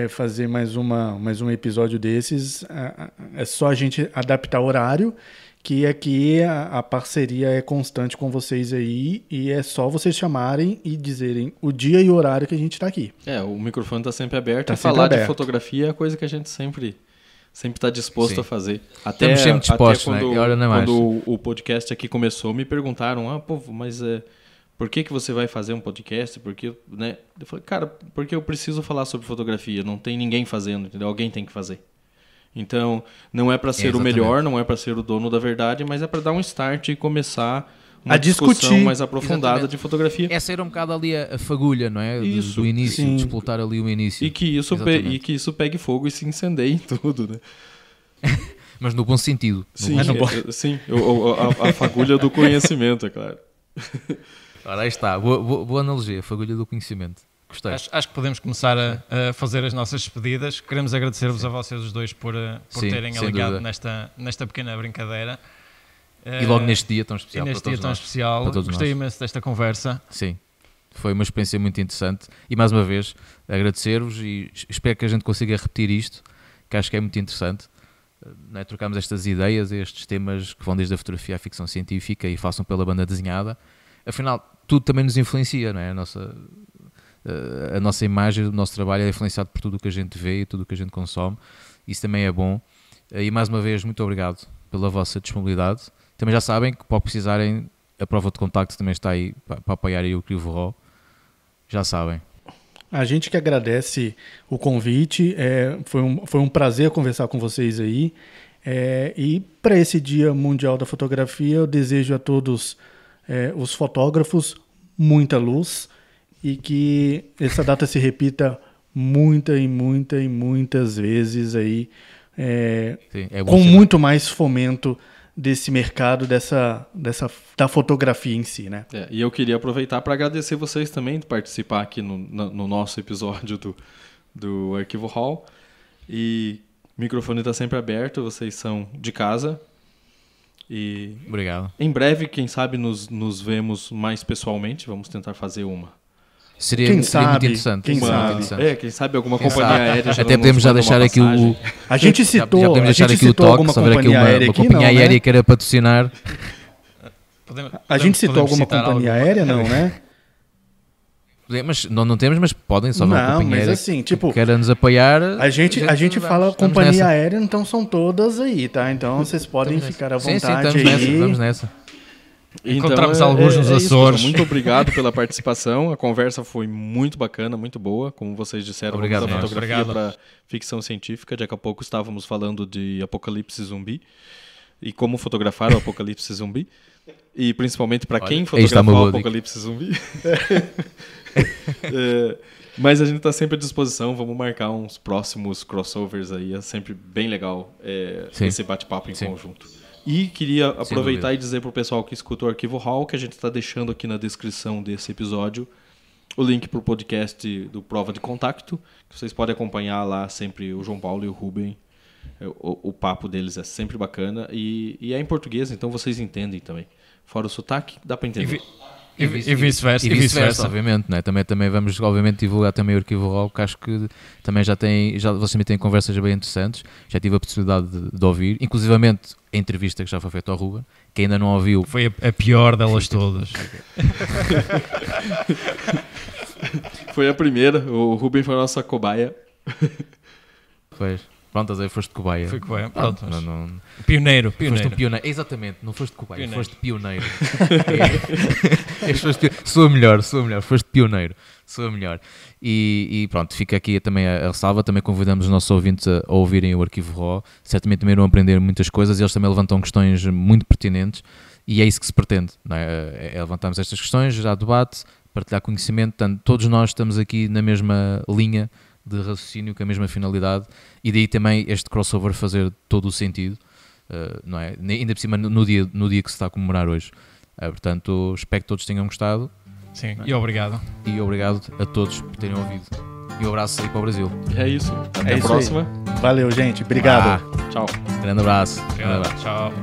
fazer mais um episódio desses, é só a gente adaptar o horário, que aqui a parceria é constante com vocês aí, e é só vocês chamarem e dizerem o dia e o horário que a gente está aqui. O microfone está sempre aberto, falar de fotografia é a coisa que a gente sempre está disposto, sim, a fazer. Estamos sempre dispostos, até quando, né? Quando o podcast aqui começou, me perguntaram, povo, mas... por que você vai fazer um podcast? Porque, né? Eu falei, cara, porque eu preciso falar sobre fotografia. Não tem ninguém fazendo, entendeu? Alguém tem que fazer. Então, não é para ser o melhor, não é para ser o dono da verdade, mas é para dar um start e começar uma discussão mais aprofundada, exatamente, de fotografia. Essa era um bocado ali a fagulha, não é? Isso, do início, sim, de explotar ali o início. E que isso pegue fogo e se incendeie em tudo, né? Mas no bom sentido. Sim, a fagulha do conhecimento, é claro. Ora, aí está, boa analogia, fagulha do conhecimento. Gostei. Acho que podemos começar a fazer as nossas despedidas. Queremos agradecer-vos a vocês os dois por sim, terem alegado nesta pequena brincadeira. E logo neste dia tão especial. Gostei imenso desta conversa. Sim, foi uma experiência muito interessante. E mais uma vez, agradecer-vos e espero que a gente consiga repetir isto, que acho que é muito interessante. Né? Trocamos estas ideias, estes temas que vão desde a fotografia à ficção científica e façam pela banda desenhada. Afinal, tudo também nos influencia, não é? A nossa imagem, o nosso trabalho é influenciado por tudo o que a gente vê e tudo o que a gente consome. Isso também é bom. E mais uma vez, muito obrigado pela vossa disponibilidade. Também já sabem que, para precisarem, a prova de contacto também está aí para apoiar aí o Arquivo RAW. Já sabem. A gente que agradece o convite. Foi um prazer conversar com vocês aí. E para esse Dia Mundial da Fotografia, eu desejo a todos... os fotógrafos, muita luz, e que essa data se repita muitas vezes aí, com muito mais fomento desse mercado, da fotografia em si, né? E eu queria aproveitar para agradecer vocês também de participar aqui no nosso episódio do Arquivo RAW, e o microfone está sempre aberto, vocês são de casa. E obrigado. Em breve, quem sabe, nos vemos mais pessoalmente. Vamos tentar fazer uma. Seria muito interessante. Quem sabe alguma companhia aérea. Até podemos já deixar aqui o... A gente citou o toque, se houver aqui uma companhia aérea que era patrocinar. A gente citou alguma companhia aérea, não, né? Mas não temos, mas podem, só uma companhia aérea. Assim, tipo, quer nos apoiar. A gente fala companhia aérea, então são todas aí, tá? Então vocês podem ficar à vontade. Sim, estamos nessa. Encontramos então, alguns nos Açores. Muito obrigado pela participação. A conversa foi muito bacana, muito boa. Como vocês disseram, obrigado, vamos da fotografia para ficção científica. Daqui a pouco estávamos falando de apocalipse zumbi e como fotografar o apocalipse zumbi. E principalmente para quem fotografar o apocalipse zumbi. Mas a gente está sempre à disposição. Vamos marcar uns próximos crossovers aí. É sempre bem legal esse bate-papo em conjunto. E queria aproveitar e dizer para o pessoal que escuta o Arquivo RAW que a gente está deixando aqui na descrição desse episódio o link para o podcast do Prova de Contacto, que vocês podem acompanhar lá sempre o João Paulo e o Ruben. O papo deles é sempre bacana, e é em português, então vocês entendem também. Fora o sotaque, dá para entender. E vice-versa, obviamente, né? também vamos obviamente divulgar também o Arquivo RAW, que acho que também vocês também têm conversas bem interessantes, já tive a possibilidade de ouvir, inclusivamente a entrevista que já foi feita ao Ruben, que ainda não ouviu. Foi a pior delas todas. Foi a primeira, o Ruben foi a nossa cobaia. Pois. Pronto, aí foste cobaia. Fui cobaia, pronto. Pioneiro. Foste um pioneiro. Exatamente, não foste cobaia, foste pioneiro. Sou a melhor, foste pioneiro. Sou a melhor. E pronto, fica aqui também a ressalva. Também convidamos os nossos ouvintes a ouvirem o Arquivo RAW. Certamente também irão aprender muitas coisas e eles também levantam questões muito pertinentes e é isso que se pretende, não é? É levantarmos estas questões, gerar debate, partilhar conhecimento. Portanto, todos nós estamos aqui na mesma linha de raciocínio, com a mesma finalidade, e daí também este crossover fazer todo o sentido, não é? Ainda por cima no dia que se está a comemorar hoje. Portanto, espero que todos tenham gostado. Sim, e obrigado. E obrigado a todos por terem ouvido. E um abraço aí para o Brasil. É isso. Até a próxima. Aí. Valeu, gente. Obrigado. Tchau. Grande abraço. Tchau.